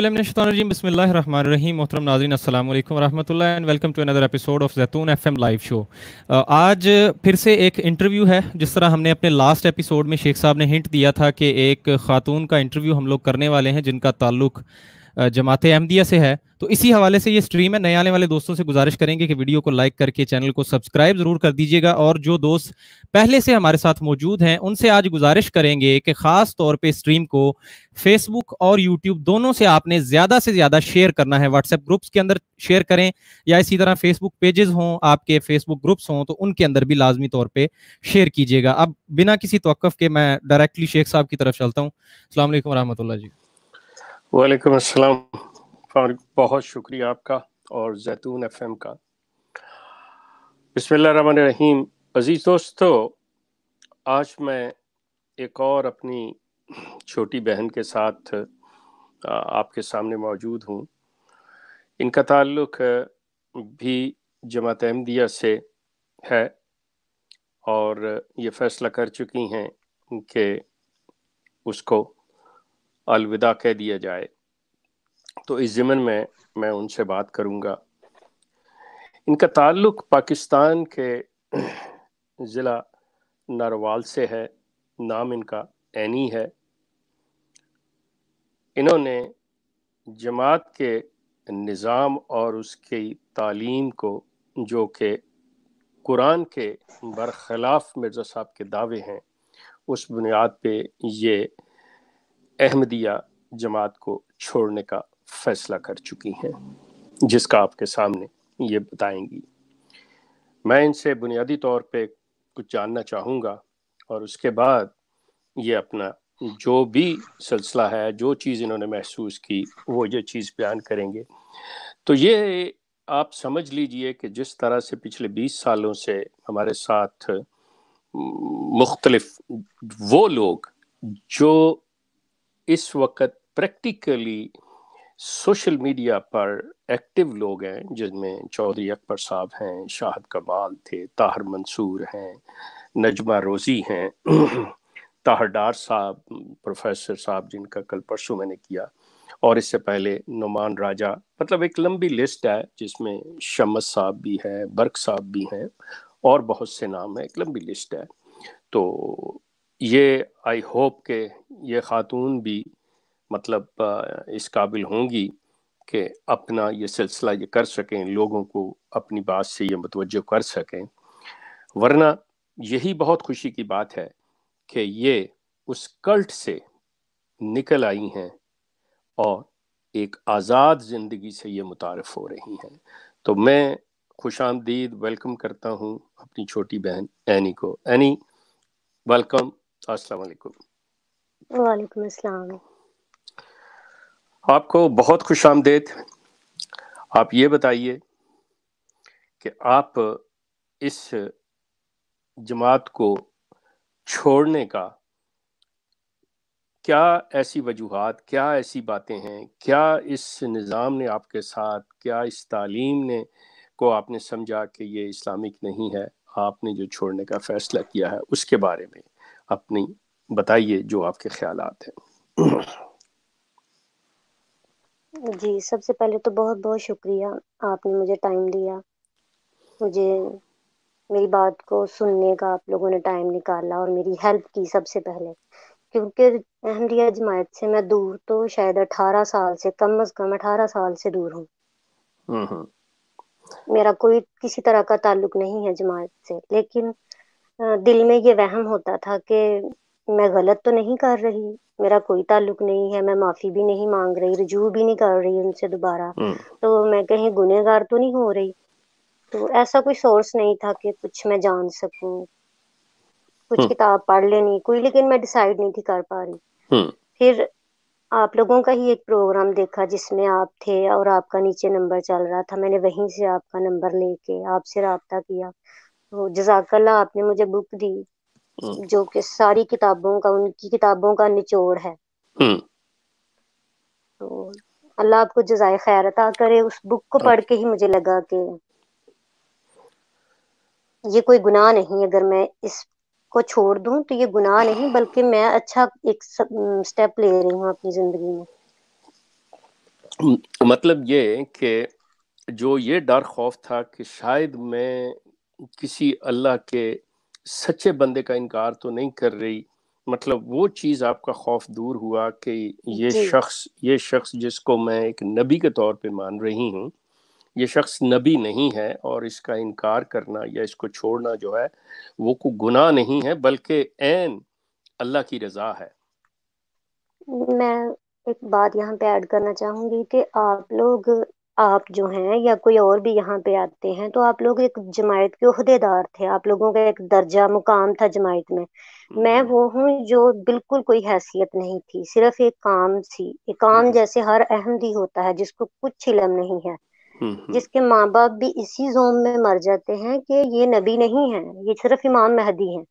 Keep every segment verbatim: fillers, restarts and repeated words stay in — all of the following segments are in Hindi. बिस्मिल्लाहिर्रहमानिर्रहीम। मोहतरम नाज़रीन, अस्सलाम वालेकुम रहमतुल्लाह and welcome to another episode of Zaitoon FM live show. आज फिर से एक इंटरव्यू है। जिस तरह हमने अपने लास्ट एपिसोड में शेख साहब ने हिंट दिया था कि एक खातून का इंटरव्यू हम लोग करने वाले हैं जिनका ताल्लुक जमात अहमदिया से है, तो इसी हवाले से ये स्ट्रीम है। नए आने वाले दोस्तों से गुजारिश करेंगे कि वीडियो को लाइक करके चैनल को सब्सक्राइब ज़रूर कर दीजिएगा। और जो दोस्त पहले से हमारे साथ मौजूद हैं उनसे आज गुजारिश करेंगे कि ख़ास तौर पे स्ट्रीम को फेसबुक और यूट्यूब दोनों से आपने ज़्यादा से ज़्यादा शेयर करना है। व्हाट्सएप ग्रुप्स के अंदर शेयर करें या इसी तरह फेसबुक पेजेस हों, आपके फेसबुक ग्रुप्स हों, तो उनके अंदर भी लाजमी तौर पर शेयर कीजिएगा। अब बिना किसी तवक्कुफ़ के मैं डायरेक्टली शेख साहब की तरफ चलता हूँ। अस्सलाम वालेकुम रहमतुल्लाह जी। वालेकुम अस्सलाम, बहुत शुक्रिया आपका और जैतून एफएम का। बिस्मिल्लाहिर्रहमानिर्रहीम। अज़ीज़ दोस्तों, आज मैं एक और अपनी छोटी बहन के साथ आपके सामने मौजूद हूँ। इनका ताल्लुक भी जमात अहमदिया से है और ये फैसला कर चुकी हैं कि उसको अलविदा कह दिया जाए, तो इस ज़िम्न में मैं उनसे बात करूंगा। इनका ताल्लुक पाकिस्तान के ज़िला नारोवाल से है। नाम इनका ऐनी है। इन्होंने जमात के निज़ाम और उसकी तालीम को, जो कि कुरान के बरखिलाफ मिर्ज़ा साहब के दावे हैं, उस बुनियाद पे ये अहमदिया जमात को छोड़ने का फैसला कर चुकी हैं, जिसका आपके सामने ये बताएंगी। मैं इनसे बुनियादी तौर पे कुछ जानना चाहूँगा और उसके बाद ये अपना जो भी सिलसिला है, जो चीज़ इन्होंने महसूस की, वो ये चीज़ बयान करेंगे। तो ये आप समझ लीजिए कि जिस तरह से पिछले बीस सालों से हमारे साथ मुख्तलिफ वो लोग जो इस वक्त प्रैक्टिकली सोशल मीडिया पर एक्टिव लोग हैं, जिनमें चौधरी अकबर साहब हैं, शाहद कमाल थे, ताहर मंसूर हैं, नजमा रोज़ी हैं, ताहर डार साहब प्रोफेसर साहब जिनका कल परसों मैंने किया, और इससे पहले नुमान राजा, मतलब एक लंबी लिस्ट है जिसमें शम्स साहब भी हैं, बर्क साहब भी हैं, और बहुत से नाम हैं, एक लंबी लिस्ट है। तो ये आई होप के ये खातून भी मतलब इस काबिल होंगी कि अपना ये सिलसिला ये कर सकें, लोगों को अपनी बात से ये मतवज्जो कर सकें। वरना यही बहुत खुशी की बात है कि ये उस कल्ट से निकल आई हैं और एक आज़ाद ज़िंदगी से ये मुतारफ़ हो रही हैं। तो मैं खुशामदीद वेलकम करता हूँ अपनी छोटी बहन ऐनी को। Annie, welcome. अस्सलाम वालेकुम। वालेकुम अस्सलाम। आपको बहुत खुशामदीद। आप ये बताइए कि आप इस जमात को छोड़ने का क्या ऐसी वजूहात, क्या ऐसी बातें हैं, क्या इस निज़ाम ने आपके साथ, क्या इस तालीम ने को आपने समझा कि ये इस्लामिक नहीं है, आपने जो छोड़ने का फैसला किया है, उसके बारे में अपनी बताइए जो आपके ख्यालात हैं। जी, सबसे पहले तो बहुत बहुत शुक्रिया, आपने मुझे टाइम दिया, मुझे मेरी बात को सुनने का आप लोगों ने टाइम निकाला और मेरी हेल्प की सबसे पहले, क्योंकि अहमदिया जमात से मैं दूर तो शायद अठारह साल से कम अज कम अठारह साल से दूर हूँ। मेरा कोई किसी तरह का ताल्लुक नहीं है जमात से, लेकिन दिल में ये वहम होता था कि मैं गलत तो नहीं कर रही, मेरा कोई ताल्लुक नहीं है, मैं माफ़ी भी नहीं मांग रही, रुजू भी नहीं कर रही उनसे दोबारा, तो मैं कहीं गुनहगार तो नहीं हो रही। तो ऐसा कोई सोर्स नहीं था कि कुछ मैं जान सकूं, कुछ किताब पढ़ लेनी कोई, लेकिन मैं डिसाइड नहीं थी कर पा रही। फिर आप लोगों का ही एक प्रोग्राम देखा जिसमें आप थे और आपका नीचे नंबर चल रहा था, मैंने वहीं से आपका नंबर लेके आपसे रब्ता किया। तो जज़ाकल्लाह, आपने मुझे बुक दी जो कि सारी किताबों का, उनकी किताबों का निचोड़ है। तो अल्लाह आपको जज़ाए खैर अता करे। उस बुक को पढ़ के ही मुझे लगा कि ये कोई गुनाह नहीं, अगर मैं इस को छोड़ दूं तो ये गुनाह नहीं, बल्कि मैं अच्छा एक स्टेप ले रही हूँ अपनी जिंदगी में। मतलब ये कि जो ये डर खौफ था कि शायद मैं किसी अल्लाह के सच्चे बंदे का इनकार तो नहीं कर रही, मतलब वो चीज़ आपका खौफ दूर हुआ कि ये शख्स ये शख्स जिसको मैं एक नबी के तौर पे मान रही हूँ, ये शख्स नबी नहीं है और इसका इनकार करना या इसको छोड़ना जो है वो कोई गुनाह नहीं है, बल्कि ऐन अल्लाह की रज़ा है। मैं एक बात यहाँ पे ऐड करना चाहूँगी कि आप लोग, आप जो हैं या कोई और भी यहाँ पे आते हैं, तो आप लोग एक जमायत के उहदेदार थे, आप लोगों का एक दर्जा मुकाम था जमायत में। मैं वो हूँ जो बिल्कुल कोई हैसियत नहीं थी, सिर्फ एक काम थी, एक काम जैसे हर अहमदी होता है जिसको कुछ इलम नहीं है, जिसके माँ बाप भी इसी जोम में मर जाते हैं कि ये नबी नहीं है, ये सिर्फ इमाम महदी है।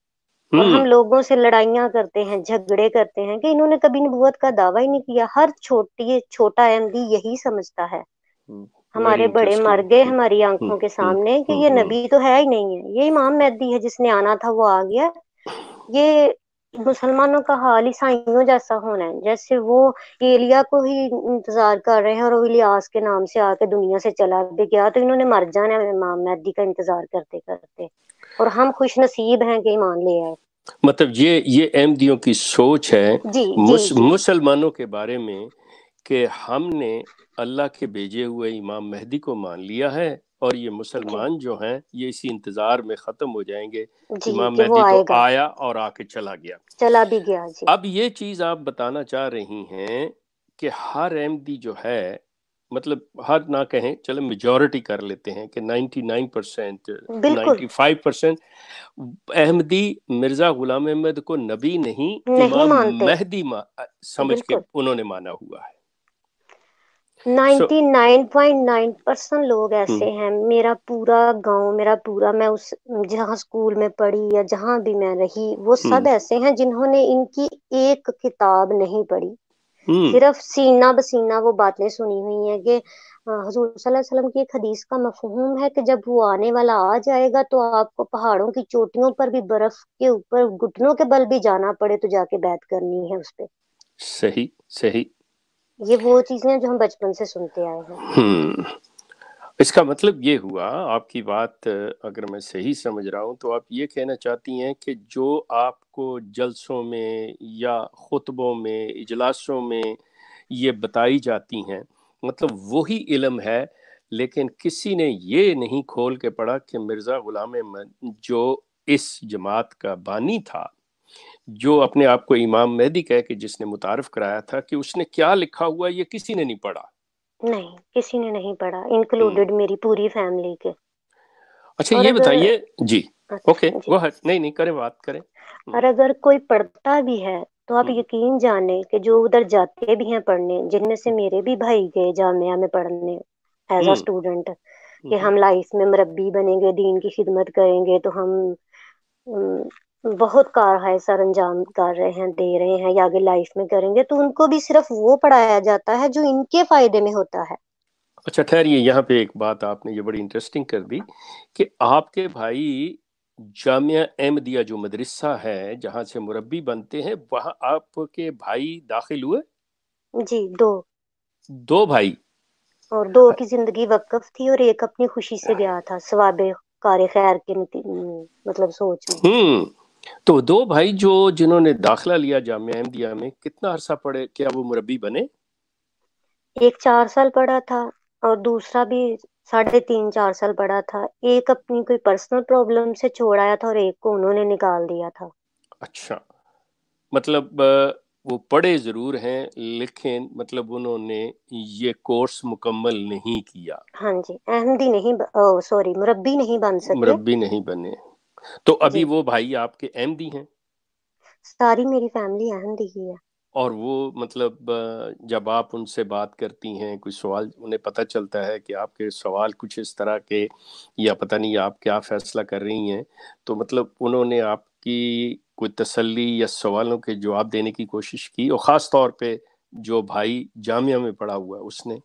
और हम लोगों से लड़ाइयाँ करते हैं, झगड़े करते हैं कि इन्होंने कभी नबुव्वत का दावा ही नहीं किया। हर छोटी छोटा अहमदी यही समझता है, हमारे बड़े मर गए हमारी आंखों के सामने, कि ये नबी तो है ही नहीं है, ये इमाम मेहदी है, जिसने आना था वो आ गया। ये मुसलमानों का हाल ईसाइयों जैसा होना है, जैसे वो एलिया को ही इंतजार कर रहे हैं और वो इलियास के नाम से आके दुनिया से चला भी गया, तो इन्होंने मर जाना है इमाम मेहदी का इंतजार करते करते, और हम खुश नसीब हैं कि ईमान ले आए। मतलब ये ये अहमदियों की सोच है मुस, मुसलमानों के बारे में कि हमने अल्लाह के भेजे हुए इमाम मेहदी को मान लिया है और ये मुसलमान जो हैं ये इसी इंतजार में खत्म हो जाएंगे, इमाम मेहदी तो आया और आके चला गया, चला भी गया जी। अब ये चीज आप बताना चाह रही हैं कि हर अहमदी जो है, मतलब हर ना कहें चलो मेजॉरिटी कर लेते हैं कि निन्यानवे परसेंट पचानवे परसेंट अहमदी मिर्जा गुलाम अहमद को नबी नहीं, नहीं इमाम मेहदी मा, समझ के उन्होंने माना हुआ है। निन्यानवे पॉइंट नौ परसेंट लोग ऐसे हैं, मेरा पूरा गांव, मेरा पूरा, मैं उस जहाँ स्कूल में पढ़ी या जहाँ भी मैं रही, वो सब ऐसे हैं जिन्होंने इनकी एक किताब नहीं पढ़ी, सिर्फ सीना बसीना वो बातें सुनी हुई हैं कि हुजूर सल्लल्लाहु अलैहि वसल्लम की एक हदीस का मफहूम है कि जब वो आने वाला आ जाएगा तो आपको पहाड़ों की चोटियों पर भी, बर्फ के ऊपर घुटनों के बल भी जाना पड़े तो जाके बैत करनी है उस पे। सही सही, ये वो चीजें जो हम बचपन से सुनते आए हैं। इसका मतलब ये हुआ, आपकी बात अगर मैं सही समझ रहा हूँ तो आप ये कहना चाहती हैं कि जो आपको जलसों में या खुतबों में, इजलासों में ये बताई जाती हैं, मतलब वही इल्म है, लेकिन किसी ने ये नहीं खोल के पढ़ा कि मिर्ज़ा ग़ुलाम अहमद जो इस जमात का बानी था, जो अपने आप को इमाम मेहदी कह के जिसने मुतारफ़ कराया था, कि उसने क्या लिखा हुआ ये किसी ने नहीं पढ़ा, नहीं किसी ने नहीं पढ़ा, इंक्लूडेड मेरी पूरी फैमिली के। अच्छा ये बताइए जी, ओके वो नहीं नहीं करें बात करें। और अगर कोई पढ़ता भी है तो आप यकीन जाने कि जो उधर जाते भी हैं पढ़ने, जिनमें से मेरे भी भाई गए जामिया में पढ़ने एज अ स्टूडेंट कि हम लाइफ में मुरब्बी बनेंगे, दीन की खिदमत करेंगे, तो हम बहुत कार है सर अंजाम कर रहे हैं, दे रहे हैं या आगे लाइफ में करेंगे, तो उनको भी सिर्फ वो पढ़ाया जाता है जो इनके फायदे में होता है। अच्छा ठहरिए, यहाँ पे एक बात आपने ये बड़ी इंटरेस्टिंग कर दी कि आपके भाई जामिया अहमदिया जो मदरसा है जहाँ से मुरब्बी बनते हैं, वहाँ आपके भाई दाखिल हुए? जी दो दो भाई, और दो की जिंदगी वक्फ थी और एक अपनी खुशी से गया था सवाबे कार्य खैर के मतलब सोच में। हम्म, तो दो भाई जो जिन्होंने दाखिला लिया जामिया अहमदिया में, कितना अरसा पढ़े, क्या वो मुरब्बी बने? एक चार साल पढ़ा था और दूसरा भी साढ़े तीन चार साल पढ़ा था। एक अपनी कोई पर्सनल प्रॉब्लम से छोड़ाया था और एक को उन्होंने निकाल दिया था। अच्छा, मतलब वो पढ़े जरूर हैं लेकिन मतलब उन्होंने ये कोर्स मुकम्मल नहीं किया। हाँ जी, अहमदी नहीं, सॉरी मुरब्बी नहीं बन सके, मुरब्बी नहीं बने। तो अभी वो भाई आपके अहमदी हैं? सारी मेरी फैमिली अहमदी ही है। और वो मतलब जब आप उनसे बात करती हैं, कोई सवाल, उन्हें पता चलता है कि आपके सवाल कुछ इस तरह के या पता नहीं आप क्या फैसला कर रही हैं, तो मतलब उन्होंने आपकी कोई तसल्ली या सवालों के जवाब देने की कोशिश की? और ख़ास तौर पे जो भाई जामिया में पढ़ा हुआ है उसने?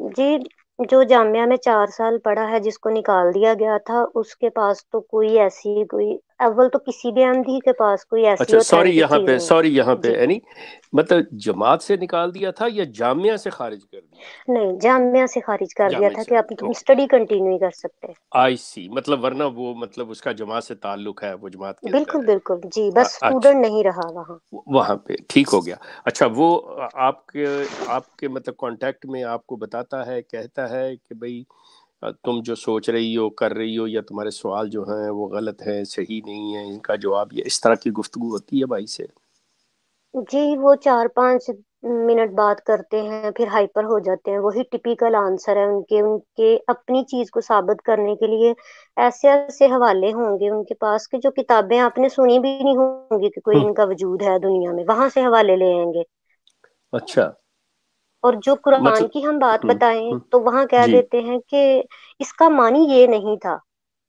जी, जो जामिया में चार साल पढ़ा है, जिसको निकाल दिया गया था, उसके पास तो कोई ऐसी कोई अव्वल तो किसी भी आमदी के पास कोई ऐसी अच्छा सॉरी यहाँ पे सॉरी यहाँ पे यानी मतलब जमात से निकाल दिया था या जामिया से खारिज कर दिया? नहीं, जामिया से खारिज कर दिया था कि आप अपनी स्टडी कंटिन्यू कर सकते हैं। आई सी, मतलब वरना वो मतलब उसका जमात से ताल्लुक है, वो जमात के बिल्कुल बिल्कुल जी, बस स्टूडेंट नहीं रहा वहाँ वहाँ पे। ठीक हो गया। अच्छा वो आपके आपके मतलब कॉन्टेक्ट में आपको बताता है, कहता है कि भाई तुम जो सोच रही हो कर रही हो या तुम्हारे सवाल जो हैं वो गलत हैं, सही नहीं है, इनका जवाब ये, इस तरह की गुफ्तगू होती है भाई से? जी वो चार पाँच मिनट बात करते हैं फिर हाइपर हो जाते हैं। वही टिपिकल आंसर है उनके उनके अपनी चीज़ को साबित करने के लिए ऐसे ऐसे हवाले होंगे उनके पास कि जो किताबें आपने सुनी भी नहीं होंगी कि कोई इनका वजूद है दुनिया में, वहाँ से हवाले ले आएंगे। अच्छा। और जो कुरान मतलब, की हम बात बताएं तो वहाँ कह देते हैं कि इसका मानी ये नहीं था,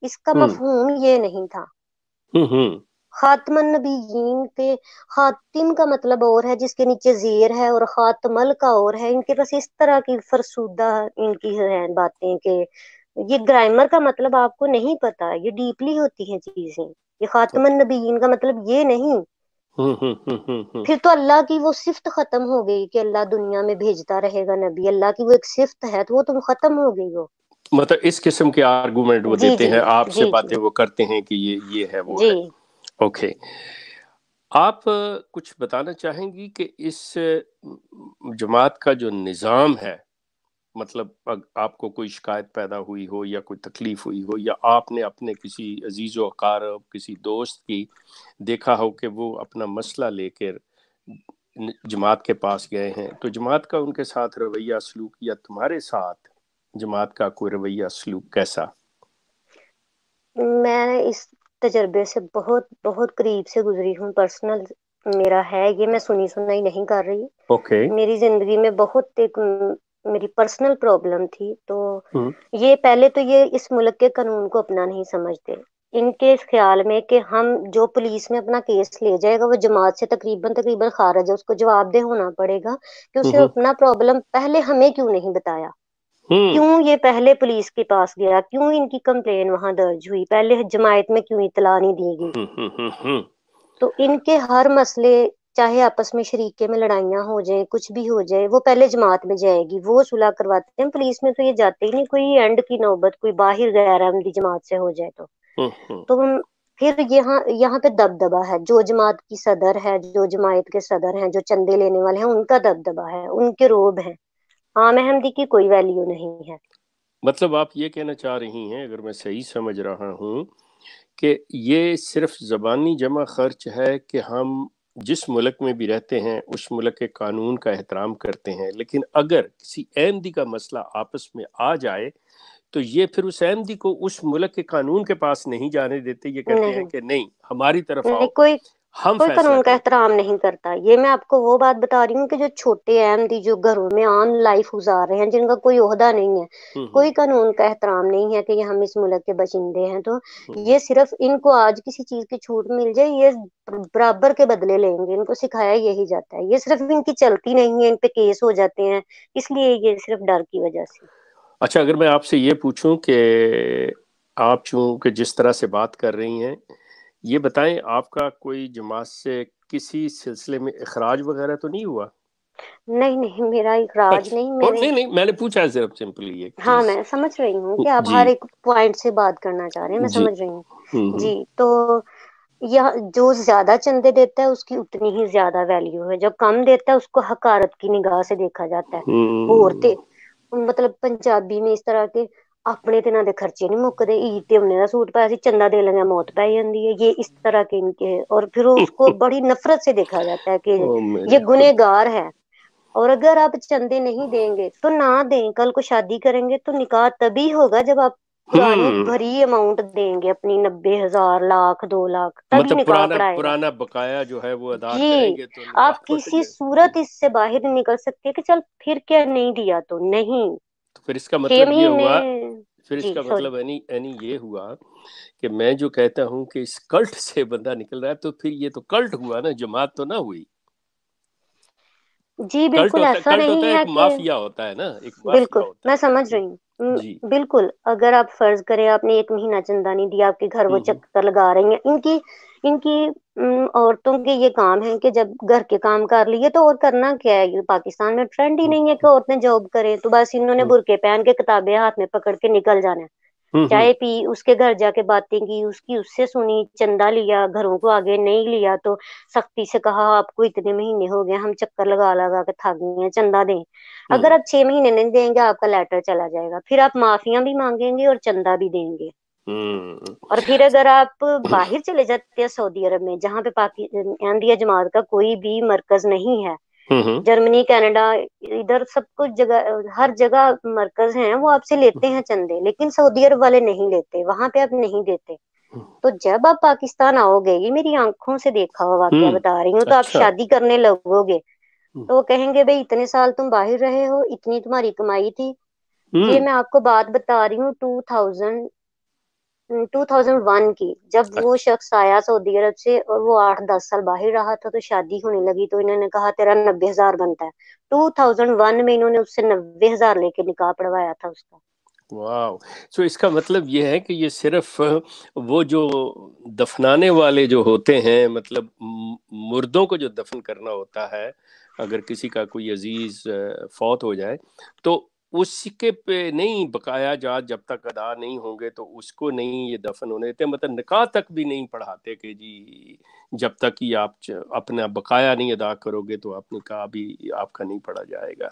इसका मफहूम ये नहीं था। खातमन नबीयीन के खातिम का मतलब और है, जिसके नीचे जेर है, और खातमल का और है। इनके पास इस तरह की फरसूदा इनकी है बातें कि ये ग्रामर का मतलब आपको नहीं पता, ये डीपली होती है चीजें। ये खातमन नबीयीन का मतलब ये नहीं। फिर तो अल्लाह की वो सिफ्त खत्म हो गई कि अल्लाह दुनिया में भेजता रहेगा नबी, अल्लाह की वो एक सिफ्त है, तो वो तुम खत्म हो गई हो। मतलब इस किस्म के आर्गुमेंट वो जी, देते जी, हैं आपसे बातें वो करते हैं कि ये ये है वो है। ओके, आप कुछ बताना चाहेंगी कि इस जमात का जो निज़ाम है, मतलब आपको कोई शिकायत पैदा हुई हो या कोई तकलीफ हुई हो या आपने अपने किसी अजीज़ व अक़ारब किसी दोस्त की देखा हो कि वो अपना मसला लेकर जमात के पास गए हैं, तो जमात का उनके साथ रवैया सलूक या तुम्हारे साथ जमात का कोई रवैया सलूक कैसा? मैं इस तजर्बे से बहुत बहुत करीब से गुजरी हूँ, पर्सनल मेरा है ये, मैं सुनी सुनाई नहीं कर रही। ओके। मेरी जिंदगी में बहुत एक मेरी पर्सनल प्रॉब्लम थी, तो ये पहले तो ये इस मुल्क के कानून को अपना नहीं समझते। इनके इस ख्याल में कि हम जो पुलिस में अपना केस ले जाएगा वो जमात से तकरीबन तकरीबन खारिज है, उसको जवाबदेह होना पड़ेगा कि उसे अपना प्रॉब्लम पहले हमें क्यों नहीं बताया, क्यों ये पहले पुलिस के पास गया, क्यों इनकी कंप्लेन वहाँ दर्ज हुई, पहले जमायत में क्यों इतला नहीं दी गई। तो इनके हर मसले, चाहे आपस में शरीके में लड़ाइयाँ हो जाए कुछ भी हो जाए, वो पहले जमात में जाएगी, वो सुलह करवाते हैं। पुलिस में तो ये जाते ही नहीं, कोई एंड की नौबत कोई बाहर गैर आमदी जमात से हो जाए तो तो हम फिर यहाँ यहाँ पे दबदबा है। जो जमात की सदर है, जो जमायत के सदर हैं, जो चंदे लेने वाले हैं, उनका दबदबा है, उनके रोब है, आम अहमदी की कोई वैल्यू नहीं है। मतलब आप ये कहना चाह रही हैं, अगर मैं सही समझ रहा हूँ, कि ये सिर्फ जबानी जमा खर्च है कि हम जिस मुल्क में भी रहते हैं उस मुल्क के कानून का एहतराम करते हैं, लेकिन अगर किसी अहमदी का मसला आपस में आ जाए तो ये फिर उस अहमदी को उस मुल्क के कानून के पास नहीं जाने देते, ये कहते हैं कि नहीं हमारी तरफ आओ, कोई हम कोई कानून का एहतराम नहीं करता। ये मैं आपको वो बात बता रही हूँ कि जो छोटे अहमदी जो घरों में आम लाइफ गुजार रहे हैं, जिनका कोई ओहदा नहीं है, कोई कानून का एहतराम नहीं है कि हम इस मुल्क के बशिंदे हैं, तो ये सिर्फ इनको आज किसी चीज की छूट मिल जाए ये बराबर के बदले लेंगे, इनको सिखाया यही जाता है। ये सिर्फ इनकी चलती नहीं है, इन पे केस हो जाते हैं, इसलिए ये सिर्फ डर की वजह से। अच्छा, अगर मैं आपसे ये पूछूं कि आप चूंकि जिस तरह से बात कर रही हैं, ये बताएं आपका कोई जमात से किसी सिलसिले में इखराज वगैरह तो नहीं हुआ? नहीं नहीं, मेरा इखराज अच्छा, नहीं, मेरे... नहीं नहीं मैंने पूछा सिर्फ सिंपली ये। हाँ मैं समझ रही हूँ कि आप हर एक पॉइंट से बात करना चाह रहे हैं, मैं समझ रही हूँ जी। तो यह जो ज्यादा चंदे देता है उसकी उतनी ही ज्यादा वैल्यू है, जो कम देता है उसको हकारत की निगाह से देखा जाता है। औरतें मतलब पंजाबी में इस तरह के अपने ते ना दे खर्चे नहीं मुकते, ईद ते हमने दा सूट पाया सी चंदा दे लेंगे मौत पै जांदी है, ये इस तरह के इनके। और फिर उसको बड़ी नफरत से देखा जाता है कि ये गुनहगार है, और अगर आप चंदे नहीं देंगे तो ना दें, कल को शादी करेंगे तो निकाह तभी होगा जब आप भरी अमाउंट देंगे अपनी, नब्बे हजार लाख दो लाख तभी मतलब निकाह पुराना, पुराना बकाया जो है वो अदा करेंगे। तो आप किसी सूरत इससे बाहर नहीं निकल सकते कि चल फिर क्या नहीं दिया तो नहीं। तो फिर इसका मतलब ये हुआ फिर इसका मतलब यानी यानी ये हुआ कि मैं जो कहता हूँ कि इस कल्ट से बंदा निकल रहा है, तो फिर ये तो कल्ट हुआ ना, जमात तो ना हुई। जी बिल्कुल, ऐसा नहीं है, एक माफिया होता है ना, एक बिल्कुल मैं समझ रही हूँ बिल्कुल। अगर आप फर्ज करें आपने एक महीना चंदा नहीं दिया, आपके घर वो चक्कर लगा रही हैं, इनकी इनकी औरतों के ये काम है कि जब घर के काम कर लिए तो और करना क्या है। पाकिस्तान में ट्रेंड ही नहीं है कि औरतें जॉब करें, तो बस इन्होंने बुरके पहन के किताबें हाथ में पकड़ के निकल जाना है, चाय पी, उसके घर जाके बातें की, उसकी उससे सुनी, चंदा लिया, घरों को आगे नहीं लिया तो सख्ती से कहा आपको इतने महीने हो गए हम चक्कर लगा लगा के थक गए हैं, चंदा दें। अगर आप छह महीने नहीं देंगे आपका लेटर चला जाएगा, फिर आप माफिया भी मांगेंगे और चंदा भी देंगे। और फिर अगर आप बाहर चले जाते हैं सऊदी अरब में, जहाँ पे पाकिस्तान जमात का कोई भी मरकज नहीं है, जर्मनी कनाडा इधर सब कुछ जगह हर जगह मरकज हैं, वो आपसे लेते हैं चंदे, लेकिन सऊदी अरब वाले नहीं लेते, वहां पे आप नहीं देते। तो जब आप पाकिस्तान आओगे, ये मेरी आंखों से देखा हुआ वाकया बता रही हूँ, तो अच्छा। आप शादी करने लगोगे तो कहेंगे भाई इतने साल तुम बाहर रहे हो, इतनी तुम्हारी कमाई थी। ये मैं आपको बात बता रही हूँ two thousand two thousand one की, जब वो शख्स आया सऊदी अरब से और वो आठ दस साल बाहर रहा था, तो शादी होने लगी तो इन्होंने कहा तेरा नब्बे हजार बनता है। टू थाउजेंड वन में इन्होंने उससे नब्बे हजार लेके निकाह पढ़वाया था उसका। वाओ, तो इसका मतलब ये है कि ये सिर्फ वो जो दफनाने वाले जो होते हैं, मतलब मुर्दों को जो दफन करना होता है, अगर किसी का कोई अजीज फौत हो जाए तो उसके पे नहीं बकाया जात जब तक अदा नहीं होंगे तो उसको नहीं ये दफन होने देते, मतलब निकाह तक भी नहीं पढ़ाते कि जी जब तक कि आप अपना बकाया नहीं अदा करोगे तो आप निकाह भी आपका नहीं पढ़ा जाएगा।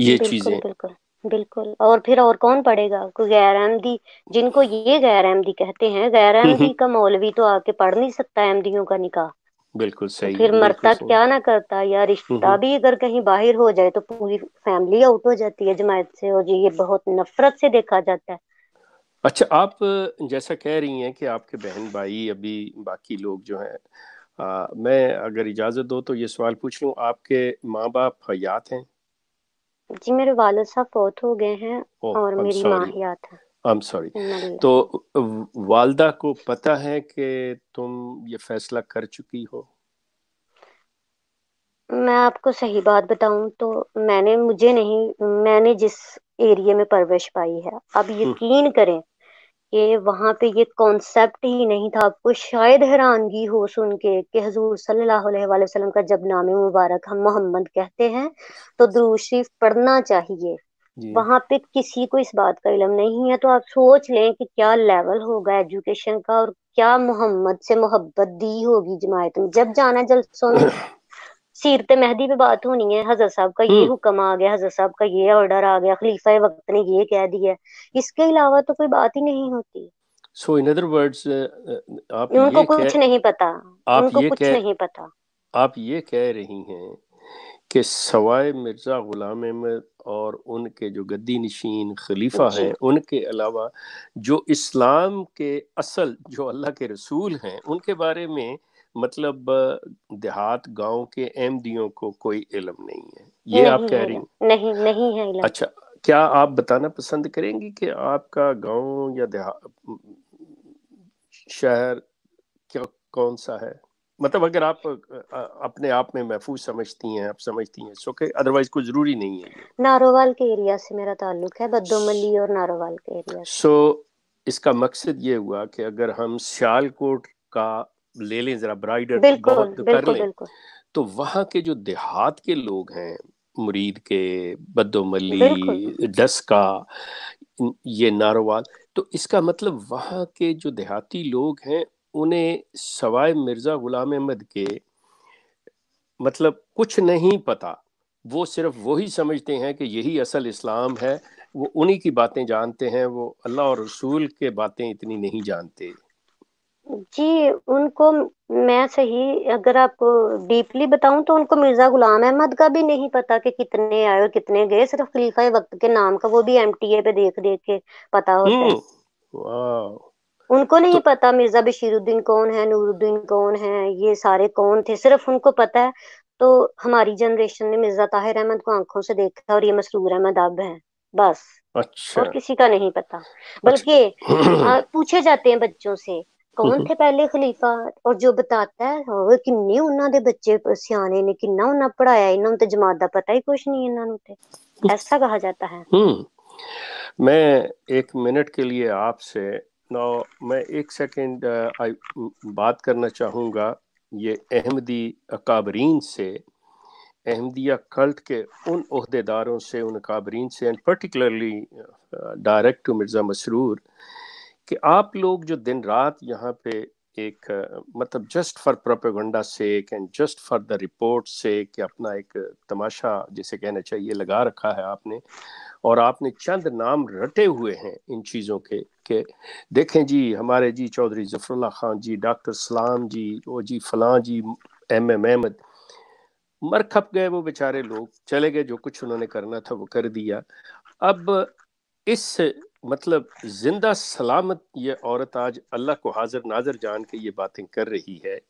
ये चीजें बिल्कुल बिल्कुल। और फिर और कौन पढ़ेगा, कोई गैर अहमदी, जिनको ये गैर अहमदी कहते हैं, गैर अहमदी का मौलवी तो आके पढ़ नहीं सकता अहमदियों का निकाह। बिल्कुल सही। फिर मरता क्या ना करता, या रिश्ता भी अगर कहीं बाहर हो जाए तो पूरी फैमिली आउट हो जाती है जमात से, और ये बहुत नफरत से देखा जाता है। अच्छा, आप जैसा कह रही हैं कि आपके बहन भाई अभी बाकी लोग जो हैं, आ, मैं अगर इजाजत दो तो ये सवाल पूछ लूं, आपके माँ बाप हयात हैं? जी, मेरे वालिद साहब फौत हो गए हैं और मेरी माँ हयात है। I'm sorry. तो वालदा को पता है कि तुम ये फैसला कर चुकी हो? मैं आपको सही बात बताऊं तो मैंने मुझे नहीं मैंने जिस एरिया में परवरिश पाई है, अब यकीन करें कि वहाँ पे ये कॉन्सेप्ट ही नहीं था। आपको शायद हैरानगी हो सुन के कि हजूर सल्लल्लाहु अलैहि वसल्लम का जब नामे मुबारक हम मोहम्मद कहते हैं तो दुरूद शरीफ पढ़ना चाहिए, वहाँ पे किसी को इस बात का इल्म नहीं है। तो आप सोच लें कि क्या लेवल होगा एजुकेशन का, और क्या मोहम्मद से मोहब्बत दी होगी जमायत में। जब जाना जलसों में सीरत मेहदी पे बात होनी है, हजरत साहब का ये हुक्म आ गया, हजरत साहब का ये ऑर्डर आ गया, खलीफा वक्त ने ये कह दिया, इसके अलावा तो कोई बात ही नहीं होती। सो इन अदर वर्ड्स उनको कुछ नहीं पता, उनको कुछ नहीं पता। आप ये कह रही हैं कि सवाए मिर्ज़ा गुलाम अहमद और उनके जो गद्दी नशीन खलीफा हैं, उनके अलावा जो इस्लाम के असल जो अल्लाह के रसूल हैं, उनके बारे में मतलब देहात गांव के अहमदियों को कोई इल्म नहीं है, ये नहीं आप कह रही हैं? नहीं नहीं है इल्म। अच्छा, क्या आप बताना पसंद करेंगी कि आपका गांव या देहात शहर क्या कौन सा है? मतलब अगर आप अपने आप में महफूज समझती हैं, आप समझती हैं, सो के अदरवाइज कोई जरूरी नहीं है। नारोवाल के एरिया से मेरा ताल्लुक है, बद्दोमली और नारोवाल के एरिया से। सो इसका मकसद ये हुआ कि अगर हम सियालकोट का ले लें जरा ब्राइडर बहुत कर लें, तो वहाँ के जो देहात के लोग हैं, मुरीद के, बद्दोमली, डस्का, ये नारोवाल, तो इसका मतलब वहाँ के जो देहाती लोग हैं उन्हें सवाए मिर्ज़ा गुलाम अहमद के मतलब कुछ नहीं पता। वो सिर्फ वही समझते हैं कि यही असल इस्लाम है, वो उन्हीं की बातें जानते हैं, वो अल्लाह और रसूल के बातें इतनी नहीं जानते। जी, उनको मैं सही अगर आपको डीपली बताऊं तो उनको मिर्ज़ा गुलाम अहमद का भी नहीं पता कि कितने आए और कितने गए, सिर्फ खलीफा वक्त के नाम का वो भी एमटीए पे देख देख के पता होता है। वाह, उनको नहीं तो पता मिर्जा बशीरुद्दीन कौन है, नूरुद्दीन कौन है, ये सारे कौन थे, सिर्फ उनको पता है। तो हमारी जनरेशन ने मिर्जा ताहिर अहमद को आंखों से देखा और ये मसरूर अहमद अब हैं, बस। अच्छा। और किसी का नहीं पता, बल्कि अच्छा। पूछे जाते हैं बच्चों से कौन थे पहले खलीफा, और जो बताता है हाँ किन्ने उन्हां दे बच्चे सियाने ने किन्ना उन्हां पढ़ाया, इन्हां नूं ते जमात दा पता ही कुछ नहीं, इन्हां नूं ते ऐसा कहा जाता है। हम्म मैं एक मिनट के लिए आपसे ना मैं एक सेकंड बात करना चाहूँगा ये अहमदी अकाबरीन से, अहमदिया कल्ट के उन ओहदेदारों से, उन अकाबरीन से, and particularly direct to Mirza Masroor कि आप लोग जो दिन रात यहाँ पे एक मतलब just for propaganda sake and just for the report से कि अपना एक तमाशा जिसे कहना चाहिए लगा रखा है आपने, और आपने चंद नाम रटे हुए हैं इन चीज़ों के कि देखें जी हमारे जी चौधरी ज़फ़रुल्लाह खान जी, डॉक्टर सलाम जी, ओ जी फ़लाँ जी, एम एम अहमद, मर खप गए वो बेचारे लोग, चले गए, जो कुछ उन्होंने करना था वो कर दिया। अब इस मतलब जिंदा सलामत ये औरत आज अल्लाह को हाजिर नाजर जान के ये बातें कर रही है।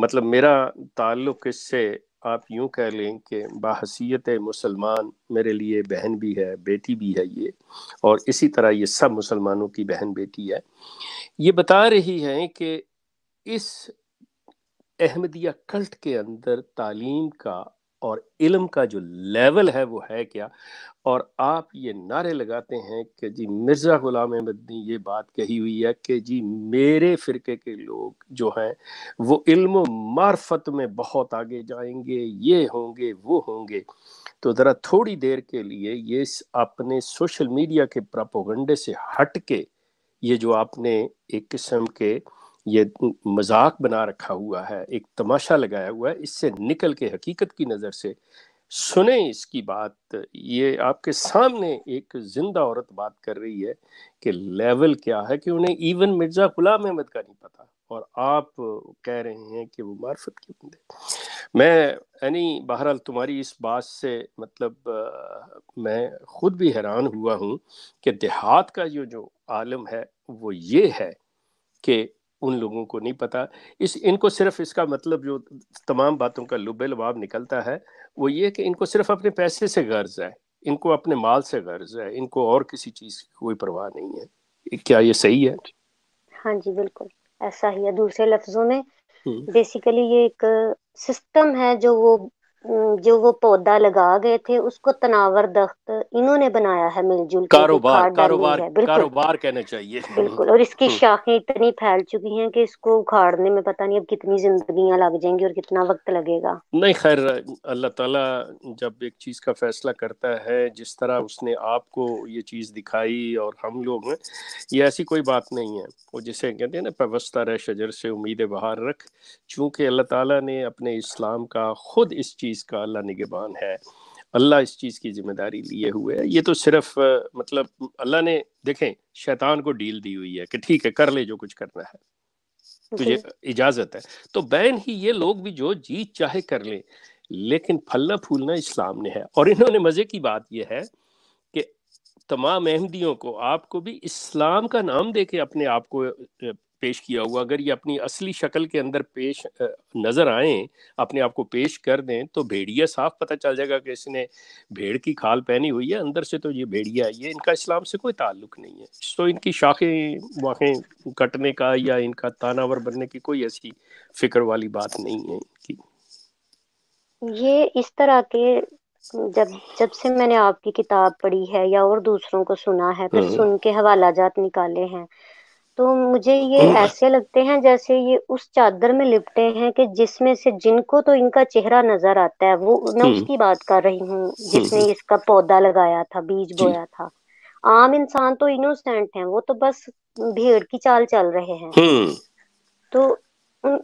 मतलब मेरा ताल्लुक़ इससे आप यूँ कह लें कि बाहसियत मुसलमान मेरे लिए बहन भी है, बेटी भी है ये, और इसी तरह ये सब मुसलमानों की बहन बेटी है। ये बता रही है कि इस अहमदिया कल्ट के अंदर तालीम का और इल्म का जो लेवल है वो है क्या। और आप ये नारे लगाते हैं कि जी मिर्ज़ा ग़ुलाम अहमद ने ये बात कही हुई है कि जी मेरे फ़िरके के लोग जो हैं वो इल्म मार्फत में बहुत आगे जाएंगे, ये होंगे वो होंगे। तो ज़रा थोड़ी देर के लिए ये अपने सोशल मीडिया के प्रोपोगंडे से हट के ये जो आपने एक किस्म के ये मजाक बना रखा हुआ है, एक तमाशा लगाया हुआ है, इससे निकल के हकीकत की नज़र से सुने इसकी बात। ये आपके सामने एक जिंदा औरत बात कर रही है कि लेवल क्या है कि उन्हें इवन मिर्ज़ा ग़ुलाम अहमद का नहीं पता, और आप कह रहे हैं कि वो मार्फत के बंदे। मैं यानी बहरहाल तुम्हारी इस बात से मतलब आ, मैं खुद भी हैरान हुआ हूँ कि देहात का जो जो आलम है वो ये है कि उन लोगों को नहीं पता इस, इनको सिर्फ इसका मतलब जो तमाम बातों का लुबे लबाब निकलता है वो ये कि इनको सिर्फ अपने पैसे से गर्ज है, इनको अपने माल से गर्ज है, इनको और किसी चीज़ की कोई परवाह नहीं है। क्या ये सही है? हाँ जी बिल्कुल ऐसा ही है। दूसरे लफ्जों में बेसिकली ये एक सिस्टम है जो वो जो वो पौधा लगा गए थे उसको तनावर दख्त इन्होंने बनाया है, मिलजुल कारोबार कारोबार कारोबार कहना चाहिए बिल्कुल। और इसकी शाखें इतनी फैल चुकी हैं कि इसको उखाड़ने में पता नहीं अब कितनी जिंदगियां लग जाएंगी और कितना वक्त लगेगा। नहीं खैर अल्लाह ताला जब एक चीज का फैसला करता है, जिस तरह उसने आपको ये चीज दिखाई और हम लोग में, ये ऐसी कोई बात नहीं है। और जिसे कहते हैं ना पेवस्ता रह शजर से उम्मीदें बहार रख, चूँकि अल्लाह ताला ने अपने इस्लाम का खुद इस चीज इसका अल्लाह निगहबान है, अल्लाह इस चीज़ की जिम्मेदारी लिए हुए है। ये तो सिर्फ मतलब अल्लाह ने देखें शैतान को डील दी हुई है कि ठीक है कर ले जो कुछ करना है, तुझे इजाज़त है। तो बैन ही ये लोग भी जो जी चाहे कर लें, लेकिन फलना फूलना इस्लाम ने है। और इन्होंने मज़े की बात यह है कि तमाम अहमदियों को आपको भी इस्लाम का नाम दे के अपने आप को पेश किया हुआ, अगर ये अपनी असली शक्ल के अंदर पेश नज़र आएँ, अपने आप को पेश कर दें तो भेड़िया साफ पता चल जाएगा कि इसने भेड़ की खाल पहनी हुई है, अंदर से तो ये भेड़िया है, ये इनका इस्लाम से कोई ताल्लुक़ नहीं है। तो इनकी शाखें वाखें कटने का या इनका तानावर बनने की कोई ऐसी फिक्र वाली बात नहीं है इनकी। ये इस तरह के जब जब से मैंने आपकी किताब पढ़ी है या और दूसरों को सुना है, फिर सुन के हवाला जात निकाले हैं, तो मुझे ये ऐसे लगते हैं जैसे ये उस चादर में लिपटे हैं कि जिसमें से जिनको तो इनका चेहरा नजर आता है, वो मैं उसकी बात कर रही हूँ जिसने इसका पौधा लगाया था, बीज बोया था। आम इंसान तो इनोसेंट हैं, वो तो बस भेड़ की चाल चल रहे हैं। तो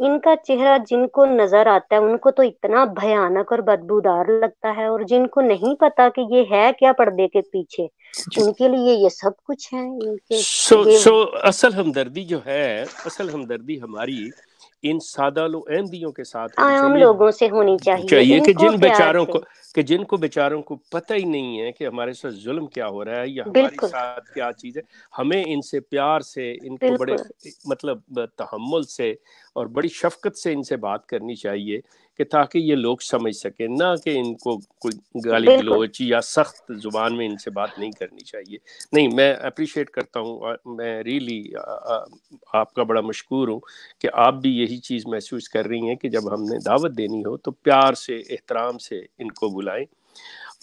इनका चेहरा जिनको नजर आता है उनको तो इतना भयानक और बदबूदार लगता है, और जिनको नहीं पता कि ये है क्या पर्दे के पीछे, उनके लिए ये सब कुछ है। इनके सो, सो असल हमदर्दी जो है, असल हमदर्दी हमारी इन सादा लो अहमदियों के साथ आम लोगों से होनी चाहिए, चाहिए कि जिन बेचारों को कि जिनको बेचारों को पता ही नहीं है कि हमारे साथ जुल्म क्या हो रहा है या हमारे साथ क्या चीज़ है, हमें इनसे प्यार से, इनको बड़े मतलब तहम्मुल से और बड़ी शफकत से इनसे बात करनी चाहिए कि ताकि ये लोग समझ सकें, ना कि इनको कोई गाली गलौच या सख्त जुबान में इनसे बात नहीं करनी चाहिए। नहीं, मैं अप्रिशिएट करता हूँ, मैं रियली आपका बड़ा मशकूर हूँ कि आप भी यही चीज़ महसूस कर रही हैं कि जब हमने दावत देनी हो तो प्यार से, एहतराम से इनको बुलाएं।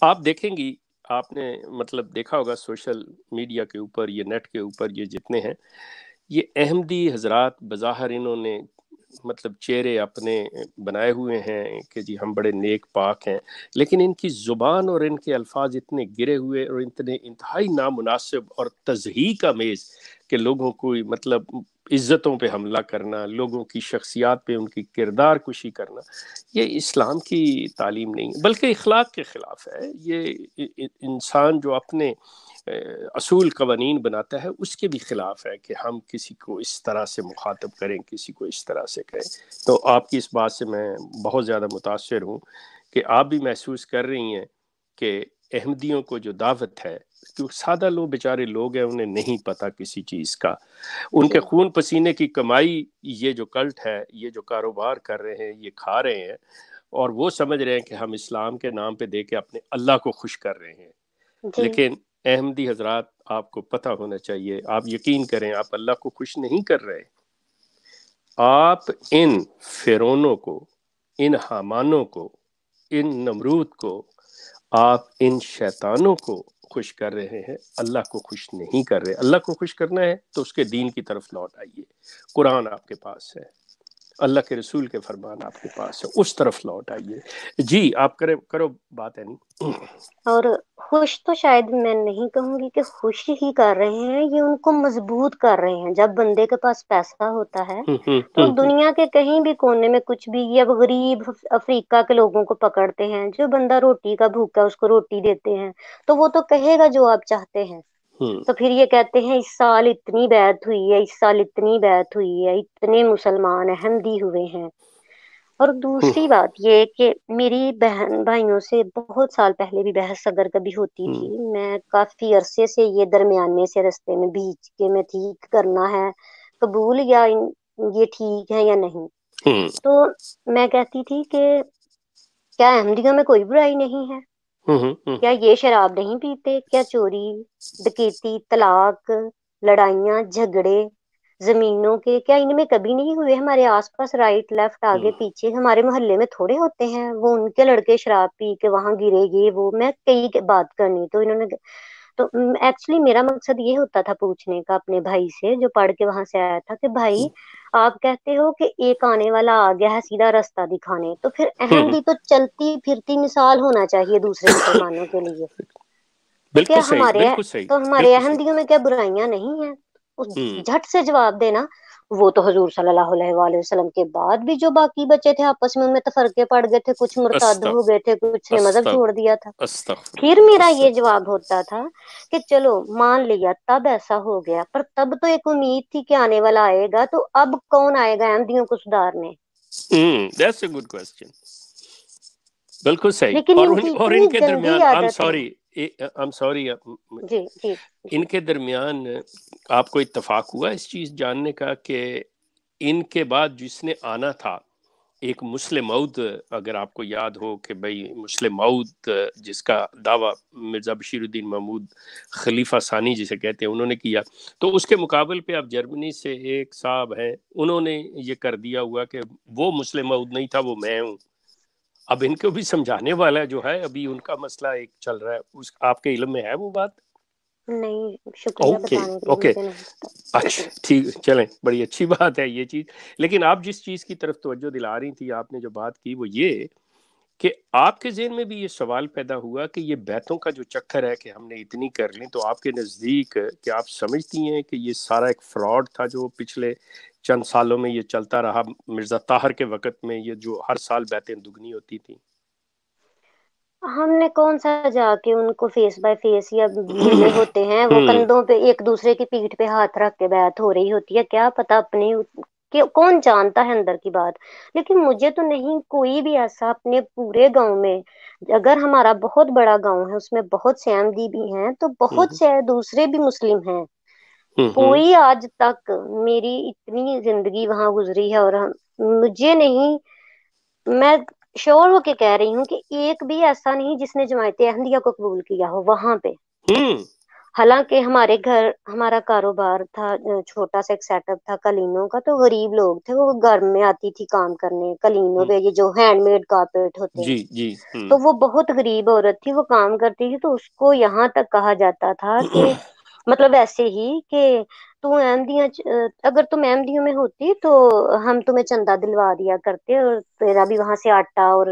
आप देखेंगी, आपने मतलब देखा होगा सोशल मीडिया के ऊपर, ये नेट के ऊपर, ये जितने हैं ये अहमदी हजरात बज़ाहिर इन्होंने मतलब चेहरे अपने बनाए हुए हैं कि जी हम बड़े नेक पाक हैं, लेकिन इनकी ज़ुबान और इनके अल्फाज इतने गिरे हुए और इतने इंतहाई नामुनासिब और तजही का मेज़ के लोगों को मतलब इज़्ज़तों पे हमला करना, लोगों की शख्सियात पे उनकी किरदार कुशी करना, ये इस्लाम की तालीम नहीं है बल्कि इखलाक के ख़िलाफ़ है। ये इंसान जो अपने असूल कवानीन बनाता है उसके भी ख़िलाफ़ है कि हम किसी को इस तरह से मुखातब करें, किसी को इस तरह से करें। तो आपकी इस बात से मैं बहुत ज़्यादा मुतासर हूँ कि आप भी महसूस कर रही हैं कि अहमदियों को जो दावत है, क्योंकि सादा लोग बेचारे लोग हैं, उन्हें नहीं पता किसी चीज़ का, उनके खून पसीने की कमाई ये जो कल्ट है, ये जो कारोबार कर रहे हैं, ये खा रहे हैं और वो समझ रहे हैं कि हम इस्लाम के नाम पे दे के अपने अल्लाह को खुश कर रहे हैं। लेकिन अहमदी हजरात, आपको पता होना चाहिए, आप यकीन करें, आप अल्लाह को खुश नहीं कर रहे, आप इन फिरौनों को, इन हामानों को, इन नमरूद को, आप इन शैतानों को खुश कर रहे हैं, अल्लाह को खुश नहीं कर रहे। अल्लाह को खुश करना है तो उसके दीन की तरफ लौट आइए। कुरान आपके पास है, अल्लाह के रसूल के फरमान आपके पास है, उस तरफ लौट आइए। जी, आप करें, करो बात है। नहीं, और खुश तो शायद मैं नहीं कहूँगी कि खुश ही कर रहे हैं, ये उनको मजबूत कर रहे हैं। जब बंदे के पास पैसा होता है तो दुनिया के कहीं भी कोने में कुछ भी, ये अब गरीब अफ्रीका के लोगों को पकड़ते हैं, जो बंदा रोटी का भूखा उसको रोटी देते हैं तो वो तो कहेगा जो आप चाहते हैं। तो फिर ये कहते हैं इस साल इतनी बैत हुई है, इस साल इतनी बैत हुई है, इतने मुसलमान अहमदी हुए हैं। और दूसरी बात ये कि मेरी बहन भाइयों से बहुत साल पहले भी बहस अगर कभी होती थी, मैं काफी अरसे से ये दरमियाने से रास्ते में बीच के में थी, करना है कबूल या ये ठीक है या नहीं। तो मैं कहती थी कि क्या अहमदियों में कोई बुराई नहीं है, क्या ये शराब नहीं पीते, क्या चोरी डकैती तलाक लड़ाइयाँ झगड़े जमीनों के क्या इनमें कभी नहीं हुए? हमारे आसपास राइट लेफ्ट आगे पीछे हमारे मोहल्ले में थोड़े होते हैं, वो उनके लड़के शराब पी के वहां गिरे ये वो, मैं कई बात करनी तो इन्होंने तो एक्चुअली मेरा मकसद ये होता था पूछने का अपने भाई से जो पढ़ के वहां से आया था कि भाई आप कहते हो कि एक आने वाला आ गया है सीधा रास्ता दिखाने, तो फिर अहमदी तो चलती फिरती मिसाल होना चाहिए दूसरे मुसलमानों के लिए। बिल्कुल सही, हमारे बिल्कुल सही, तो हमारे अहमदियों में क्या बुराइयां नहीं है? उस झट से जवाब देना, वो तो हजूर सल्लल्लाहु अलैहि वसल्लम के बाद भी जो बाकी बचे थे आपस में उनमें तफरके पड़ गए थे, कुछ मुर्ताद हो गए थे, कुछ ने मजहब छोड़ दिया था। फिर मेरा ये जवाब होता था कि चलो मान लिया तब ऐसा हो गया, पर तब तो एक उम्मीद थी कि आने वाला आएगा, तो अब कौन आएगा अहमदियों को सुधारने? That's a good question. बिल्कुल सही। और इनके दरमियान I am sorry I am sorry जी जी इनके दरमियान आपको इत्तफाक हुआ इस चीज़ जानने का कि इनके बाद जिसने आना था, एक मुस्लिमौद, अगर आपको याद हो कि भाई मुस्लिमौद जिसका दावा मिर्ज़ा बशीरुद्दीन महमूद खलीफा सानी जिसे कहते हैं उन्होंने किया, तो उसके मुकाबले पे आप जर्मनी से एक साहब हैं, उन्होंने ये कर दिया हुआ कि वो मुस्लिमौद नहीं था, वो मैं हूँ। अब इनको भी समझाने वाला जो है, अभी उनका मसला एक चल रहा है, उस आपके इल्म में है वो बात? नहीं, शुक्रिया बताने के लिए। ओके, अच्छा, ठीक, चलें, बड़ी अच्छी बात है ये चीज़। लेकिन आप जिस चीज़ की तरफ तवज्जो दिला रही थी, आपने जो बात की वो ये कि आपके ज़हन में भी ये सवाल पैदा हुआ कि ये बैतों का जो चक्कर है कि हमने इतनी कर ली, तो आपके नज़दीक क्या आप समझती हैं कि ये सारा एक फ्रॉड था जो पिछले चंद सालों में ये चलता रहा, मिर्ज़ा ताहर के वक़्त में ये जो हर साल बैतें दुगनी होती थीं? हमने कौन सा जाके उनको फेस बाय फेस या होते हैं वो कंधों पे एक दूसरे की पीठ पे हाथ रख के बैत हो रही होती है, क्या पता अपने कि कौन जानता है अंदर की बात। लेकिन मुझे तो नहीं कोई भी ऐसा अपने पूरे गांव में, अगर हमारा बहुत बड़ा गांव है उसमें बहुत से अहमदी भी हैं तो बहुत से दूसरे भी मुस्लिम हैं, कोई आज तक मेरी इतनी जिंदगी वहां गुजरी है और मुझे नहीं, मैं श्योर होके कह रही हूँ कि एक भी ऐसा नहीं जिसने जमायत अहमदिया को कबूल किया हो वहां पे। हालांकि हमारे घर हमारा कारोबार था, छोटा सा एक सेटअप था कलीनों का, तो गरीब लोग थे, वो घर में आती थी काम करने कलीनों पे, ये जो हैंडमेड कारपेट होते जी, जी, तो वो बहुत गरीब औरत थी, वो काम करती थी, तो उसको यहाँ तक कहा जाता था कि मतलब ऐसे ही कि तू अहमदिया, अगर तुम अहमदियों में होती तो हम तुम्हें चंदा दिलवा दिया करते और तेरा भी वहां से आटा और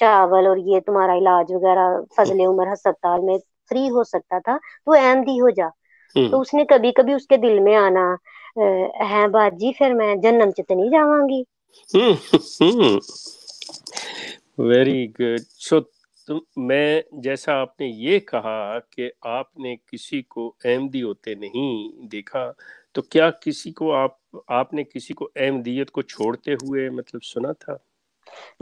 चावल और ये तुम्हारा इलाज वगैरह फजले उमर हस्पताल में फ्री हो सकता था, तो अहमदी हो जा। तो उसने कभी कभी उसके दिल में आना है बाजी फिर मैं जन्म च नहीं जावांगी। Very good. सो मैं जैसा आपने ये कहा कि आपने किसी को अहमदी होते नहीं देखा, तो क्या किसी को आप आपने किसी को अहमदियत को छोड़ते हुए मतलब सुना था?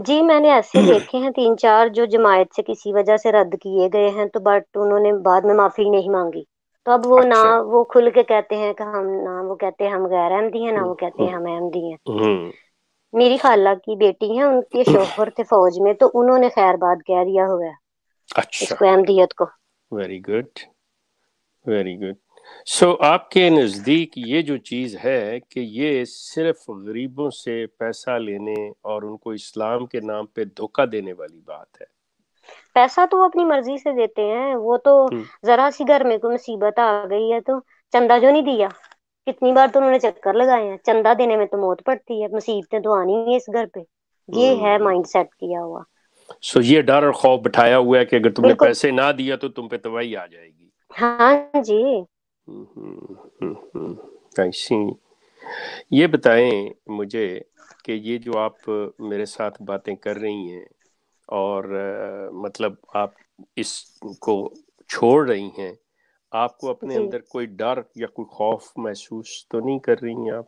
जी मैंने ऐसे देखे हैं तीन चार जो जमायत से किसी वजह से रद्द किए गए हैं, तो बट उन्होंने बाद में माफी नहीं मांगी, तो अब वो अच्छा। ना वो खुल के कहते हैं कि हम ना वो कहते हैं हम गैर अहमदी हैं, ना वो कहते हैं हम अहमदी हैं। मेरी खाला की बेटी है, उनके शोहर थे फौज में, तो उन्होंने खैर बात कह दिया हुआ है अच्छा। इसको अहमदियत को। Very good, very good. So आपके नज़दीक ये जो चीज़ है कि ये सिर्फ गरीबों से पैसा लेने और उनको इस्लाम के नाम पे धोखा देने वाली बात है? पैसा तो अपनी मर्जी से देते हैं, वो तो जरा सी घर में कोई मुसीबत आ गई है तो चंदा जो नहीं दिया, कितनी बार तो उन्होंने चक्कर लगाए हैं, चंदा देने में तो मौत पड़ती है, मुसीबतें तो आनी है इस घर पे, ये है माइंड सेट किया हुआ। सो ये डर और खौफ बिठाया हुआ है कि अगर तुमने पैसे ना दिया तो तुम पे तबाही आ जाएगी। हाँ जी। हम्म, ये बताएं मुझे कि ये जो आप मेरे साथ बातें कर रही हैं और मतलब आप इसको छोड़ रही हैं, आपको अपने अंदर कोई डर या कोई खौफ महसूस तो नहीं कर रही हैं आप?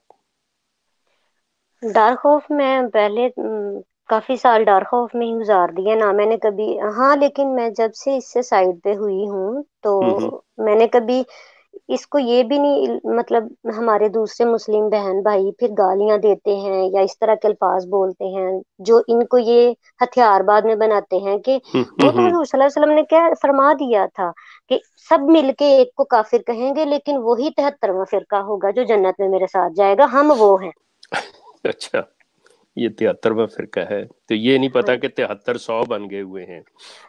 डर खौफ मैं पहले काफी साल डर खौफ में ही गुजार दिया ना, मैंने कभी हाँ, लेकिन मैं जब से इससे साइड पे हुई हूँ तो मैंने कभी इसको ये भी नहीं, मतलब हमारे दूसरे मुस्लिम बहन भाई फिर गालियां देते हैं या इस तरह के अल्फाज बोलते हैं जो इनको ये हथियार बाद में बनाते हैं कि वो तो हजूर सल्लल्लाहु अलैहि वसल्लम ने क्या फरमा दिया था कि सब मिलके एक को काफिर कहेंगे लेकिन वही तिहत्तरवां फिरका होगा जो जन्नत में मेरे साथ जाएगा, हम वो हैं। अच्छा, ये तिहत्तरवां फिरका है, तो ये नहीं पता कि तिहत्तर सौ बन गए हुए हैं,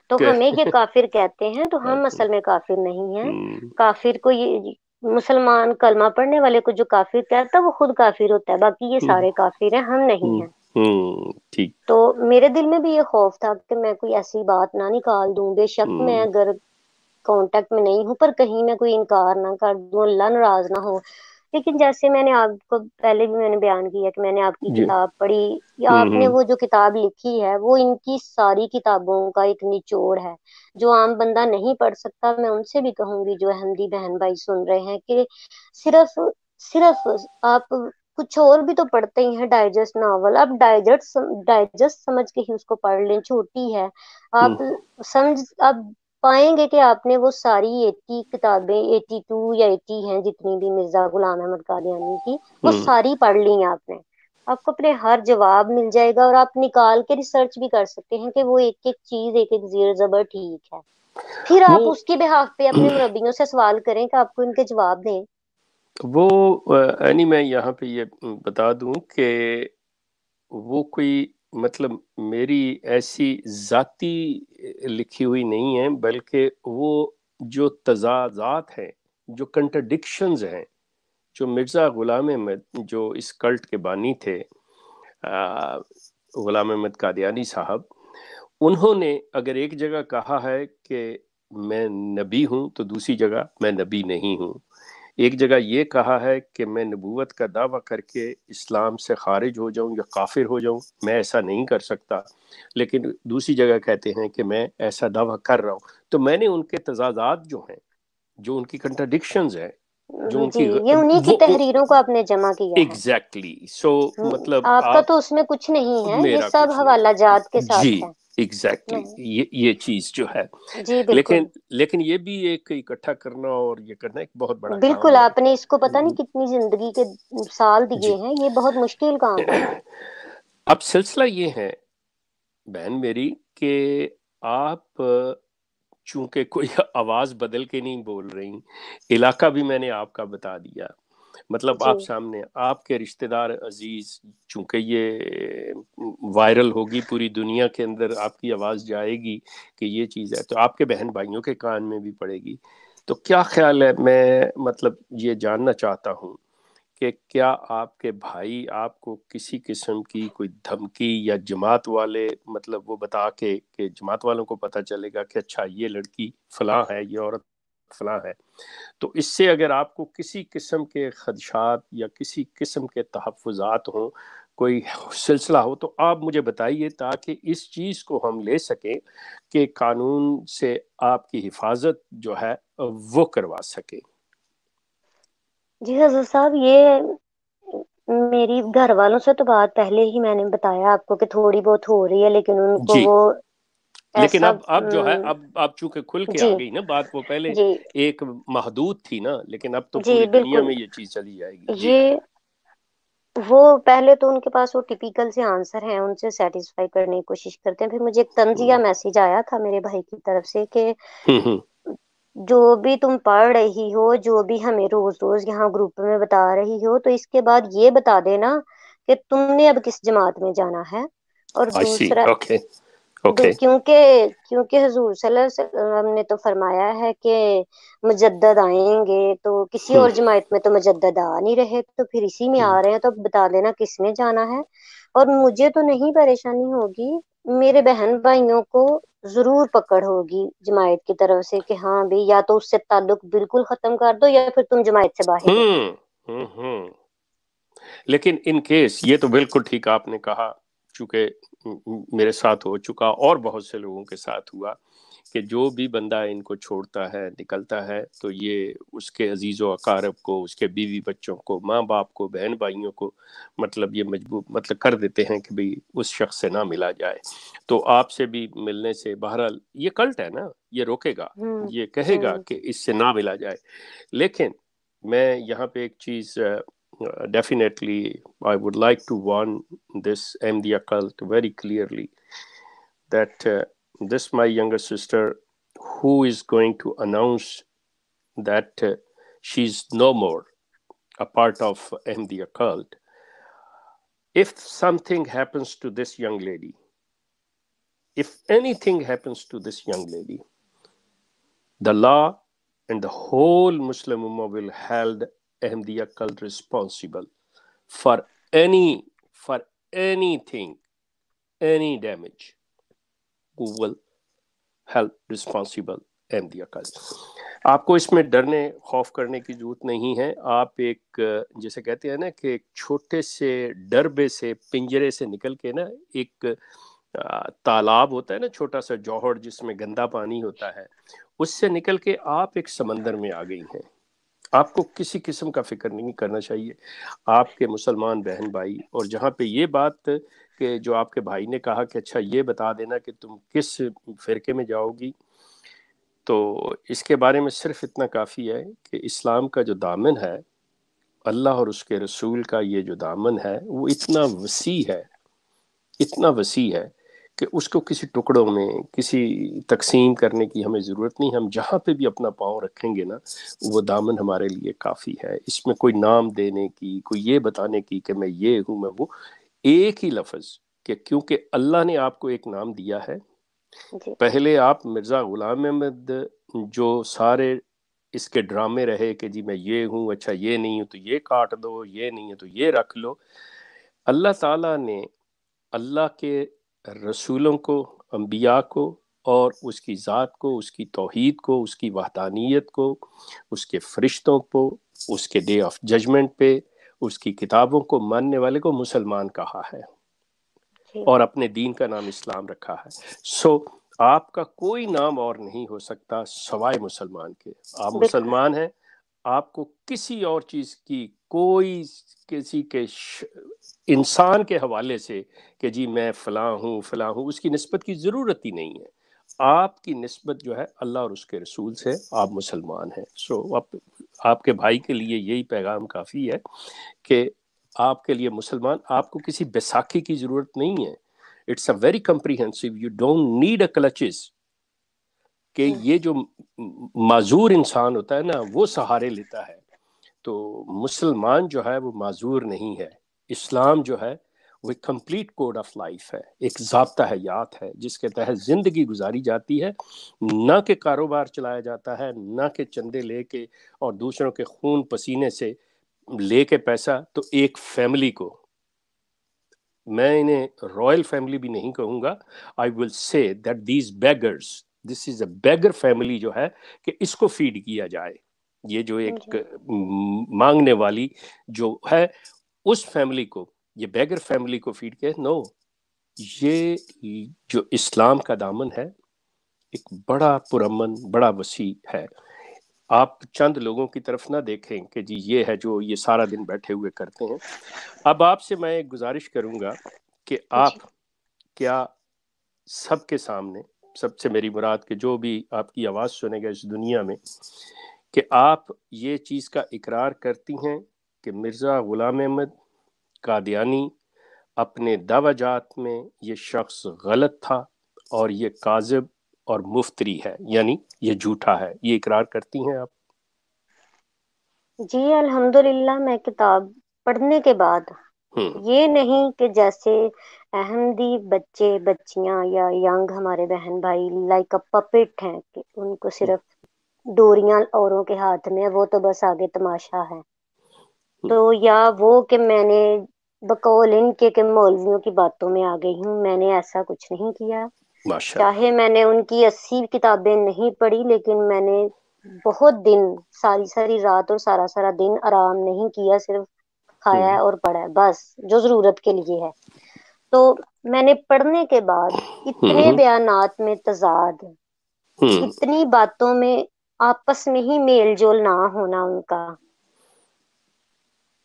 तो हमें ये काफिर कहते हैं, तो हम असल में काफिर नहीं हैं। काफिर को ये मुसलमान कलमा पढ़ने वाले को जो काफिर कहता है वो खुद काफिर होता है, बाकी ये सारे काफिर हैं, हम नहीं हैं। ठीक। तो मेरे दिल में भी ये खौफ था कि मैं कोई ऐसी बात ना निकाल दूं, बेशक मैं अगर कॉन्टेक्ट में नहीं हूँ पर कहीं मैं कोई इनकार ना कर दूं, अल्लाह नाराज ना हो। लेकिन जैसे मैंने आपको पहले भी मैंने बयान किया कि मैंने आपकी किताब पढ़ी या आपने वो जो किताब लिखी है वो इनकी सारी किताबों का एक निचोड़ है जो आम बंदा नहीं पढ़ सकता। मैं उनसे भी कहूंगी जो अहमदी बहन भाई सुन रहे हैं कि सिर्फ सिर्फ आप कुछ और भी तो पढ़ते ही हैं, डाइजेस्ट नावल, आप डाइजेस्ट डाइजेस्ट समझ के ही उसको पढ़ लें, छोटी है, आप समझ आप पाएंगे कि आपने वो सारी अस्सी किताबें बयासी या अस्सी हैं जितनी भी मिर्जा गुलाम अहमद कादियानी की, वो सारी पढ़ ली हैं आपने, आपको अपने हर जवाब मिल जाएगा और आप निकाल के रिसर्च भी कर सकते हैं कि वो एक एक चीज एक एक जीर जबर ठीक है। फिर आप उसके बिहाफ पे अपने मुरब्बियों से सवाल करें कि आपको इनके जवाब दें। वो यानी मैं यहाँ पे ये बता दूं कि वो कोई मतलब मेरी ऐसी जाती लिखी हुई नहीं है, बल्कि वो जो तजाजात हैं, जो कंट्रडिक्शंस हैं, जो मिर्ज़ा ग़ुलाम अहमद जो इस कल्ट के बानी थे, ग़ुलाम अहमद कादियानी साहब, उन्होंने अगर एक जगह कहा है कि मैं नबी हूँ तो दूसरी जगह मैं नबी नहीं हूँ, एक जगह ये कहा है कि मैं नबूवत का दावा करके इस्लाम से खारिज हो जाऊं या काफिर हो जाऊं, मैं ऐसा नहीं कर सकता, लेकिन दूसरी जगह कहते हैं कि मैं ऐसा दावा कर रहा हूं। तो मैंने उनके तजाजात जो हैं, जो उनकी कंट्राडिक्शंस हैं, जो उनकी ये उन्हीं की तहरीरों को आपने जमा किया। Exactly exactly. सो so, मतलब आपका आप, तो उसमें कुछ नहीं है, ये सब हवाला जात के साथ जी, है। Exactly exactly. ये ये चीज जो है जी, लेकिन लेकिन ये भी एक इकट्ठा करना और ये करना एक बहुत बड़ा बिल्कुल काम। आपने इसको पता नहीं कितनी जिंदगी के साल दिए हैं, ये बहुत मुश्किल काम है। अब सिलसिला ये है बहन मेरी कि आप चूंकि कोई आवाज बदल के नहीं बोल रही, इलाका भी मैंने आपका बता दिया, मतलब आप सामने आपके रिश्तेदार अजीज, चूंकि ये वायरल होगी पूरी दुनिया के अंदर, आपकी आवाज़ जाएगी कि ये चीज़ है, तो आपके बहन भाइयों के कान में भी पड़ेगी। तो क्या ख्याल है, मैं मतलब ये जानना चाहता हूँ कि क्या आपके भाई आपको किसी किस्म की कोई धमकी या जमात वाले मतलब वो बता के कि जमात वालों को पता चलेगा कि अच्छा ये लड़की फलां है, ये औरत फला है, तो इससे अगर आपको किसी किस्म के खदशात या किसी किस्म के तहफ़ुज़ात हों, कोई सिलसिला हो, तो आप मुझे बताइए ताकि इस चीज़ को हम ले सकें कि कानून से आपकी हिफाजत जो है वो करवा सकें। जी हज़रत साहब, ये मेरी घर वालों से तो बात पहले ही मैंने बताया आपको कि थोड़ी बहुत हो रही है, लेकिन उनको वो लेकिन अब अब जो है अब आप चूंकि खुल के आ गई ना बात, वो पहले एक महदूद थी ना, लेकिन अब तो पूरी दुनिया में ये चीज चली जाएगी। ये वो पहले तो उनके पास वो टिपिकल से आंसर हैं, उनसे सेटिस्फाई करने की कोशिश करते हैं। फिर मुझे एक तंजिया मैसेज आया था मेरे भाई की तरफ से कि जो भी तुम पढ़ रही हो, जो भी हमें रोज रोज यहाँ ग्रुप में बता रही हो, तो इसके बाद ये बता देना कि तुमने अब किस जमात में जाना है। और दूसरा Okay. क्योंकि क्योंकि हजूर सल्लल्लाहु अलैहि वसल्लम ने तो फरमाया है कि मुजद्दद आएंगे, तो किसी और जमायत में तो मुजद्दद आ नहीं रहे, तो फिर इसी में आ रहे हैं, तो बता देना किस में जाना है। और मुझे तो नहीं परेशानी होगी, मेरे बहन भाइयों को जरूर पकड़ होगी जमायत की तरफ से कि हाँ भाई, या तो उससे ताल्लुक बिल्कुल खत्म कर दो या फिर तुम जमायत से बाहर। लेकिन इन केस, ये तो बिल्कुल ठीक आपने कहा, चूंकि मेरे साथ हो चुका और बहुत से लोगों के साथ हुआ कि जो भी बंदा इनको छोड़ता है, निकलता है, तो ये उसके अजीज़ व अकारब को, उसके बीवी बच्चों को, माँ बाप को, बहन भाइयों को मतलब ये मजबूर मतलब कर देते हैं कि भाई उस शख्स से ना मिला जाए। तो आपसे भी मिलने से, बहरहाल ये कल्ट है ना, ये रोकेगा, ये कहेगा कि इससे ना मिला जाए। लेकिन मैं यहाँ पे एक चीज़ Uh, definitely, I would like to warn this M D cult very clearly that uh, this my younger sister who is going to announce that uh, she's no more a part of M D cult. If something happens to this young lady, if anything happens to this young lady, the law and the whole Muslim Ummah will held Ahmadiyya cult responsible for any for anything, any damage. Who will help responsible Ahmadiyya cult? आपको इसमें डरने खौफ करने की जरूरत नहीं है। आप एक, जैसे कहते हैं ना कि एक छोटे से डरबे से, पिंजरे से निकल के ना, एक तालाब होता है ना छोटा सा जौहर जिसमें गंदा पानी होता है, उससे निकल के आप एक समंदर में आ गई हैं। आपको किसी किस्म का फिक्र नहीं करना चाहिए, आपके मुसलमान बहन भाई। और जहाँ पे ये बात के जो आपके भाई ने कहा कि अच्छा ये बता देना कि तुम किस फ़िरके में जाओगी, तो इसके बारे में सिर्फ इतना काफ़ी है कि इस्लाम का जो दामन है, अल्लाह और उसके रसूल का ये जो दामन है, वो इतना वसी है, इतना वसी है कि उसको किसी टुकड़ों में, किसी तकसीम करने की हमें ज़रूरत नहीं। हम जहाँ पे भी अपना पाँव रखेंगे ना, वो दामन हमारे लिए काफ़ी है। इसमें कोई नाम देने की, कोई ये बताने की कि मैं ये हूँ, मैं वो, एक ही लफ्ज़ कि क्योंकि अल्लाह ने आपको एक नाम दिया है। पहले आप मिर्ज़ा ग़ुलाम अहमद, जो सारे इसके ड्रामे रहे कि जी मैं ये हूँ, अच्छा ये नहीं हूँ तो ये काट दो, ये नहीं है तो ये रख लो। अल्लाह ताला ने अल्लाह के रसूलों को, अंबिया को और उसकी ज़ात को, उसकी तौहीद को, उसकी वहदानियत को, उसके फरिश्तों को, उसके डे ऑफ जजमेंट पे, उसकी किताबों को मानने वाले को मुसलमान कहा है और अपने दीन का नाम इस्लाम रखा है। सो आपका कोई नाम और नहीं हो सकता सवाए मुसलमान के। आप मुसलमान हैं, आपको किसी और चीज़ की कोई किसी के इंसान के हवाले से कि जी मैं फलां हूँ फलां हूँ उसकी निस्बत की ज़रूरत ही नहीं है। आपकी निस्बत जो है अल्लाह और उसके रसूल से, आप मुसलमान हैं। सो आप, आपके भाई के लिए यही पैगाम काफ़ी है कि आपके लिए मुसलमान, आपको किसी बैसाखी की ज़रूरत नहीं है। It's a very comprehensive, you don't need a clutches कि ये जो माजूर इंसान होता है ना वो सहारे लेता है। तो मुसलमान जो है वो माजूर नहीं है। इस्लाम जो है वो एक कम्प्लीट कोड ऑफ लाइफ है, एक ज़ाब्ता हयात है जिसके तहत ज़िंदगी गुजारी जाती है, ना कि कारोबार चलाया जाता है, ना कि चंदे ले के और दूसरों के खून पसीने से ले के पैसा। तो एक फैमिली को, मैं इन्हें रॉयल फैमिली भी नहीं कहूँगा, I will say that these beggars, this is a beggar family जो है कि इसको फीड किया जाए। ये जो एक मांगने वाली जो है उस फैमिली को, ये बेगर फैमिली को फीड किया। नो, ये जो इस्लाम का दामन है एक बड़ा पुरमन, बड़ा वसी है। आप चंद लोगों की तरफ ना देखें कि जी ये है जो ये सारा दिन बैठे हुए करते हैं। अब आपसे मैं एक गुजारिश करूँगा कि आप क्या सबके सामने, सबसे मेरी मुराद के जो भी आपकी आवाज़ सुनेगा इस दुनिया में, कि आप ये चीज़ का इकरार करती हैं कि मिर्ज़ा ग़ुलाम अहमद कादियानी अपने दावाजात में ये शख्स गलत था और ये काज़िब और मुफ्तरी है, यानी ये झूठा है। ये इकरार करती हैं आप? जी अल्हम्दुलिल्लाह, मैं किताब पढ़ने के बाद, ये नहीं कि जैसे अहमदी बच्चे बच्चियां या यंग हमारे बहन भाई लाइक अ पपेट हैं कि उनको सिर्फ डोरियां औरों के हाथ में, वो तो बस आगे तमाशा है। तो या वो कि मैंने बकौल इनके के मौलवियों की बातों में आ गई हूँ, मैंने ऐसा कुछ नहीं किया। चाहे मैंने उनकी अस्सी किताबें नहीं पढ़ी, लेकिन मैंने बहुत दिन, सारी सारी रात और सारा सारा दिन आराम नहीं किया, सिर्फ खाया है और पढ़ा है, बस जो जरूरत के लिए है। तो मैंने पढ़ने के बाद इतने बयानात में तजाद, इतनी बातों में आपस में ही मेल जोल ना होना उनका,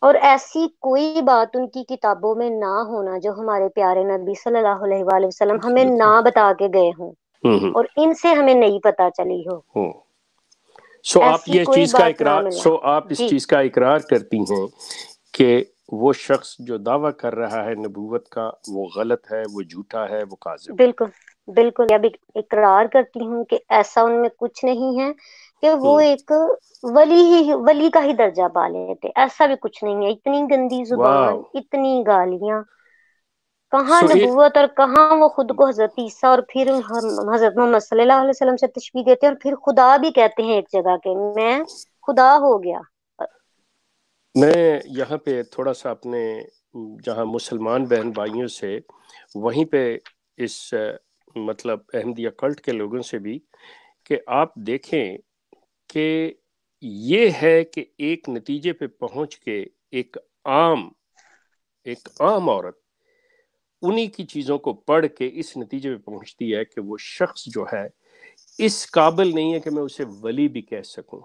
और ऐसी कोई बात उनकी किताबों में ना होना जो हमारे प्यारे नबी सल्लल्लाहु अलैहि वसल्लम हमें ना बता के गए हों और इनसे हमें नहीं पता चली हो। सो आप ये चीज का इकरार, सो आप इस चीज का इकरार करती हैं कि वो शख्स जो दावा कर रहा है नबूवत का वो गलत है, वो झूठा है, वो काज़िब। बिल्कुल बिल्कुल, अब इकरार करती हूँ कि ऐसा उनमें कुछ नहीं है कि वो एक वली ही वली का ही दर्जा पा लेते, ऐसा भी कुछ नहीं है। इतनी गंदी जुबान, इतनी गालियां, कहाँ नबूवत और कहाँ वो खुद को हजरत ईसा और फिर हजरत मोहम्मद सल्लल्लाहु अलैहि वसल्लम से तशबीह देते हैं और फिर खुदा भी कहते हैं एक जगह के मैं खुदा हो गया। मैं यहाँ पे थोड़ा सा अपने जहाँ मुसलमान बहन भाइयों से, वहीं पे इस मतलब अहमदिया कल्ट के लोगों से भी, कि आप देखें कि ये है कि एक नतीजे पे पहुँच के एक आम एक आम औरत उन्हीं की चीज़ों को पढ़ के इस नतीजे पे पहुँचती है कि वो शख्स जो है इस काबिल नहीं है कि मैं उसे वली भी कह सकूँ।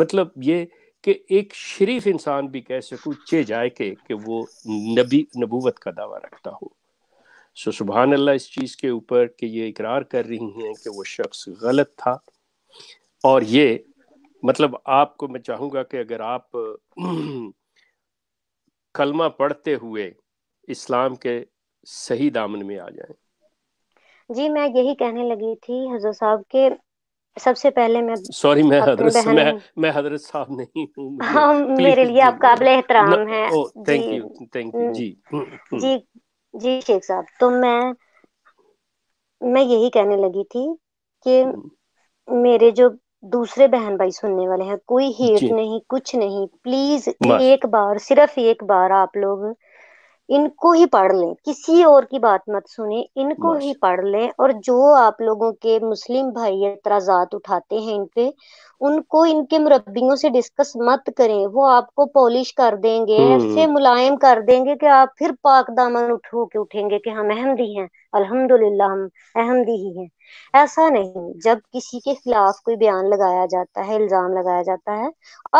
मतलब ये कि एक शरीफ इंसान भी कह सकूँ चे जाए के कि वो नबी नबूवत का दावा रखता हो। सो सुभान अल्लाह इस चीज़ के ऊपर कि ये इकरार कर रही हैं कि वो शख्स गलत था। और ये मतलब आपको मैं चाहूँगा कि अगर आप कलमा पढ़ते हुए इस्लाम के सही दामन में आ जाएं। जी मैं यही कहने लगी थी हज़रत साहब के, सबसे पहले मैं सॉरी मैं हजरत मैं मैं हजरत साहब नहीं हूँ, हाँ, मेरे लिए आप काबिल एहतराम है। थैंक यू थैंक यू जी जी जी शेख साहब। तो मैं मैं यही कहने लगी थी कि मेरे जो दूसरे बहन भाई सुनने वाले हैं, कोई हेट नहीं, कुछ नहीं, प्लीज एक बार, सिर्फ एक बार आप लोग इनको ही पढ़ लें, किसी और की बात मत सुने, इनको ही पढ़ लें। और जो आप लोगों के मुस्लिम भाई एतराजात उठाते हैं इन पे, उनको इनके मुरब्बियों से डिस्कस मत करें, वो आपको पॉलिश कर देंगे, ऐसे मुलायम कर देंगे कि आप फिर पाक दामन उठो के उठेंगे कि हम अहमदी हैं, अल्हम्दुलिल्लाह हम अहमदी ही हैं। ऐसा नहीं, जब किसी के खिलाफ कोई बयान लगाया जाता है, इल्जाम लगाया जाता है,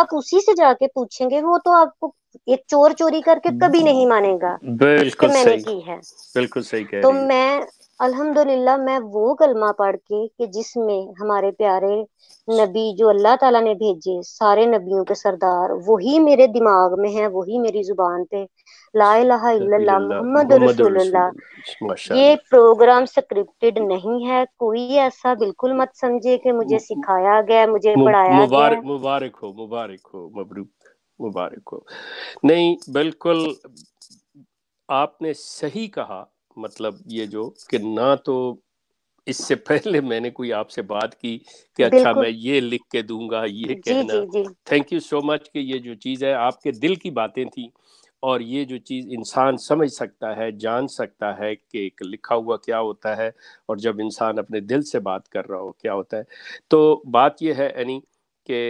आप उसी से जाके पूछेंगे, वो तो आपको एक चोर चोरी करके कभी नहीं मानेगा। बिल्कुल मैंने की है, बिल्कुल सही कह रही। तो मैं अल्हम्दुलिल्लाह मैं वो कलमा पढ़ के कि जिसमें हमारे प्यारे नबी जो अल्लाह ताला ने भेजे, सारे नबियों के सरदार, वही मेरे दिमाग में है, वही मेरी जुबान पे, ला इलाहा इल्लल्लाह मुहम्मद रसूलुल्लाह। ये प्रोग्राम स्क्रिप्टेड नहीं है, कोई ऐसा बिल्कुल मत समझे कि मुझे सिखाया गया, मुझे पढ़ाया गया। मुबारक मुबारक हो, मुबारक हो, मबरूक, मुबारक हो। नहीं, बिल्कुल आपने सही कहा। मतलब ये जो कि ना तो इससे पहले मैंने कोई आपसे बात की कि अच्छा मैं ये लिख के दूंगा, ये कहना, थैंक यू सो मच कि ये जो चीज़ है आपके दिल की बातें थी, और ये जो चीज़ इंसान समझ सकता है, जान सकता है कि एक लिखा हुआ क्या होता है और जब इंसान अपने दिल से बात कर रहा हो क्या होता है। तो बात ये है एनी कि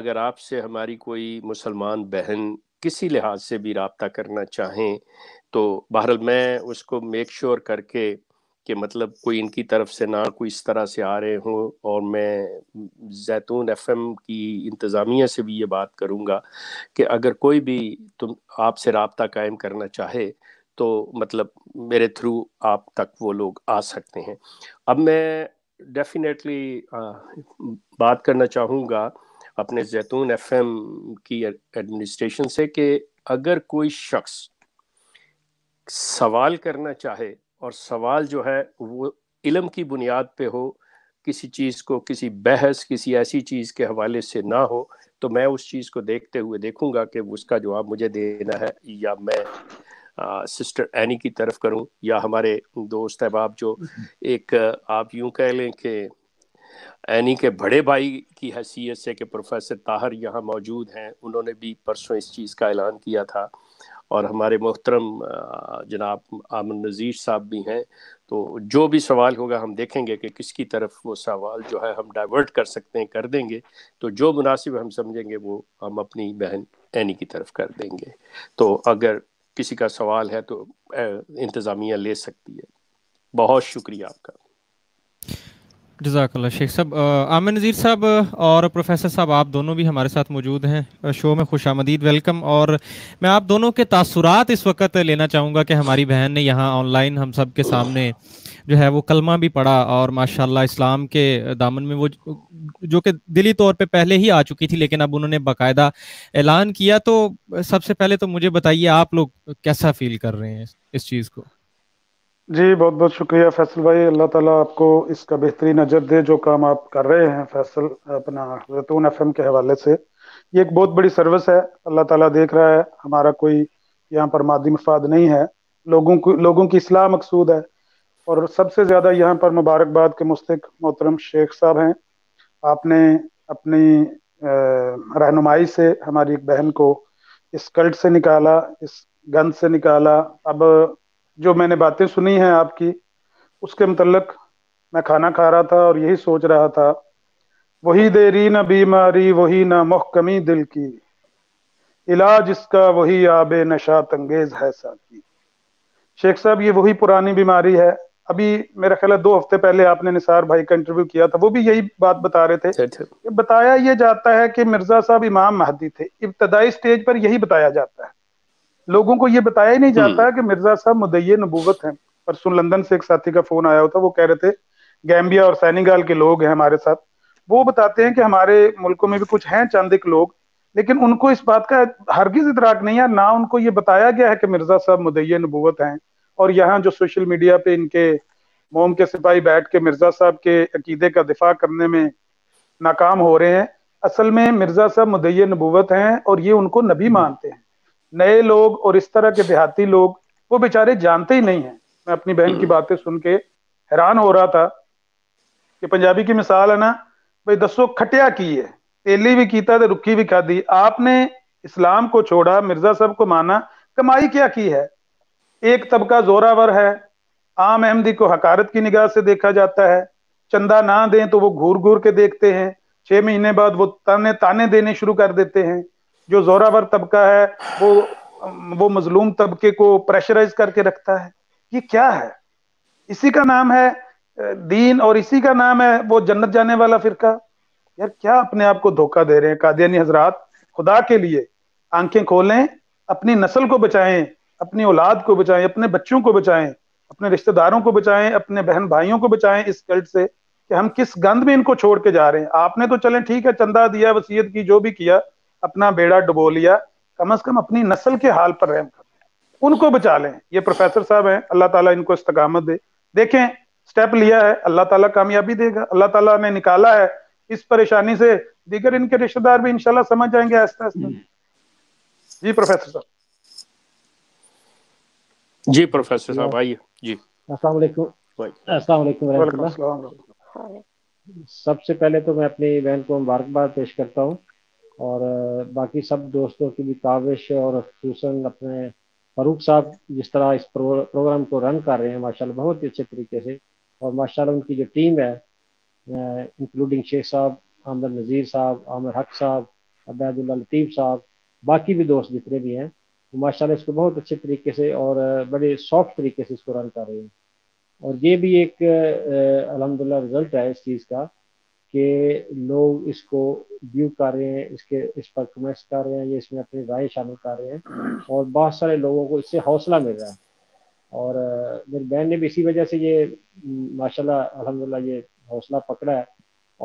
अगर आपसे हमारी कोई मुसलमान बहन किसी लिहाज से भी रब्ता करना चाहें तो बहरहाल मैं उसको मेक श्योर करके कि मतलब कोई इनकी तरफ से ना कोई इस तरह से आ रहे हों, और मैं जैतून एफएम की इंतज़ामिया से भी ये बात करूँगा कि अगर कोई भी तुम आपसे रब्ता कायम करना चाहे तो मतलब मेरे थ्रू आप तक वो लोग आ सकते हैं। अब मैं डेफिनेटली बात करना चाहूँगा अपने जैतून एफएम की एडमिनिस्ट्रेशन से कि अगर कोई शख्स सवाल करना चाहे और सवाल जो है वो इल्म की बुनियाद पे हो, किसी चीज़ को, किसी बहस, किसी ऐसी चीज़ के हवाले से ना हो, तो मैं उस चीज़ को देखते हुए देखूंगा कि उसका जवाब मुझे देना है या मैं आ, सिस्टर एनी की तरफ करूं या हमारे दोस्त अहबाब जो एक आप यूं कह लें कि एनी के बड़े भाई की हैसियत से कि प्रोफेसर ताहर यहाँ मौजूद हैं, उन्होंने भी परसों इस चीज़ का ऐलान किया था, और हमारे मोहतरम जनाब आमन नज़ीर साहब भी हैं। तो जो भी सवाल होगा हम देखेंगे कि किसकी तरफ वो सवाल जो है हम डाइवर्ट कर सकते हैं, कर देंगे। तो जो मुनासिब हम समझेंगे वो हम अपनी बहन एनी की तरफ कर देंगे। तो अगर किसी का सवाल है तो इंतज़ामिया ले सकती है। बहुत शुक्रिया आपका, जज़ाकल्लाह शेख साहब। आमिर नज़ीर साहब और प्रोफेसर साहब आप दोनों भी हमारे साथ मौजूद हैं शो में, खुशामदीद, वेलकम। और मैं आप दोनों के तासुरात इस वक्त लेना चाहूँगा कि हमारी बहन ने यहाँ ऑनलाइन हम सब के सामने जो है वो कलमा भी पढ़ा, और माशाल्लाह इस्लाम के दामन में वो जो कि दिली तौर पे पहले ही आ चुकी थी, लेकिन अब उन्होंने बाकायदा ऐलान किया। तो सबसे पहले तो मुझे बताइए आप लोग कैसा फील कर रहे हैं इस चीज़ को? जी, बहुत बहुत शुक्रिया फैसल भाई। अल्लाह ताला आपको इसका बेहतरीन अजर दे, जो काम आप कर रहे हैं फैसल अपना जैतून एफएम के हवाले से। ये एक बहुत बड़ी सर्विस है, अल्लाह ताला देख रहा है, हमारा कोई यहाँ पर मादी मफाद नहीं है, लोगों को, लोगों की इस्लाह मकसूद है। और सबसे ज़्यादा यहाँ पर मुबारकबाद के मुस्तक मोहतरम शेख साहब हैं, आपने अपनी रहनुमाई से हमारी एक बहन को इस कल्ट से निकाला, इस गंद से निकाला। अब जो मैंने बातें सुनी हैं आपकी, उसके मतलब मैं खाना खा रहा था और यही सोच रहा था, वही देरी ना बीमारी, वही ना मुहकमी दिल की, इलाज इसका वही आबे नशा तंगेज है साकी। शेख साहब, ये वही पुरानी बीमारी है। अभी मेरा ख्याल है दो हफ्ते पहले आपने निसार भाई का इंटरव्यू किया था, वो भी यही बात बता रहे थे। बताया यह जाता है कि मिर्जा साहब इमाम महदी थे, इब्तदाई स्टेज पर यही बताया जाता है, लोगों को ये बताया ही नहीं जाता कि मिर्जा साहब मुद्दई नबूवत हैं। परसों लंदन से एक साथी का फोन आया होता, वो कह रहे थे गैम्बिया और सैनीगाल के लोग हैं हमारे साथ, वो बताते हैं कि हमारे मुल्कों में भी कुछ हैं चांदिक लोग, लेकिन उनको इस बात का हरगिज इतराक नहीं है, ना उनको ये बताया गया है कि मिर्जा साहब मुद्दई नबूवत हैं। और यहाँ जो सोशल मीडिया पे इनके मोम के सिपाही बैठ के मिर्जा साहब के अकीदे का दिफा करने में नाकाम हो रहे हैं, असल में मिर्जा साहब मुद्दई नबूवत हैं और ये उनको नबी मानते हैं। नए लोग और इस तरह के देहाती लोग वो बेचारे जानते ही नहीं हैं। मैं अपनी बहन की बातें सुन के हैरान हो रहा था कि पंजाबी की मिसाल है ना भाई, दसो खटिया की है, तेली भी कीता तो रुखी भी खादी। आपने इस्लाम को छोड़ा, मिर्जा साहब को माना, कमाई क्या की है? एक तबका जोरावर है, आम अहमदी को हकारत की निगाह से देखा जाता है, चंदा ना दें तो वो घूर घूर के देखते हैं, छह महीने बाद वो ताने ताने देने शुरू कर देते हैं। जो जोरावर तबका है वो वो मजलूम तबके को प्रेशराइज करके रखता है। ये क्या है? इसी का नाम है दीन और इसी का नाम है वो जन्नत जाने वाला फिरका। यार क्या अपने आप को धोखा दे रहे हैं कादियानी हजरात। खुदा के लिए आंखें खोलें, अपनी नस्ल को बचाएं, अपनी औलाद को बचाएं, अपने बच्चों को बचाएं, अपने रिश्तेदारों को बचाएं, अपने बहन भाइयों को बचाएं इस कल्ट से कि हम किस गंद में इनको छोड़ के जा रहे हैं। आपने तो चलें ठीक है, चंदा दिया, वसीयत की, जो भी किया, अपना बेड़ा डुबो लिया, कम अज कम अपनी नस्ल के हाल पर रहम करें, उनको बचा लें। ये प्रोफेसर साहब हैं, अल्लाह ताला इनको इस्तकामत दे। देखें स्टेप लिया है, अल्लाह ताला कामयाबी देगा, अल्लाह ताला ने निकाला है इस परेशानी से। दीगर इनके रिश्तेदार भी इंशाल्लाह समझ जाएंगे आस्ता आस्ता। जी प्रोफेसर साहब। जी प्रोफेसर साहब आइए जी। अस्सलाम वालेकुम। अस्सलाम वालेकुम व रहमतुल्लाह। सबसे पहले तो मैं अपनी बहन को मुबारकबाद पेश करता हूँ और बाकी सब दोस्तों की भी काविश और ख़ुसूसन अपने फ़ारूक साहब जिस तरह इस प्रो, प्रोग्राम को रन कर रहे हैं माशाल्लाह बहुत ही अच्छे तरीके से। और माशाल्लाह उनकी जो टीम है इंक्लूडिंग शेख साहब, आमद नज़ीर साहब, आमर हक साहब, अबैदुल्ला लतीफ़ साहब, बाकी भी दोस्त जितने भी हैं वो माशाल्लाह इसको बहुत अच्छे तरीके से और बड़े सॉफ्ट तरीके से इसको रन कर रहे हैं। और ये भी एक अलहम्दुलिल्लाह रिज़ल्ट है इस चीज़ का कि लोग इसको व्यू कर रहे हैं, इसके इस पर कमेंट्स कर रहे हैं, ये इसमें अपनी राय शामिल कर रहे हैं और बहुत सारे लोगों को इससे हौसला मिल रहा है। और मेरी बहन ने भी इसी वजह से ये माशाल्लाह अल्हम्दुलिल्लाह ये हौसला पकड़ा है।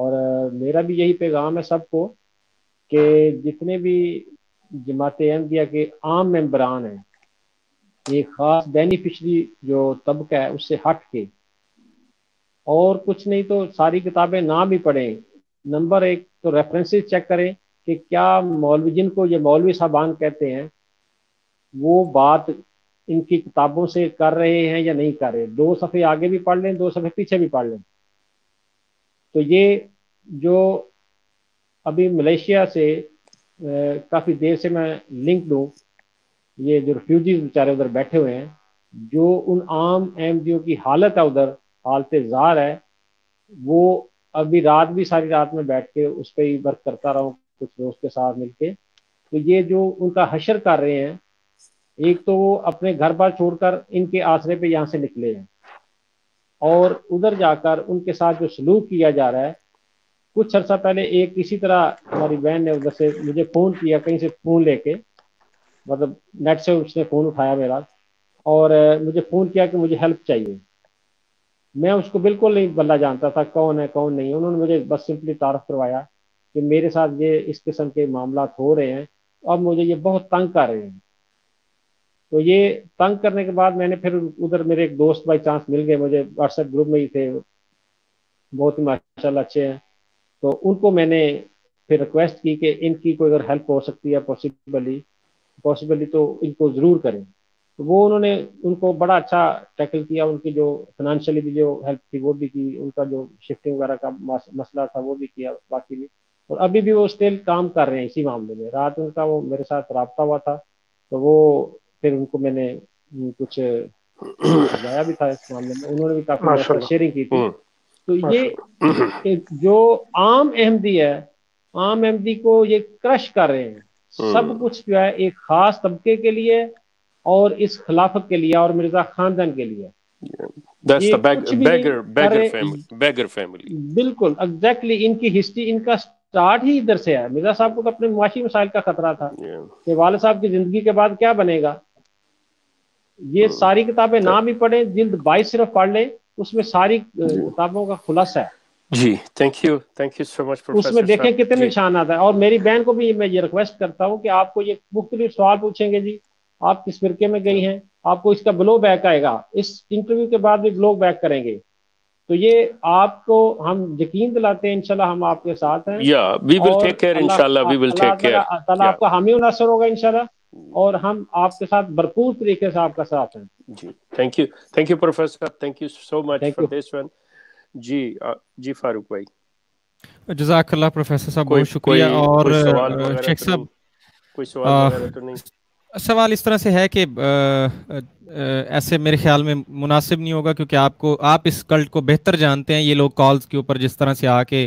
और मेरा भी यही पैगाम है सबको कि जितने भी जमात अहमदिया के आम मेम्बरान हैं, ये ख़ास बेनिफिशरी जो तबका है उससे हट के और कुछ नहीं तो सारी किताबें ना भी पढ़ें, नंबर एक तो रेफरेंसेस चेक करें कि क्या मौलवी, जिनको ये मौलवी साहबान कहते हैं, वो बात इनकी किताबों से कर रहे हैं या नहीं कर रहे। दो सफ़े आगे भी पढ़ लें, दो सफ़े पीछे भी पढ़ लें। तो ये जो अभी मलेशिया से काफ़ी देर से मैं लिंक दूँ, ये जो रिफ्यूजीज बेचारे उधर बैठे हुए हैं, जो उन आम एमडीओ की हालत है उधर, हालत ज़ार है, वो अभी रात भी सारी रात में बैठ के उस पर ही वर्क करता रहा हूँ कुछ दोस्त के साथ मिलके। तो ये जो उनका हशर कर रहे हैं, एक तो वो अपने घर बार छोड़कर इनके आसरे पे यहाँ से निकले हैं और उधर जाकर उनके साथ जो सलूक किया जा रहा है। कुछ अर्सा पहले एक इसी तरह हमारी बहन ने उधर से मुझे फ़ोन किया, कहीं से फ़ोन लेके, मतलब नेट से उसने फ़ोन उठाया मेरा और मुझे फ़ोन किया कि मुझे हेल्प चाहिए। मैं उसको बिल्कुल नहीं बल्ला जानता था कौन है कौन नहीं है। उन्होंने मुझे बस सिंपली तारफ़ करवाया कि मेरे साथ ये इस किस्म के मामला हो रहे हैं, अब मुझे ये बहुत तंग कर रहे हैं। तो ये तंग करने के बाद मैंने फिर उधर, मेरे एक दोस्त बाई चांस मिल गए मुझे, व्हाट्सएप ग्रुप में ही थे, बहुत ही माशाल्लाह अच्छे हैं। तो उनको मैंने फिर रिक्वेस्ट की कि इनकी कोई अगर हेल्प हो सकती है पॉसिबली पॉसिबली तो इनको ज़रूर करें। तो वो उन्होंने उनको बड़ा अच्छा टैकल किया, उनकी जो फिनंशली भी जो हेल्प थी वो भी की, उनका जो शिफ्टिंग वगैरह का मसला था वो भी किया, बाकी भी। और अभी भी वो स्टिल काम कर रहे हैं इसी मामले में। रात उनका वो मेरे साथ रब्ता हुआ था तो वो फिर उनको मैंने कुछ बताया भी था इस मामले में, उन्होंने भी काफ़ी शेयरिंग की थी। तो ये जो आम अहमदी है, आम अहमदी को ये क्रश कर रहे हैं। सब कुछ जो है एक ख़ास तबके के लिए और इस खिलाफत के लिए और मिर्जा खानदान के लिए। बिल्कुल एग्जैक्टली इनकी हिस्ट्री, इनका स्टार्ट ही इधर से है। मिर्जा साहब को तो अपने मुआशी मसाइल का खतरा था कि वाले साहब की जिंदगी के बाद क्या बनेगा। ये सारी किताबें ना भी पढ़ें, जिल्द बाईस सिर्फ पढ़ लें, उसमें सारी किताबों का खुलासा है जी। Thank you, thank you so much. उसमें देखें कितने निशान आता है। और मेरी बहन को भी मैं ये रिक्वेस्ट करता हूँ कि आपको ये मुख्तलिफ सवाल पूछेंगे जी, आप किस फिरके में गई हैं, आपको इसका ब्लो बैक आएगा, इस इंटरव्यू के बाद भी ब्लो बैक करेंगे। तो ये आपको हम यकीन दिलाते हैं इंशाल्लाह हम आपके साथ हैं। या वी विल टेक केयर इंशाल्लाह, वी विल टेक केयर। ताला आपका हामी नासर होगा इंशाल्लाह और हम आपके साथ भरपूर तरीके से आपका साथ हैं जी। Thank you, thank you professor, thank you so much for this one जी। जी फारूक भाई, जज़ाकल्लाह प्रोफेसर साहब, बहुत शुक्रिया। और शेख साहब कोई सवाल तो नहीं? सवाल इस तरह से है कि ऐसे मेरे ख्याल में मुनासिब नहीं होगा, क्योंकि आपको आप इस कल्ट को बेहतर जानते हैं। ये लोग कॉल्स के ऊपर जिस तरह से आके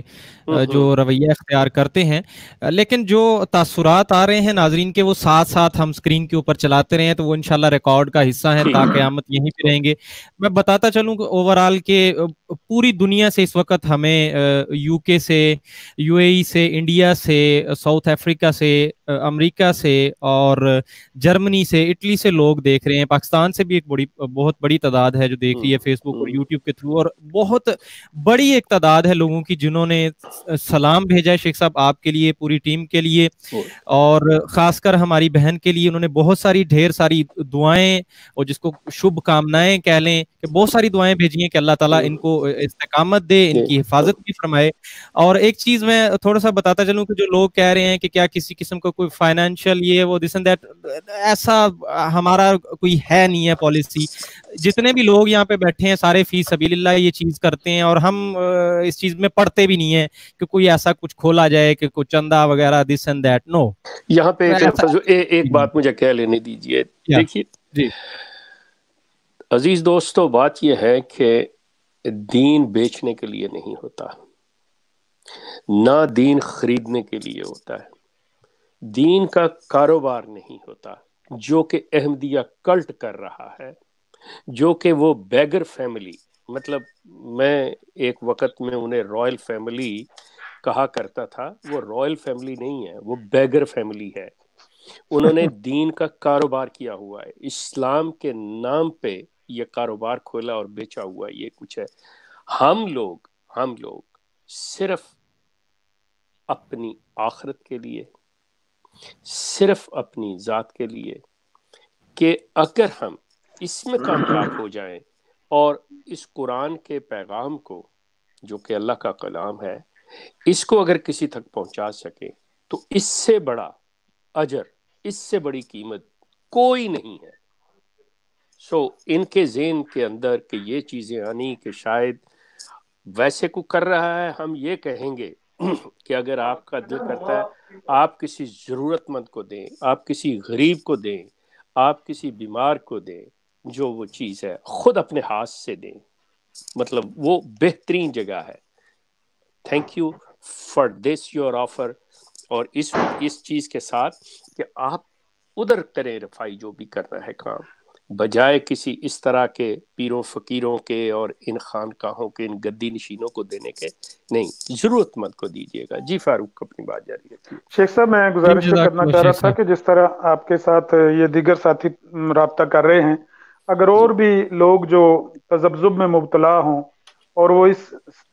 जो रवैया इख्तियार करते हैं, लेकिन जो तासुरात आ रहे हैं नाजरीन के वो साथ साथ हम स्क्रीन के ऊपर चलाते रहे हैं, तो वो इंशाल्लाह रिकॉर्ड का हिस्सा है, ताक़यामत यहीं पे रहेंगे। मैं बताता चलूँ ओवरऑल के पूरी दुनिया से इस वक्त हमें यूके से, यूएई से, इंडिया से, साउथ अफ्रीका से, अमेरिका से और जर्मनी से, इटली से लोग देख रहे हैं। पाकिस्तान से भी एक बड़ी बहुत बड़ी तादाद है जो देख रही है फेसबुक और यूट्यूब के थ्रू, और बहुत बड़ी एक तादाद है लोगों की जिन्होंने सलाम भेजा है शेख साहब आपके लिए, पूरी टीम के लिए, और ख़ासकर हमारी बहन के लिए उन्होंने बहुत सारी ढेर सारी दुआएं और जिसको शुभकामनाएं कह लें कि बहुत सारी दुआएं भेजी हैं कि अल्लाह ताला इनको इस्तेकामत दे, इनकी हिफाजत भी फरमाए। और एक चीज़ मैं थोड़ा सा बताता चलूँ कि जो लोग कह रहे हैं कि क्या किसी किस्म का कोई फाइनेंशियल ये वो दिस एंड दैट, ऐसा हमारा कोई है नहीं है पॉलिसी। जितने भी लोग यहाँ पे बैठे हैं सारे फी सबीलिल्लाह ये चीज़ करते हैं, और हम इस चीज़ में पढ़ते भी नहीं है कि कोई ऐसा कुछ खोला जाए कि कोई चंदा वगैरह दिस एंड दैट, नो। यहाँ पे ए, एक बात मुझे कह लेने दीजिए। देखिए अजीज दोस्तों, बात यह है कि दीन बेचने के लिए नहीं होता, ना दीन खरीदने के लिए होता है। दीन का कारोबार नहीं होता जो कि अहमदिया कल्ट कर रहा है, जो कि वो बैगर फैमिली, मतलब मैं एक वक़्त में उन्हें रॉयल फैमिली कहा करता था, वो रॉयल फैमिली नहीं है, वो बैगर फैमिली है। उन्होंने दीन का कारोबार किया हुआ है, इस्लाम के नाम पे ये कारोबार खोला और बेचा हुआ ये कुछ है। हम लोग हम लोग सिर्फ अपनी आखिरत के लिए, सिर्फ अपनी ज़ात के लिए कि अगर हम इसमें कामयाब हो जाएं और इस कुरान के पैगाम को, जो कि अल्लाह का कलाम है, इसको अगर किसी तक पहुंचा सके तो इससे बड़ा अजर, इससे बड़ी कीमत कोई नहीं है। सो इनके ज़हन के अंदर कि ये चीज़ें आनी कि शायद वैसे को कर रहा है, हम ये कहेंगे कि अगर आपका दिल करता है आप किसी ज़रूरतमंद को दें, आप किसी गरीब को दें, आप किसी बीमार को दें, जो वो चीज़ है खुद अपने हाथ से दें, मतलब वो बेहतरीन जगह है। Thank you for this your offer. और इस इस चीज़ के साथ कि आप उधर करें रफाई जो भी करना है काम, बजाय किसी इस तरह के पीरों फकीरों के और इन खानकाहों के, इन गद्दी नशीनों को देने के, नहीं, जरूरतमंद को दीजिएगा। जी फारूक, अपनी बात जारी रखिए। शेख साहब मैं गुजारिश करना चाह रहा था कि जिस तरह आपके साथ ये दीगर साथी राब्ता कर रहे हैं, अगर और भी लोग जो तजब्जुब में मुबतला हों और वो इस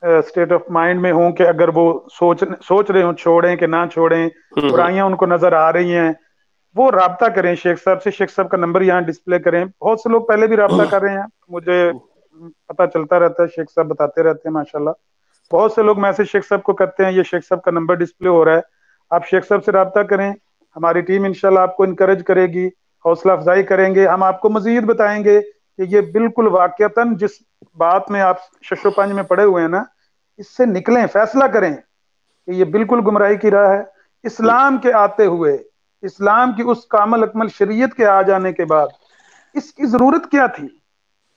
स्टेट ऑफ माइंड में हों कि अगर वो सोच सोच रहे हों छोड़ें कि ना छोड़ें, बुराइयां उनको नजर आ रही हैं, वो राब्ता करें शेख साहब से। शेख साहब का नंबर यहाँ डिस्प्ले करें। बहुत से लोग पहले भी राब्ता कर रहे हैं, मुझे पता चलता रहता है, शेख साहब बताते रहते हैं माशाल्लाह। बहुत से लोग मैसेज शेख साहब को करते हैं, ये शेख साहब का नंबर डिस्प्ले हो रहा है, आप शेख साहब से रब्ता करें। हमारी टीम इंशाल्लाह आपको इनकरेज करेगी, हौसला अफजाई करेंगे, हम आपको मजीद बताएंगे कि ये बिल्कुल वाकयातन जिस बात में आप शशोपंज में पड़े हुए हैं ना, इससे निकलें, फैसला करें कि ये बिल्कुल गुमराही की राह है। इस्लाम के आते हुए, इस्लाम की उस कामल अकमल शरीयत के आ जाने के बाद इसकी ज़रूरत क्या थी?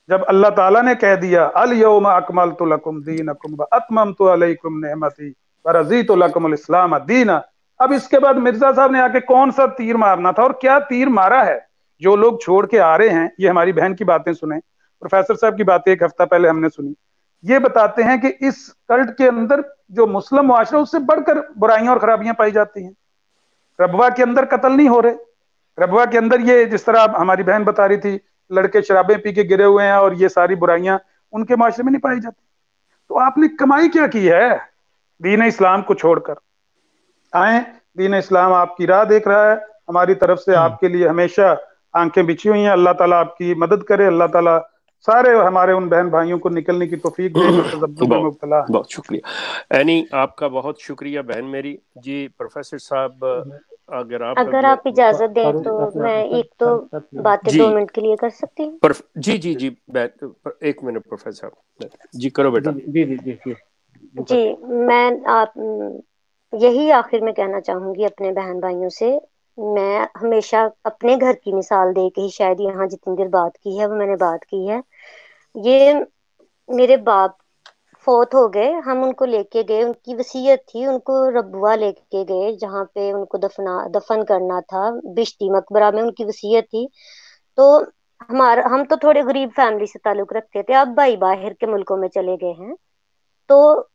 जब अल्लाह ताला ने कह दिया अल यौमा अकमलतु लकुम दीनकुम व अतममतु अलैकुम नेमती व रज़ीतु लकुमुल इस्लाम दीना, अब इसके बाद मिर्जा साहब ने आके कौन सा तीर मारना था और क्या तीर मारा है? जो लोग छोड़ के आ रहे हैं, ये हमारी बहन की बातें सुने, प्रोफेसर साहब की बातें एक हफ्ता पहले हमने सुनी, ये बताते हैं कि इस कल्ट के अंदर जो मुस्लिम मुआशरा उससे बढ़कर बुराइयां और खराबियां पाई जाती हैं। रबवा के अंदर कत्ल नहीं हो रहे, रबवा के अंदर ये जिस तरह हमारी बहन बता रही थी लड़के शराबें पी के गिरे हुए हैं और ये सारी बुराइयां उनके माशरे में नहीं पाई जाती। तो आपने कमाई क्या की है दीन इस्लाम को छोड़कर? आए, दीन इस्लाम आपकी राह देख रहा है, हमारी तरफ से आपके लिए हमेशा आंखें बिछी हुई हैं। अल्लाह ताला आपकी मदद करे, अल्लाह ताला सारे हमारे उन बहन भाइयों को निकलने की तौफीक दे। बहुत शुक्रिया एनी, आपका बहुत शुक्रिया बहन मेरी। जी प्रोफेसर साहब अगर आप अगर आप इजाजत दें तो मैं एक तो बातें दो मिनट के लिए कर सकती हूँ। जी जी जी एक मिनट प्रोफेसर साहब, जी करो बेटा। जी जी जी जी मैं आप यही आखिर में कहना चाहूंगी अपने बहन भाइयों से मैं हमेशा अपने घर की मिसाल दे के ही शायद यहाँ जितनी देर बात की है वो मैंने बात की है। ये मेरे बाप फोत हो गए, हम उनको लेके गए, उनकी वसीयत थी, उनको रबुआ लेके गए जहाँ पे उनको दफना दफन करना था, बिश्ती मकबरा में उनकी वसीयत थी। तो हमारा हम तो थोड़े गरीब फैमिली से ताल्लुक रखते थे, अब भाई बाहर के मुल्कों में चले गए हैं, तो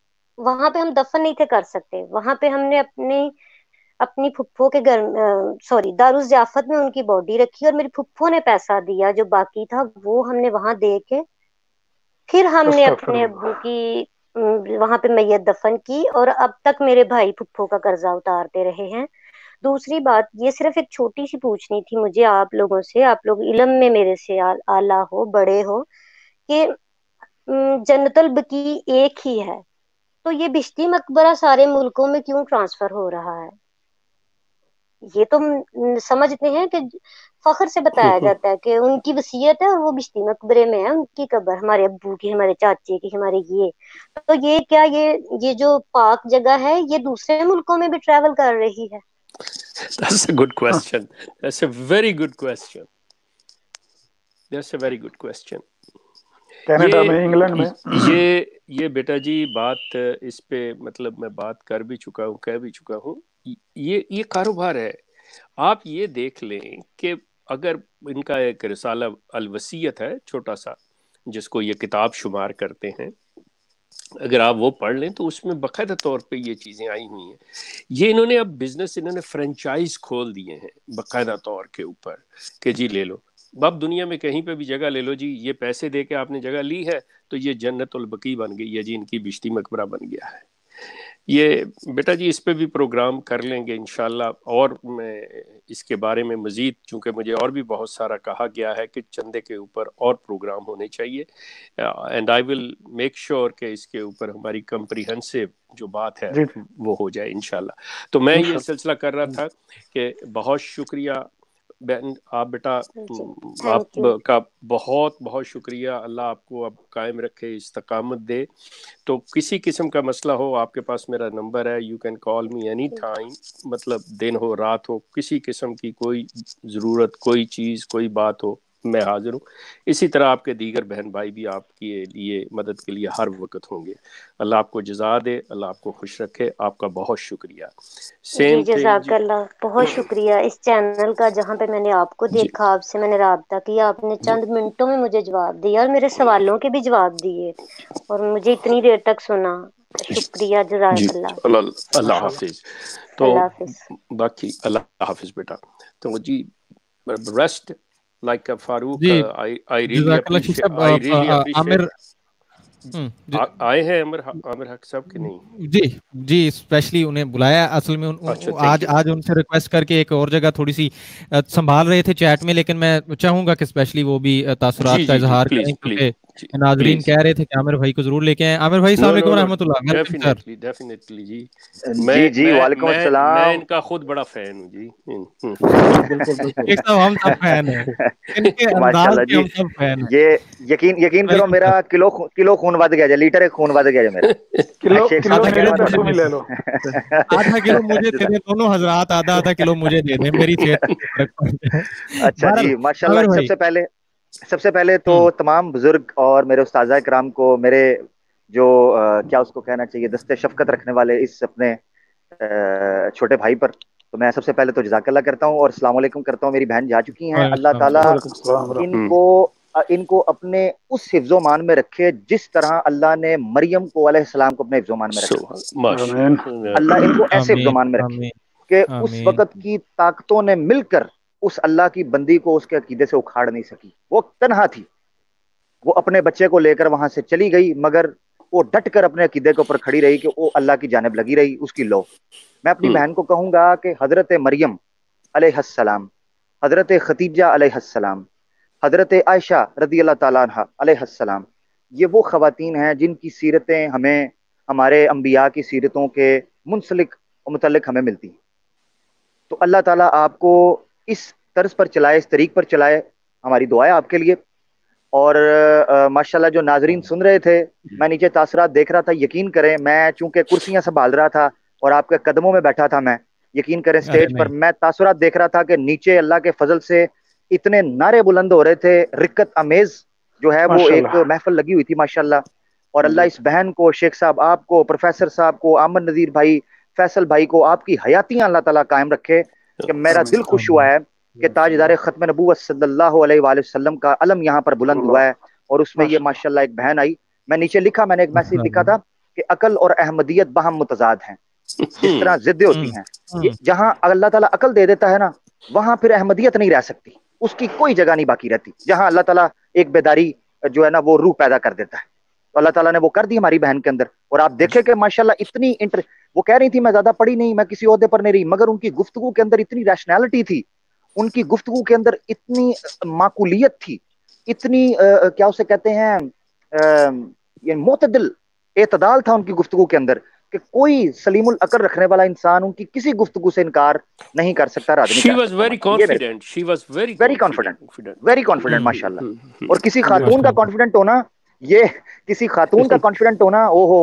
वहां पे हम दफन नहीं थे कर सकते। वहां पे हमने अपने अपनी फुप्पो के घर, सॉरी दारुस जाफत में उनकी बॉडी रखी और मेरी फुप्पो ने पैसा दिया जो बाकी था वो हमने वहां दे के फिर हमने अपने अब्बू की वहां पे मैयत दफन की। और अब तक मेरे भाई फुप्पो का कर्जा उतारते रहे हैं। दूसरी बात ये सिर्फ एक छोटी सी पूछनी थी मुझे आप लोगों से, आप लोग इलम में मेरे से आ, आला हो, बड़े हो, कि जन्नतुल बकी एक ही है तो ये बिश्ती मकबरा सारे मुल्कों में क्यों ट्रांसफर हो रहा है? ये तो समझते हैं कि फखर से बताया जाता है कि उनकी वसीयत है और वो बिश्ती मकबरे में है, उनकी कब्र, हमारे अब्बू की, हमारे चाचे की, हमारे ये, तो ये क्या ये ये जो पाक जगह है ये दूसरे मुल्कों में भी ट्रैवल कर रही है? That's a good question. That's a very good question. That's a very good question. Canada में, इंग्लैंड में ये ये बेटा जी बात इस पे मतलब मैं बात कर भी चुका हूँ, कह भी चुका हूँ। ये ये कारोबार है। आप ये देख लें कि अगर इनका एक रिसाला अलवसीयत है छोटा सा जिसको ये किताब शुमार करते हैं, अगर आप वो पढ़ लें तो उसमें बाकायदा तौर पे ये चीज़ें आई हुई हैं। ये इन्होंने अब बिजनेस इन्होंने फ्रेंचाइज खोल दिए हैं बाकायदा तौर के ऊपर कि जी ले लो, अब दुनिया में कहीं पे भी जगह ले लो जी, ये पैसे दे के आपने जगह ली है तो ये जन्नतुल बकी बन गई है जी, इनकी बिश्ती मकबरा बन गया है। ये बेटा जी इस पे भी प्रोग्राम कर लेंगे इंशाल्लाह। और मैं इसके बारे में मज़ीद, चूँकि मुझे और भी बहुत सारा कहा गया है कि चंदे के ऊपर और प्रोग्राम होने चाहिए, and I will make sure कि इसके ऊपर हमारी कम्प्रीहेंसिव जो बात है वो हो जाए इंशाल्लाह। तो मैं ये सिलसिला कर रहा था कि बहुत शुक्रिया बहन, आप बेटा आपका बहुत बहुत शुक्रिया, अल्लाह आपको अब कायम रखे, इस्तकामत दे। तो किसी किस्म का मसला हो आपके पास मेरा नंबर है, you can call me any time, मतलब दिन हो रात हो, किसी किस्म की कोई ज़रूरत, कोई चीज़, कोई बात हो मैं हाजिर हूँ। इसी तरह आपके दीगर बहन भाई भी आपके लिए मदद के लिए हर वक्त होंगे। अल्लाह आपको जज़ा दे, अल्लाह आपको खुश रखे। आपका बहुत शुक्रिया, सेम जज़ाकल्लाह, बहुत शुक्रिया इस चैनल का जहाँ पे मैंने आपको देखा, आपसे मैंने रब्ता किया, आपने चंद मिनटों में मुझे जवाब दिया और मेरे सवालों के भी जवाब दिए और मुझे इतनी देर तक सुना, शुक्रिया जज़ाकल्लाह। अल्लाह हाफिज़। तो बाकी अल्लाह हाफिज़ बेटा। तो जी rest like Farooq, uh, I I really appreciate, I really appreciate आए हैं अमर अमर हक साहब के नहीं जी जी स्पेशली उन्हें बुलाया असल में उन, अच्छा, आज आज उनसे रिक्वेस्ट करके एक और जगह थोड़ी सी संभाल रहे थे चैट में, लेकिन मैं चाहूंगा कि स्पेशली वो भी तासुरात का इजहार करें क्योंकि नाज़रीन कह रहे थे कि आमिर भाई को जरूर लेके आए। आमिर भाई अस्सलाम वालेकुम रहमतुल्लाह। डेफिनेटली डेफिनेटली जी मैं जी वालेकुम सलाम, मैं इनका खुद बड़ा फैन हूं जी, बिल्कुल एक हम सब फैन हैं इनके अंदाज के, हम सब फैन हैं। ये यकीन यकीन करो मेरा किलो किलो खून बढ़ गया, लीटर एक खून बढ़ गया मेरा, किलो किलो ले लो, आधा किलो मुझे दे दे दोनों हजरात, आधा आधा किलो मुझे दे दे मेरी सेहत। अच्छा जी माशाल्लाह। सबसे पहले सबसे पहले तो तमाम बुजुर्ग और मेरे उस्ताजा कराम को, मेरे जो आ, क्या उसको कहना चाहिए, दस्ते शफकत रखने वाले इस अपने आ, छोटे भाई पर, तो मैं सबसे पहले तो जज़ाकल्लाह करता हूँ और अस्सलाम वालेकुम करता हूँ। मेरी बहन जा चुकी हैं, अल्लाह ताला इनको इनको अपने उस हिफ्ज़ो मान में रखे जिस तरह अल्लाह ने मरियम को अलैहिस्सलाम को अपने हिफ्ज़ो मान में रखा। अल्लाह इनको ऐसे हिफ्ज़ो मान में रखे कि उस वक़्त की ताकतों ने मिलकर उस अल्लाह की बंदी को उसके अकीदे से उखाड़ नहीं सकी। वो तनहा थी, वो अपने बच्चे को लेकर वहां से चली गई, मगर वो डट कर अपने अकीदे के ऊपर खड़ी रही कि वो अल्लाह की जानिब लगी रही, उसकी लो। मैं अपनी बहन को कहूँगा कि हज़रत मरियम अलैहिस्सलाम, हज़रत खतीजा अलैहिस्सलाम, हज़रत आयशा रदी अल्लाह तआला अन्हा अलैहिस्सलाम, ये वो ख़वातीन हैं जिनकी सीरतें हमें हमारे अम्बिया की सीरतों के मुंसलिक और मुतल्लिक हमें मिलती हैं। तो अल्लाह ताला आपको इस तर्ज पर चलाए, इस तरीक़ पर चलाए, हमारी दुआएं आपके लिए। और माशाल्लाह जो नाजरीन सुन रहे थे, मैं नीचे तासरात देख रहा था, यकीन करें मैं चूंकि कुर्सियां संभाल रहा था और आपके कदमों में बैठा था मैं, यकीन करें स्टेज पर मैं तासुरात देख रहा था कि नीचे अल्लाह के फजल से इतने नारे बुलंद हो रहे थे। रिक्कत अमेज जो है वो एक महफिल लगी हुई थी माशाल्लाह। और अल्लाह इस बहन को, शेख साहब आपको, प्रोफेसर साहब को, आमद नज़ीर भाई, फैसल भाई को, आपकी हयातियां अल्लाह ताला कायम रखे। कि मेरा दिल खुश हुआ है कि ताजदार खत्म नबूवत सल्लल्लाहु अलैहि वसल्लम का अलम यहाँ पर बुलंद हुआ है। और उसमें ये माशाल्लाह एक बहन आई, मैं नीचे लिखा, मैंने एक मैसेज लिखा था कि अकल और अहमदियत बाहम मुतजाद हैं, इस तरह जिद्दे होती हैं। जहाँ अल्लाह ताला अकल दे देता है ना, वहाँ फिर अहमदियत नहीं रह सकती, उसकी कोई जगह नहीं बाकी रहती। जहाँ अल्लाह ताला एक बेदारी जो है ना वो रूह पैदा कर देता है, तो अल्लाह ताला ने वो कर दी हमारी बहन के अंदर। और आप देखें कि माशाल्लाह इतनी इंटर, वो कह रही थी मैं ज्यादा पढ़ी नहीं, मैं किसी ओहदे पर नहीं रही, मगर उनकी गुफ्तगू के अंदर इतनी रैशनैलिटी थी, उनकी गुफ्तगू के अंदर इतनी माकूलियत थी, इतनी आ, क्या उसे कहते हैं मोतदिल एतदाल था उनकी गुफ्तगू के अंदर कि कोई सलीमुल अकल रखने वाला इंसान उनकी किसी गुफ्तगू से इनकार नहीं कर सकता। She was very confident. She was very very confident. Very confident माशाल्लाह। और किसी खातून का कॉन्फिडेंट होना, ये किसी खातून का कॉन्फिडेंट होना, ओहो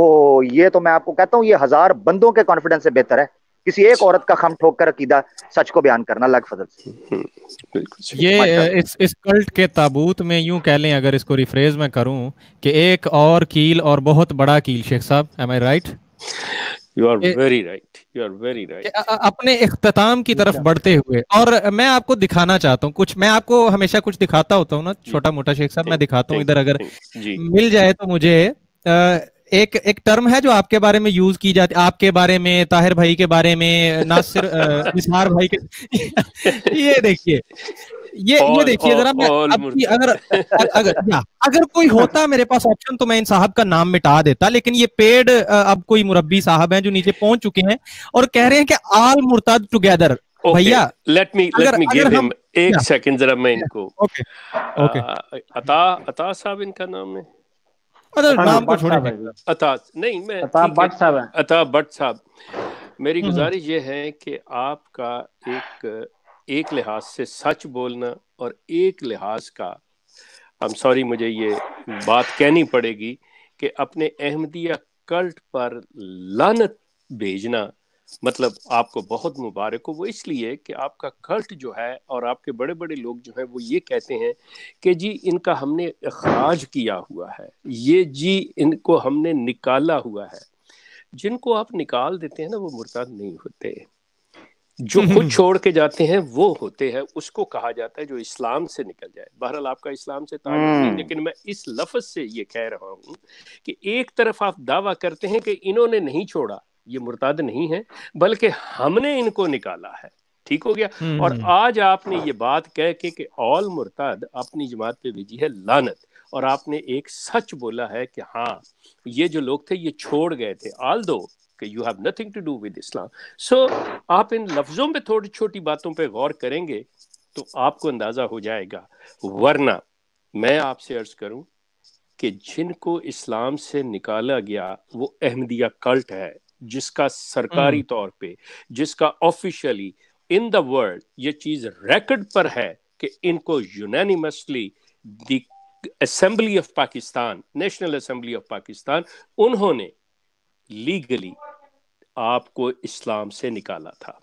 ये तो मैं आपको कहता हूँ ये हजार बंदों के कॉन्फिडेंस से बेहतर है। किसी एक औरत का खम ठोक कर अकीदा सच को बयान करना अलग फजल से। ये इस इस कल्ट के ताबूत में यूं कह लें, अगर इसको रिफ्रेज में करूं कि एक और कील और बहुत बड़ा कील। शेख साहब, am I right? You are very right. You are very right. अपने इख्तिताम की तरफ बढ़ते हुए, और मैं आपको दिखाना चाहता हूँ कुछ, मैं आपको हमेशा कुछ दिखाता होता हूँ ना छोटा मोटा, शेख साहब मैं दिखाता हूँ इधर, अगर मिल जाए तो मुझे। एक एक टर्म है जो आपके बारे में यूज की जाती, आपके बारे में, ताहिर भाई के बारे में, नासिर निसार भाई के, ये देखिए, ये all, ये देखिए जरा, मैं अब अगर अगर या, अगर कोई होता मेरे पास ऑप्शन तो मैं इन साहब का नाम मिटा देता, लेकिन ये पेड अब कोई मुरब्बी साहब हैं जो नीचे पहुंच चुके हैं और कह रहे हैं कि ऑल मुर्ताद टुगेदर। भैया let me let me give him एक सेकंड जरा, मैं इनको ओके ओके अता अता साहब इनका नाम है, अगर नाम को छोड़ें अता नहीं, मैं अता भट्ट साहब हैं, अता भट्ट साहब। मेरी गुजारिश ये है कि आपका एक एक लिहाज से सच बोलना और एक लिहाज का, आई एम सॉरी मुझे ये बात कहनी पड़ेगी कि अपने अहमदिया कल्ट पर लानत भेजना, मतलब आपको बहुत मुबारक हो। वो इसलिए कि आपका कल्ट जो है और आपके बड़े बड़े लोग जो हैं वो ये कहते हैं कि जी इनका हमने इखराज किया हुआ है, ये जी इनको हमने निकाला हुआ है। जिनको आप निकाल देते हैं ना वो मुर्ताद नहीं होते, जो खुद छोड़ के जाते हैं वो होते हैं, उसको कहा जाता है जो इस्लाम से निकल जाए। बहरहाल आपका इस्लाम से ताल्लुक नहीं, लेकिन मैं इस लफ्ज से ये कह रहा हूँ कि एक तरफ आप दावा करते हैं कि इन्होंने नहीं छोड़ा, ये मुर्ताद नहीं है, बल्कि हमने इनको निकाला है। ठीक हो गया। और आज आपने ये बात कह के कि ऑल मुर्ताद अपनी जमात पे भेजी है लानत, और आपने एक सच बोला है कि हाँ ये जो लोग थे ये छोड़ गए थे, आल दो कि you have nothing to do with इस्लाम। सो आप इन लफ्ज़ों पे, थोड़ी छोटी बातों पे गौर करेंगे तो आपको अंदाज़ा हो जाएगा। वरना मैं आपसे अर्ज़ करूं कि जिनको इस्लाम से निकाला गया वो अहमदिया कल्ट है, जिसका सरकारी तौर पे, जिसका ऑफिशियली इन द वर्ल्ड ये चीज़ रिकॉर्ड पर है कि इनको unanimously the assembly of Pakistan, national assembly of Pakistan, उन्होंने लीगली आपको इस्लाम से निकाला था।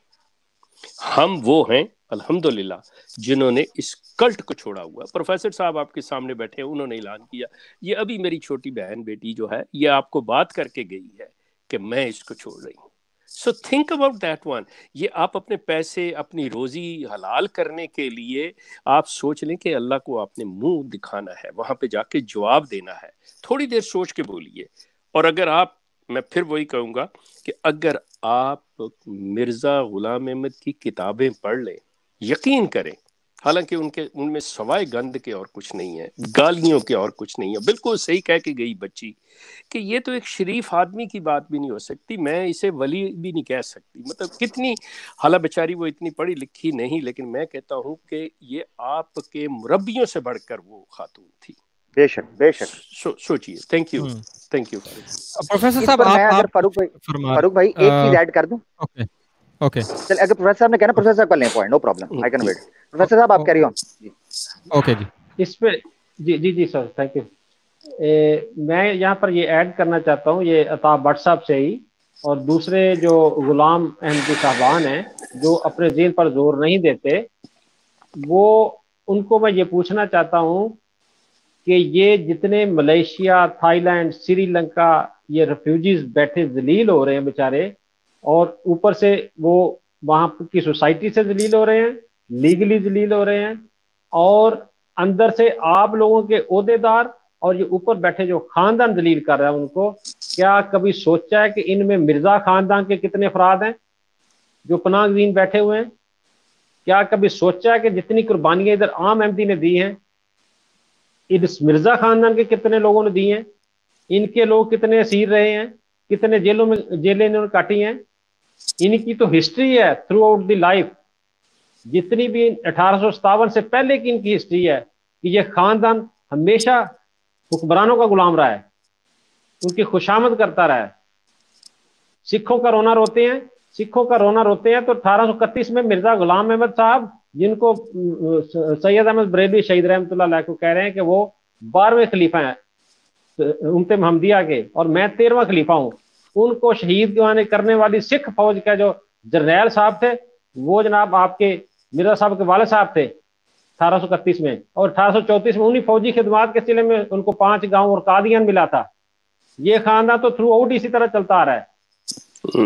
हम वो हैं अल्हम्दुलिल्लाह जिन्होंने इस कल्ट को छोड़ा हुआ। प्रोफेसर साहब आपके सामने बैठे हैं, उन्होंने ऐलान किया। ये अभी मेरी छोटी बहन बेटी जो है ये आपको बात करके गई है कि मैं इसको छोड़ रही हूँ। So think about that one. ये आप अपने पैसे, अपनी रोजी हलाल करने के लिए आप सोच लें कि अल्लाह को आपने मुँह दिखाना है, वहाँ पे जाके जवाब देना है। थोड़ी देर सोच के बोलिए। और अगर आप, मैं फिर वही कहूँगा कि अगर आप मिर्ज़ा ग़ुलाम अहमद की किताबें पढ़ लें, यकीन करें, हालांकि उनके उनमें सवाए गंद के और कुछ नहीं है, गालियों के और कुछ नहीं है। बिल्कुल सही कह के गई बच्ची कि ये तो एक शरीफ आदमी की बात भी नहीं हो सकती, मैं इसे वली भी नहीं कह सकती। मतलब कितनी, हालांकि बेचारी वो इतनी पढ़ी लिखी नहीं, लेकिन मैं कहता हूँ कि ये आपके मुरब्बियों से बढ़कर वो खातून थी। बेशक बेशक। सो सोचिए। Thank you thank you professor साहब। आप फारूक भाई, फारूक भाई एक चीज ऐड कर दूं? ओके ओके चल, अगर प्रोफेसर साहब ने कहना, प्रोफेसर साहब का ले point, no problem, I can wait. Professor साहब आप कैरी ऑन। ओके जी, इस पे जी जी जी सर, थैंक यू। मैं यहाँ पर ये ऐड करना चाहता हूँ, ये अता भट्ट साहब से ही और दूसरे जो गुलाम अहमद साहबान हैं जो अपने दीन पर जोर नहीं देते, वो उनको मैं ये पूछना चाहता हूँ कि ये जितने मलेशिया, थाईलैंड, श्रीलंका, ये रिफ्यूजीज बैठे जलील हो रहे हैं बेचारे, और ऊपर से वो वहाँ की सोसाइटी से जलील हो रहे हैं, लीगली जलील हो रहे हैं, और अंदर से आप लोगों के ओहदेदार और ये ऊपर बैठे जो खानदान जलील कर रहा है उनको, क्या कभी सोचा है कि इनमें मिर्जा खानदान के कितने अफराद हैं जो पनाहगीन बैठे हुए हैं? क्या कभी सोचा है कि जितनी कुर्बानियां इधर आम एमडी ने दी हैं, इस मिर्जा खानदान के कितने लोगों ने दी हैं? इनके लोग कितने असीर रहे हैं, कितने जेलों में जेलें इन्होंने काटी हैं? इनकी तो हिस्ट्री है थ्रू आउट द लाइफ, जितनी भी अठारह सौ सतावन से पहले की इनकी हिस्ट्री है कि यह खानदान हमेशा हुक्मरानों का गुलाम रहा है, उनकी खुशामद करता रहा है। सिखों का रोना रोते हैं, सिखों का रोना रोते हैं तो अठारह सौ इकतीस में मिर्जा गुलाम अहमद साहब, जिनको सैयद अहमद बरेलवी शहीद रहमतुल्लाह अलैह को कह रहे हैं कि वो बारहवें खलीफा हैं उम्मत महमदिया के और मैं तेरहवां खलीफा हूँ, उनको शहीद करने वाली सिख फौज का जो जरनैल साहब थे वो जनाब आपके मिर्जा साहब के वाले साहब थे अठारह सौ इकतीस में, और अठारह सौ चौंतीस में उन्हीं फौजी खिदमात के सिले में उनको पांच गांव और कादियान मिला था। ये खानदान तो थ्रू आउट इसी तरह चलता आ रहा है।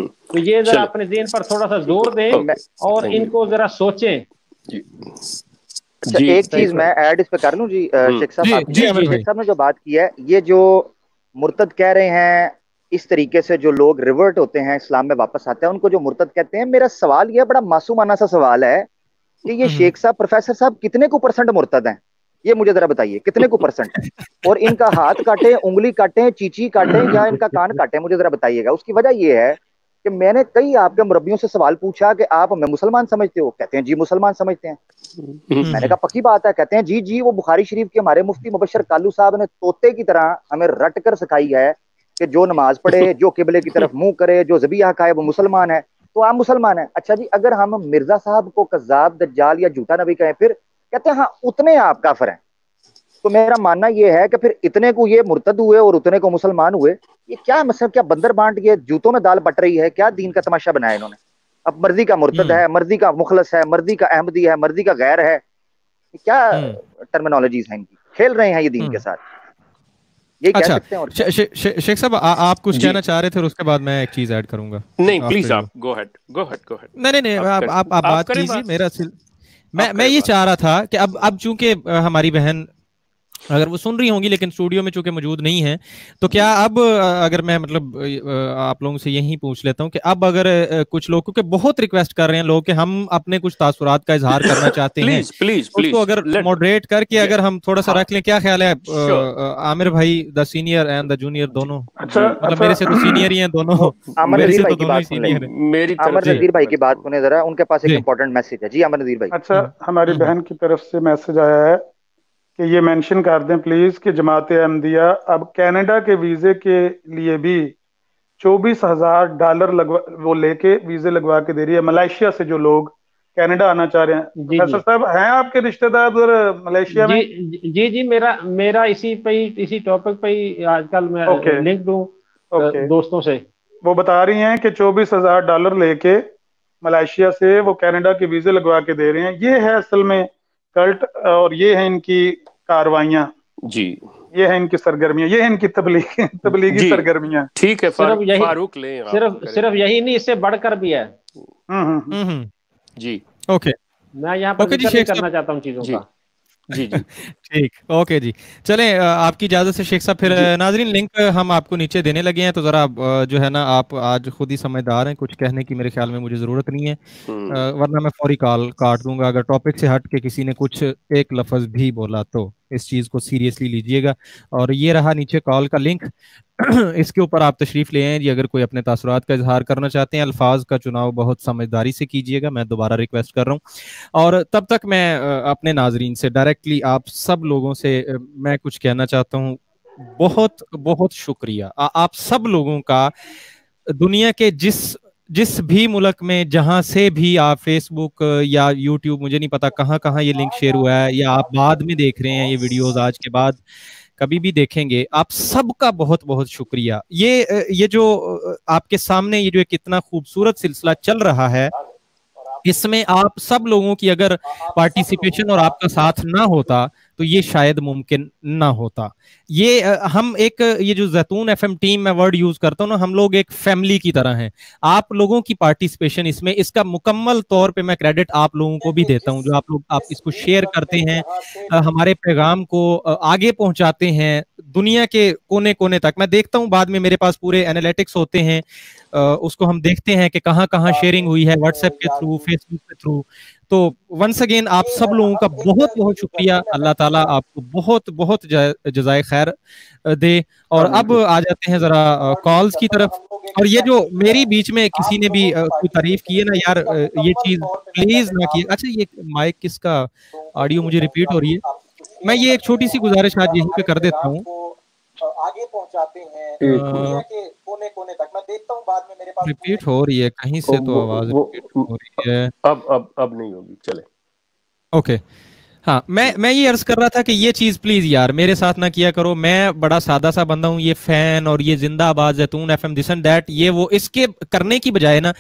तो ये जरा अपने ज़हन पर थोड़ा सा जोर दें और इनको जरा सोचें। जी, जी, एक चीज मैं ऐड इस पे कर लूं जी, शेख साहब शेख साहब ने जो बात की है, ये जो मुर्तद कह रहे हैं, इस तरीके से जो लोग रिवर्ट होते हैं इस्लाम में वापस आते हैं उनको जो मुर्तद कहते हैं, मेरा सवाल यह बड़ा मासूमाना सा सवाल है कि ये शेख साहब प्रोफेसर साहब कितने को परसेंट मुर्तद हैं, ये मुझे जरा बताइए कितने को परसेंट है, और इनका हाथ काटे, उंगली काटे, चीची काटे या इनका कान काटे, मुझे जरा बताइएगा। उसकी वजह यह है कि मैंने कई आपके मुरब्बियों से सवाल पूछा कि आप हमें मुसलमान समझते हो, कहते हैं जी मुसलमान समझते हैं, मैंने कहा पक्की बात है, कहते हैं जी जी वो बुखारी शरीफ के हमारे मुफ्ती मुबशर कालू साहब ने तोते की तरह हमें रट कर सिखाई है कि जो नमाज पढ़े, जो किबले की तरफ मुंह करे, जो ज़बिया खाए वो मुसलमान है, तो आप मुसलमान हैं। अच्छा जी, अगर हम मिर्जा साहब को कज़्ज़ाब, दज्जाल या झूठा नबी कहें, फिर कहते हैं हाँ उतने आप काफिर हैं। तो मेरा मानना यह है कि फिर इतने को ये मुर्तद हुए और उतने को मुसलमान हुए, ये क्या मतलब, क्या बंदर बांट, ये जूतों में दाल बट रही है, क्या दीन का तमाशा बनाया इन्होंने। अब मर्जी का मुर्तद है, मर्जी का मुखलस है, मर्जी का अहमदी है, मर्जी का गैर है, क्या टर्मिनोलॉजीज हैं इनकी, खेल रहे हैं ये दीन के साथ। अच्छा, शेख साहब आप कुछ कहना चाह रहे थे और उसके बाद मैं एक चीज ऐड करूंगा। नहीं प्लीज आप go ahead go ahead go ahead नहीं नहीं आप आप बात कीजिए। मेरा मैं मैं ये चाह रहा था कि अब अब चूंकि हमारी बहन अगर वो सुन रही होंगी लेकिन स्टूडियो में चूंकि मौजूद नहीं है, तो क्या अब अगर मैं मतलब आप लोगों से यही पूछ लेता हूं कि अब अगर कुछ लोग, क्योंकि बहुत रिक्वेस्ट कर रहे हैं लोग कि हम अपने कुछ तासुरात का इजहार करना चाहते हैं, प्लीज प्लीज प्लीज उसको अगर मॉडरेट करके अगर हम थोड़ा सा रख लें, क्या ख्याल है आमिर भाई, the senior and the junior दोनों, मतलब मेरे से तो सीनियर ही हैं दोनों, मेरे से तो दोनों सीनियर हैं। मेरी आमिर नज़ीर भाई की बात सुने जरा, उनके पास एक इंपॉर्टेंट मैसेज है। जी आमिर नज़ीर भाई। अच्छा, हमारी बहन की तरफ से मैसेज आया है कि ये मेंशन कर दें प्लीज कि जमात अहमदिया अब कनाडा के वीजे के लिए भी चौबीस हजार डॉलर लगवा वो लेके वीजे लगवा के दे रही है। मलेशिया से जो लोग कनाडा आना चाह रहे हैं, प्रोफेसर साहब हैं आपके रिश्तेदार उधर मलेशिया में? जी जी, मेरा मेरा इसी पे इसी टॉपिक पे आजकल मैं लिंक दूं दोस्तों से, वो बता रही हैं कि चौबीस हजार डॉलर लेके मलेशिया से वो कनाडा के वीजे लगवा के दे रहे हैं। ये है असल में कल्ट और ये है इनकी कार्रवाइयां जी, ये है इनकी सरगर्मियां, ये है इनकी तबलीग तबलीगी सरगर्मियां। ठीक है, सिर्फ यही सिर्फ सिर्फ यही नहीं, इससे बढ़कर भी है। हम्म हम्म जी ओके, मैं यहाँ पर जिक्र करना चाहता हूँ चीजों का। जी जी ठीक, ओके जी, चले आपकी इजाजत से शेख साहब। फिर नाजरीन, लिंक हम आपको नीचे देने लगे हैं, तो जरा जो है ना आप आज खुद ही समझदार हैं, कुछ कहने की मेरे ख्याल में मुझे जरूरत नहीं है, वरना मैं फौरी कॉल काट दूंगा अगर टॉपिक से हट के किसी ने कुछ एक लफ्ज भी बोला। तो इस चीज को सीरियसली लीजिएगा, और ये रहा नीचे कॉल का लिंक, इसके ऊपर आप तशरीफ ले आए जी। अगर कोई अपने तासुरात का इजहार करना चाहते हैं, अल्फाज का चुनाव बहुत समझदारी से कीजिएगा, मैं दोबारा रिक्वेस्ट कर रहा हूं। और तब तक मैं अपने नाजरीन से डायरेक्टली आप सब लोगों से मैं कुछ कहना चाहता हूं। बहुत बहुत शुक्रिया आ, आप सब लोगों का, दुनिया के जिस जिस भी मुल्क में जहां से भी आप फेसबुक या यूट्यूब, मुझे नहीं पता कहां कहां ये लिंक शेयर हुआ है, या आप बाद में देख रहे हैं ये वीडियोस आज के बाद कभी भी देखेंगे, आप सबका बहुत बहुत शुक्रिया। ये ये जो आपके सामने ये जो एक इतना खूबसूरत सिलसिला चल रहा है, जिसमें आप सब लोगों की अगर पार्टिसिपेशन और आपका साथ ना होता तो ये शायद मुमकिन ना होता। ये हम एक ये जो जैतून एफएम टीम में वर्ड यूज करता हूँ ना, हम लोग एक फैमिली की तरह हैं। आप लोगों की पार्टिसिपेशन इसमें, इसका मुकम्मल तौर पे मैं क्रेडिट आप लोगों को भी देता हूँ, जो आप लोग आप इसको शेयर करते हैं, हमारे पैगाम को आगे पहुँचाते हैं दुनिया के कोने कोने तक। मैं देखता हूँ बाद में मेरे पास पूरे एनालिटिक्स होते हैं, उसको हम देखते हैं कि कहाँ कहाँ शेयरिंग हुई है, व्हाट्सएप के थ्रू, फेसबुक के थ्रू। तो वंस अगेन आप सब लोगों का बहुत बहुत शुक्रिया। अल्लाह ताला आपको बहुत बहुत जज़ाए खैर दे। और अब आ जाते हैं जरा कॉल्स की तरफ। और ये जो मेरी बीच में किसी ने भी कोई तारीफ की है ना, यार ये चीज़ प्लीज ना किए। अच्छा ये माइक किसका, ऑडियो मुझे रिपीट हो रही है। मैं ये एक छोटी सी गुजारिश आज यहीं पे कर देता हूँ, आगे पहुंचाते हैं दुनिया के कोने-कोने तक। मैं देखता हूं बाद में मेरे पास रिपीट हो रही है कहीं से, तो आवाज रिपीट हो रही है। अब अब अब नहीं होगी, चले ओके। हाँ, मैं मैं ये अर्ज कर रहा था कि ये चीज़ प्लीज़ यार मेरे साथ ना किया करो। मैं बड़ा सादा सा बंदा हूँ। ये फैन और ये जिंदाबाद जैतून एफएम दिस एंड दैट, ये वो, इसके करने की बजाय ना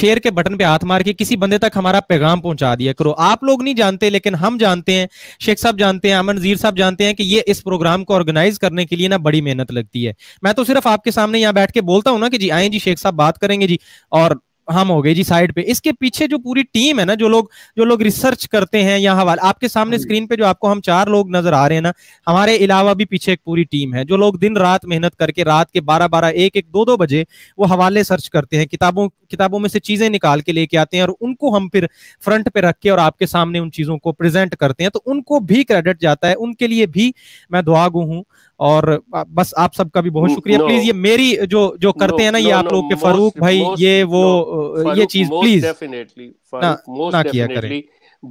शेयर के बटन पे हाथ मार के किसी बंदे तक हमारा पैगाम पहुंचा दिया करो। आप लोग नहीं जानते लेकिन हम जानते हैं, शेख साहब जानते हैं, अमन जीर साहब जानते हैं कि ये इस प्रोग्राम को ऑर्गेनाइज करने के लिए ना बड़ी मेहनत लगती है। मैं तो सिर्फ आपके सामने यहाँ बैठ के बोलता हूँ ना कि जी आए जी शेख साहब बात करेंगे जी, और हम हो गए जी साइड पे। इसके पीछे जो पूरी टीम है ना, जो लोग जो लोग रिसर्च करते हैं या हवाले, आपके सामने स्क्रीन पे जो आपको हम चार लोग नजर आ रहे हैं ना, हमारे अलावा भी पीछे एक पूरी टीम है जो लोग दिन रात मेहनत करके रात के बारह बारह, एक एक दो दो बजे वो हवाले सर्च करते हैं, किताबों किताबों में से चीजें निकाल के लेके आते हैं और उनको हम फिर फ्रंट पे रख के और आपके सामने उन चीजों को प्रेजेंट करते हैं। तो उनको भी क्रेडिट जाता है, उनके लिए भी मैं दुआगु हूँ। और बस आप सबका भी बहुत शुक्रिया। no, प्लीज ये मेरी जो जो करते no, हैं ना no, ये आप no, लोग के फारूक भाई most, ये वो no, ये चीज प्लीज ना, ना किया करें।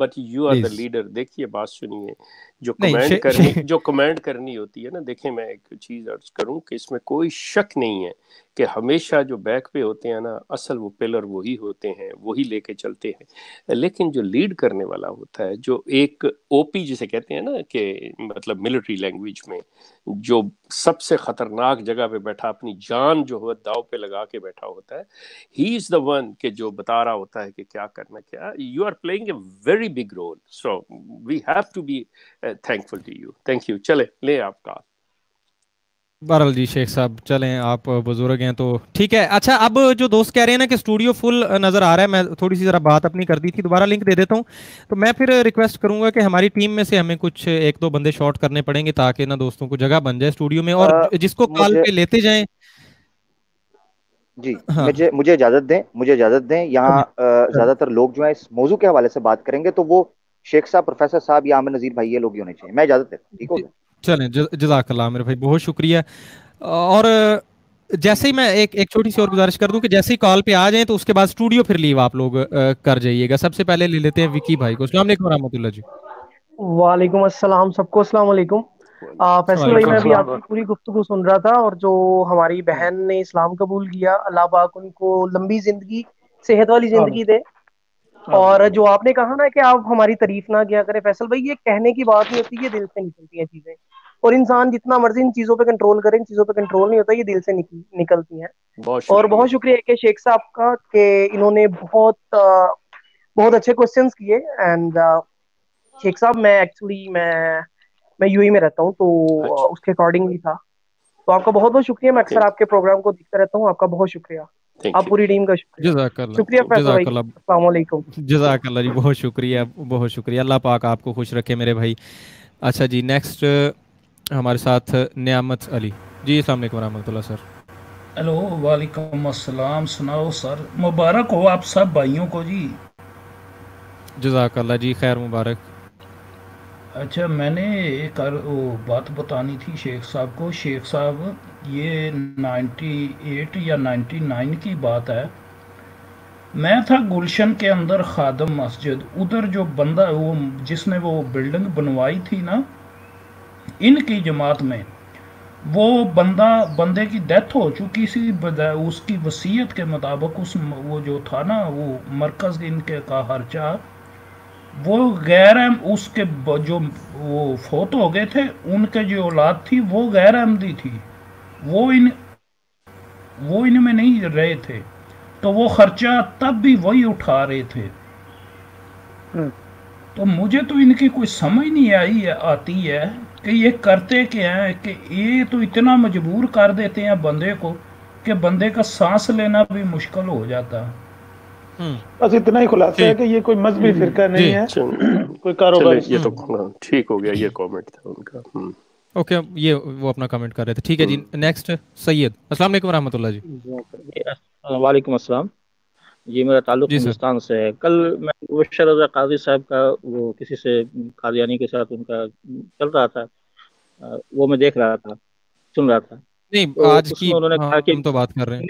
But you are the leader. देखिए बात सुनिए, जो कमेंट करनी जो कमेंट करनी होती है ना, देखें मैं एक चीज अर्ज करूं कि इसमें कोई शक नहीं है कि हमेशा जो बैक पे होते हैं ना, असल वो पिलर वही होते हैं, वही लेके चलते हैं। लेकिन जो लीड करने वाला होता है, जो एक ओपी जिसे कहते हैं ना, कि मतलब मिलिट्री लैंग्वेज में जो सबसे खतरनाक जगह पे बैठा अपनी जान जो है दाव पे लगा के बैठा होता है, ही इज़ द वन के जो बता रहा होता है कि क्या करना क्या। You are playing a very big role, so we have to be thankful to you. Thank you. चले ले आपका बहरल जी शेख साहब, चलें आप बुजुर्ग हैं तो ठीक है। अच्छा अब जो दोस्त कह रहे हैं ना कि स्टूडियो फुल नज़र आ रहा है, मैं थोड़ी सी ज़रा बात अपनी कर दी थी, दोबारा लिंक दे देता हूँ। तो मैं फिर रिक्वेस्ट करूँगा कि हमारी टीम में से हमें कुछ एक दो बंदे शॉर्ट करने पड़ेंगे ताकि ना दोस्तों को जगह बन जाए स्टूडियो में, और आ, जिसको कॉल पे लेते जाएँ। जी हाँ। मुझे मुझे इजाज़त दें, मुझे इजाज़त दें। यहाँ ज़्यादातर लोग जो है इस मौजू के हवाले से बात करेंगे तो वो शेख साहब, प्रोफेसर साहब या आमिर नज़ीर भाई, ये लोग ही होने चाहिए। मैं इजाज़त देता हूँ, ठीक होगा। चलें, जज़ाकल्लाह मेरे भाई, बहुत शुक्रिया। और जैसे ही मैं एक एक छोटी सी और गुजारिश कर दूं कि जैसे ही कॉल पे आ जाएं तो उसके बाद स्टूडियो फिर लीव आप लोग कर जाइएगा। सबसे पहले ले लेते हैं विकी भाई को। अस्सलाम वालेकुम रहमतुल्लाह जी। वालेकुम अस्सलाम, सबको अस्सलाम वालेकुम। फैसल भाई, मैं अभी आपकी पूरी गुफ्तगू सुन रहा था, और जो हमारी बहन ने इस्लाम कबूल किया, अल्लाह पाक उनको लंबी जिंदगी, सेहत वाली जिंदगी दे। और जो आपने कहा ना कि आप हमारी तारीफ ना किया करें, फैसल भाई ये कहने की बात नहीं होती, ये दिल से निकलती हैं चीजें। और इंसान जितना मर्जी इन चीजों पे कंट्रोल करे, इन चीजों पे कंट्रोल नहीं होता, ये दिल से निकल, निकलती हैं। और बहुत शुक्रिया के शेख साहब का कि इन्होंने बहुत बहुत अच्छे क्वेश्चंस किए। एंड शेख साहब, मैं एक्चुअली मैं मैं यूएई में रहता हूँ, तो उसके अकॉर्डिंग ही था। तो आपका बहुत बहुत शुक्रिया, मैं अक्सर आपके प्रोग्राम को देखता रहता हूँ। आपका बहुत शुक्रिया, आप पूरी टीम का जज़ाकल्लाह जी, बहुत शुक्रिया, बहुत शुक्रिया। अल्लाह पाक आपको खुश रखे मेरे भाई। अच्छा जी, नेक्स्ट हमारे साथ नियामत अली जी। अस्सलाम वालेकुम रहमतुल्लाह सर। हेलो, वालेकुम अस्सलाम। सुनाओ सर, मुबारक हो आप सब भाइयों को जी। जज़ाकल्लाह जी, खैर मुबारक। अच्छा, मैंने एक वो बात बतानी थी शेख साहब को। शेख साहब, ये अट्ठानवे या निन्यानवे की बात है, मैं था गुलशन के अंदर खादम मस्जिद, उधर जो बंदा वो जिसने वो बिल्डिंग बनवाई थी ना इनकी जमात में, वो बंदा बंदे की डेथ हो चुकी सी, उसकी वसीयत के मुताबिक उस वो जो था ना वो मरकज़ इनके का खर्चा वो गैर अहम उसके जो वो फोत हो गए थे उनके जो औलाद थी वो गैर अहमदी थी, वो इन वो इनमें नहीं रहे थे, तो वो खर्चा तब भी वही उठा रहे थे। तो मुझे तो इनकी कोई समझ नहीं आई आती है कि ये करते क्या हैं, कि ये तो इतना मजबूर कर देते हैं बंदे को कि बंदे का सांस लेना भी मुश्किल हो जाता है। बस इतना ही खुलासा है कि ये कोई मजहबी फिरका नहीं है, कोई कारोबार। ये तो ठीक हो गया, ये कमेंट था उनका। ओके, ये वो अपना कमेंट कर रहे थे। ठीक है जी, नेक्स्ट सैयद। अस्सलाम वालेकुम रहमतुल्लाह जी। वालेकुम अस्सलाम जी। मेरा ताल्लुक हिंदुस्तान से है। कल मैं मुबशर रज़ा काजी साहब का वो किसी से कादियानी के साथ उनका चल रहा था, वो मैं देख रहा था, सुन रहा था। नहीं आज की उन्होंने कहा कि हम तो बात कर रहे हैं,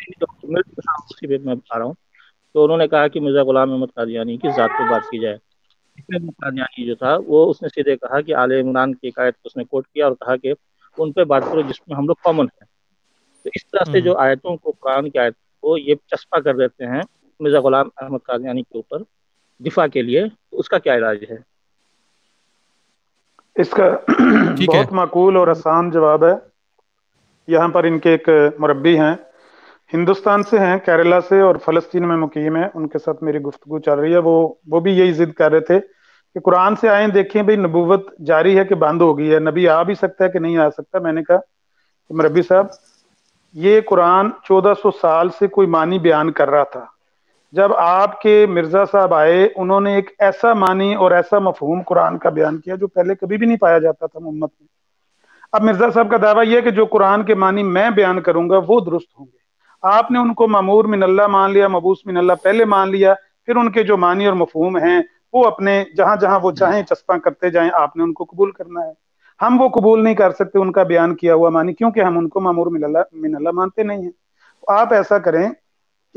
मैं आ रहा हूँ। तो उन्होंने कहा कि मिर्ज़ा ग़ुलाम अहमद कादियानी की ज़ात पर बात की जाए। इसमें कादियानी जो था वो उसने सीधे कहा कि आले इमरान की आयत को उसने कोट किया और कहा कि उन पर बात करो जिसमें हम लोग कॉमन हैं। तो इस तरह से जो आयतों को, कुरान की आयत को ये चस्पा कर देते हैं मिर्ज़ा ग़ुलाम अहमद कादियानी के ऊपर दिफा के लिए, तो उसका क्या इलाज है? इसका बहुत माकूल और आसान जवाब है। यहाँ पर इनके एक मुरब्बी हैं, हिंदुस्तान से हैं, केरला से और फ़लस्तीन में मुकीम है, उनके साथ मेरी गुफ्तगू चल रही है। वो वो भी यही जिद कर रहे थे कि कुरान से आए देखें भाई, नबूवत जारी है कि बंद हो गई है, नबी आ भी सकता है कि नहीं आ सकता। मैंने कहा तो मुरब्बी साहब, ये कुरान चौदह सौ साल से कोई मानी बयान कर रहा था। जब आपके मिर्ज़ा साहब आए, उन्होंने एक ऐसा मानी और ऐसा मफहूम कुरान का बयान किया जो पहले कभी भी नहीं पाया जाता था उम्मत में। अब मिर्ज़ा साहब का दावा यह है कि जो कुरान के मानी मैं बयान करूंगा वो दुरुस्त होंगे। आपने उनको मामूर मिनल्ला मान लिया, मबूस मिनल्ला पहले मान लिया, फिर उनके जो मानी और मफहूम हैं वो अपने जहां जहां वो चाहें चस्पा करते जाएं, आपने उनको कबूल करना है। हम वो कबूल नहीं कर सकते उनका बयान किया हुआ मानी, क्योंकि हम उनको मामूर मिनल्ला मिनल्ला मानते नहीं हैं। तो आप ऐसा करें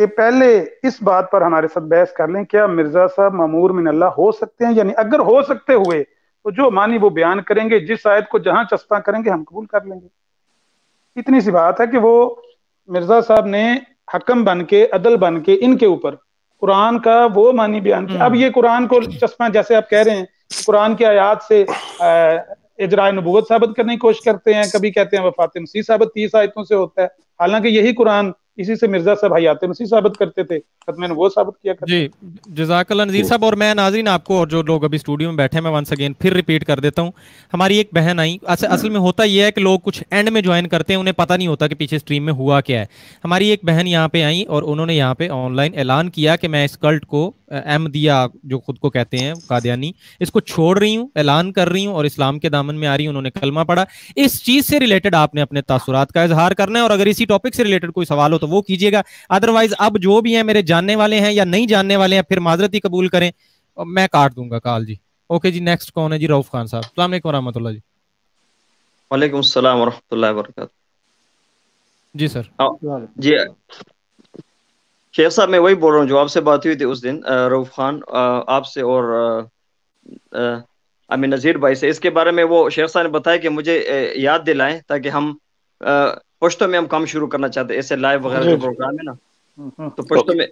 कि पहले इस बात पर हमारे साथ बहस कर लें, क्या मिर्ज़ा साहब मामूर मिनल्ला हो सकते हैं यानी अगर हो सकते हुए तो जो मानी वो बयान करेंगे, जिस आयत को जहां चस्पा करेंगे हम कबूल कर लेंगे। इतनी सी बात है कि वो मिर्ज़ा साहब ने हकम बन के, अदल बन के इनके ऊपर कुरान का वो मानी बयान किया। अब ये कुरान को चश्मा, जैसे आप कह रहे हैं, कुरान की आयात से इजराए नबूवत साबित करने की कोशिश करते हैं। कभी कहते हैं वफात मसीह साबित तीस आयतों से होता है, हालांकि यही कुरान, इसी से मिर्ज़ा साहब हयात मसीह साबित करते थे, खत्म नबूवत साबित किया करते जी। जज़ाकल्लाह नज़ीर साहब। और मैं नाज़रीन आपको और जो लोग अभी स्टूडियो में बैठे हैं, मैं वंस अगेन फिर रिपीट कर देता हूँ, हमारी एक बहन आई। असल में होता यह है कि लोग कुछ एंड में ज्वाइन करते हैं, उन्हें पता नहीं होता कि पीछे स्ट्रीम में हुआ क्या है। हमारी एक बहन यहाँ पे आई और उन्होंने यहाँ पे ऑनलाइन ऐलान किया कि मैं इस कल्ट को, अहमदिया जो खुद को कहते हैं कादियानी, इसको छोड़ रही हूँ, ऐलान कर रही हूँ और इस्लाम के दामन में आ रही हूँ। उन्होंने कलमा पढ़ा। इस चीज़ से रिलेटेड आपने अपने तासुरात का इजहार करना है और अगर इसी टॉपिक से रिलेटेड कोई सवाल हो तो वो कीजिएगा, अदरवाइज अब जो भी है मेरे जानने वाले हैं या नहीं जानने वाले हैं फिर माजरती कबूल करें और मैं काट दूंगा कॉल जी। ओके जी, नेक्स्ट कौन है जी? रऊफ खान साहब। अस्सलाम वालेकुम रहमतुल्लाह जी। वालेकुम सलाम व रहमतुल्लाह व बरकातहू जी। सर जी, शेख साहब मैं वही बोल रहा हूँ जो आपसे बात हुई थी उस दिन, रऊफ खान आपसे और अमीन नज़ीर भाई से। इसके बारे में वो शेख साहब ने बताया कि मुझे याद दिलाएं ताकि हम पश्तो में हम काम शुरू करना चाहते हैं, ऐसे लाइव वगैरह जो प्रोग्राम है ना, तो पश्तो में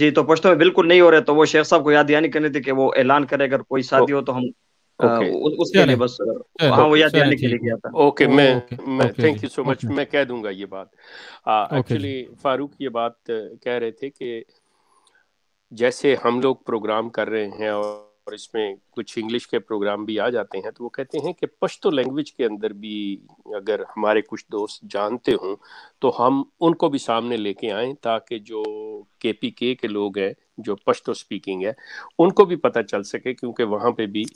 जी, तो पश्तो में बिल्कुल नहीं हो रहे, तो वो शेख साहब को याद यानी करनी थी कि वो ऐलान करे अगर कोई साथी हो तो हम उसके लिए बस वहाँ वो याद दिलाने के लिए गया था। ओके, मैं मैं थैंक यू सो मच, मैं कह दूंगा ये बात। एक्चुअली फारूक ये बात कह रहे थे कि जैसे हम लोग प्रोग्राम कर रहे हैं और इसमें कुछ इंग्लिश के प्रोग्राम भी आ जाते हैं, तो वो कहते हैं कि पश्तो लैंग्वेज के अंदर भी अगर हमारे कुछ दोस्त जानते हों तो हम उनको भी सामने लेके आएँ ताकि जो के पी के के लोग हैं जो पश्तो स्पीकिंग है उनको भी पता चल सके, क्योंकि वहाँ पे भी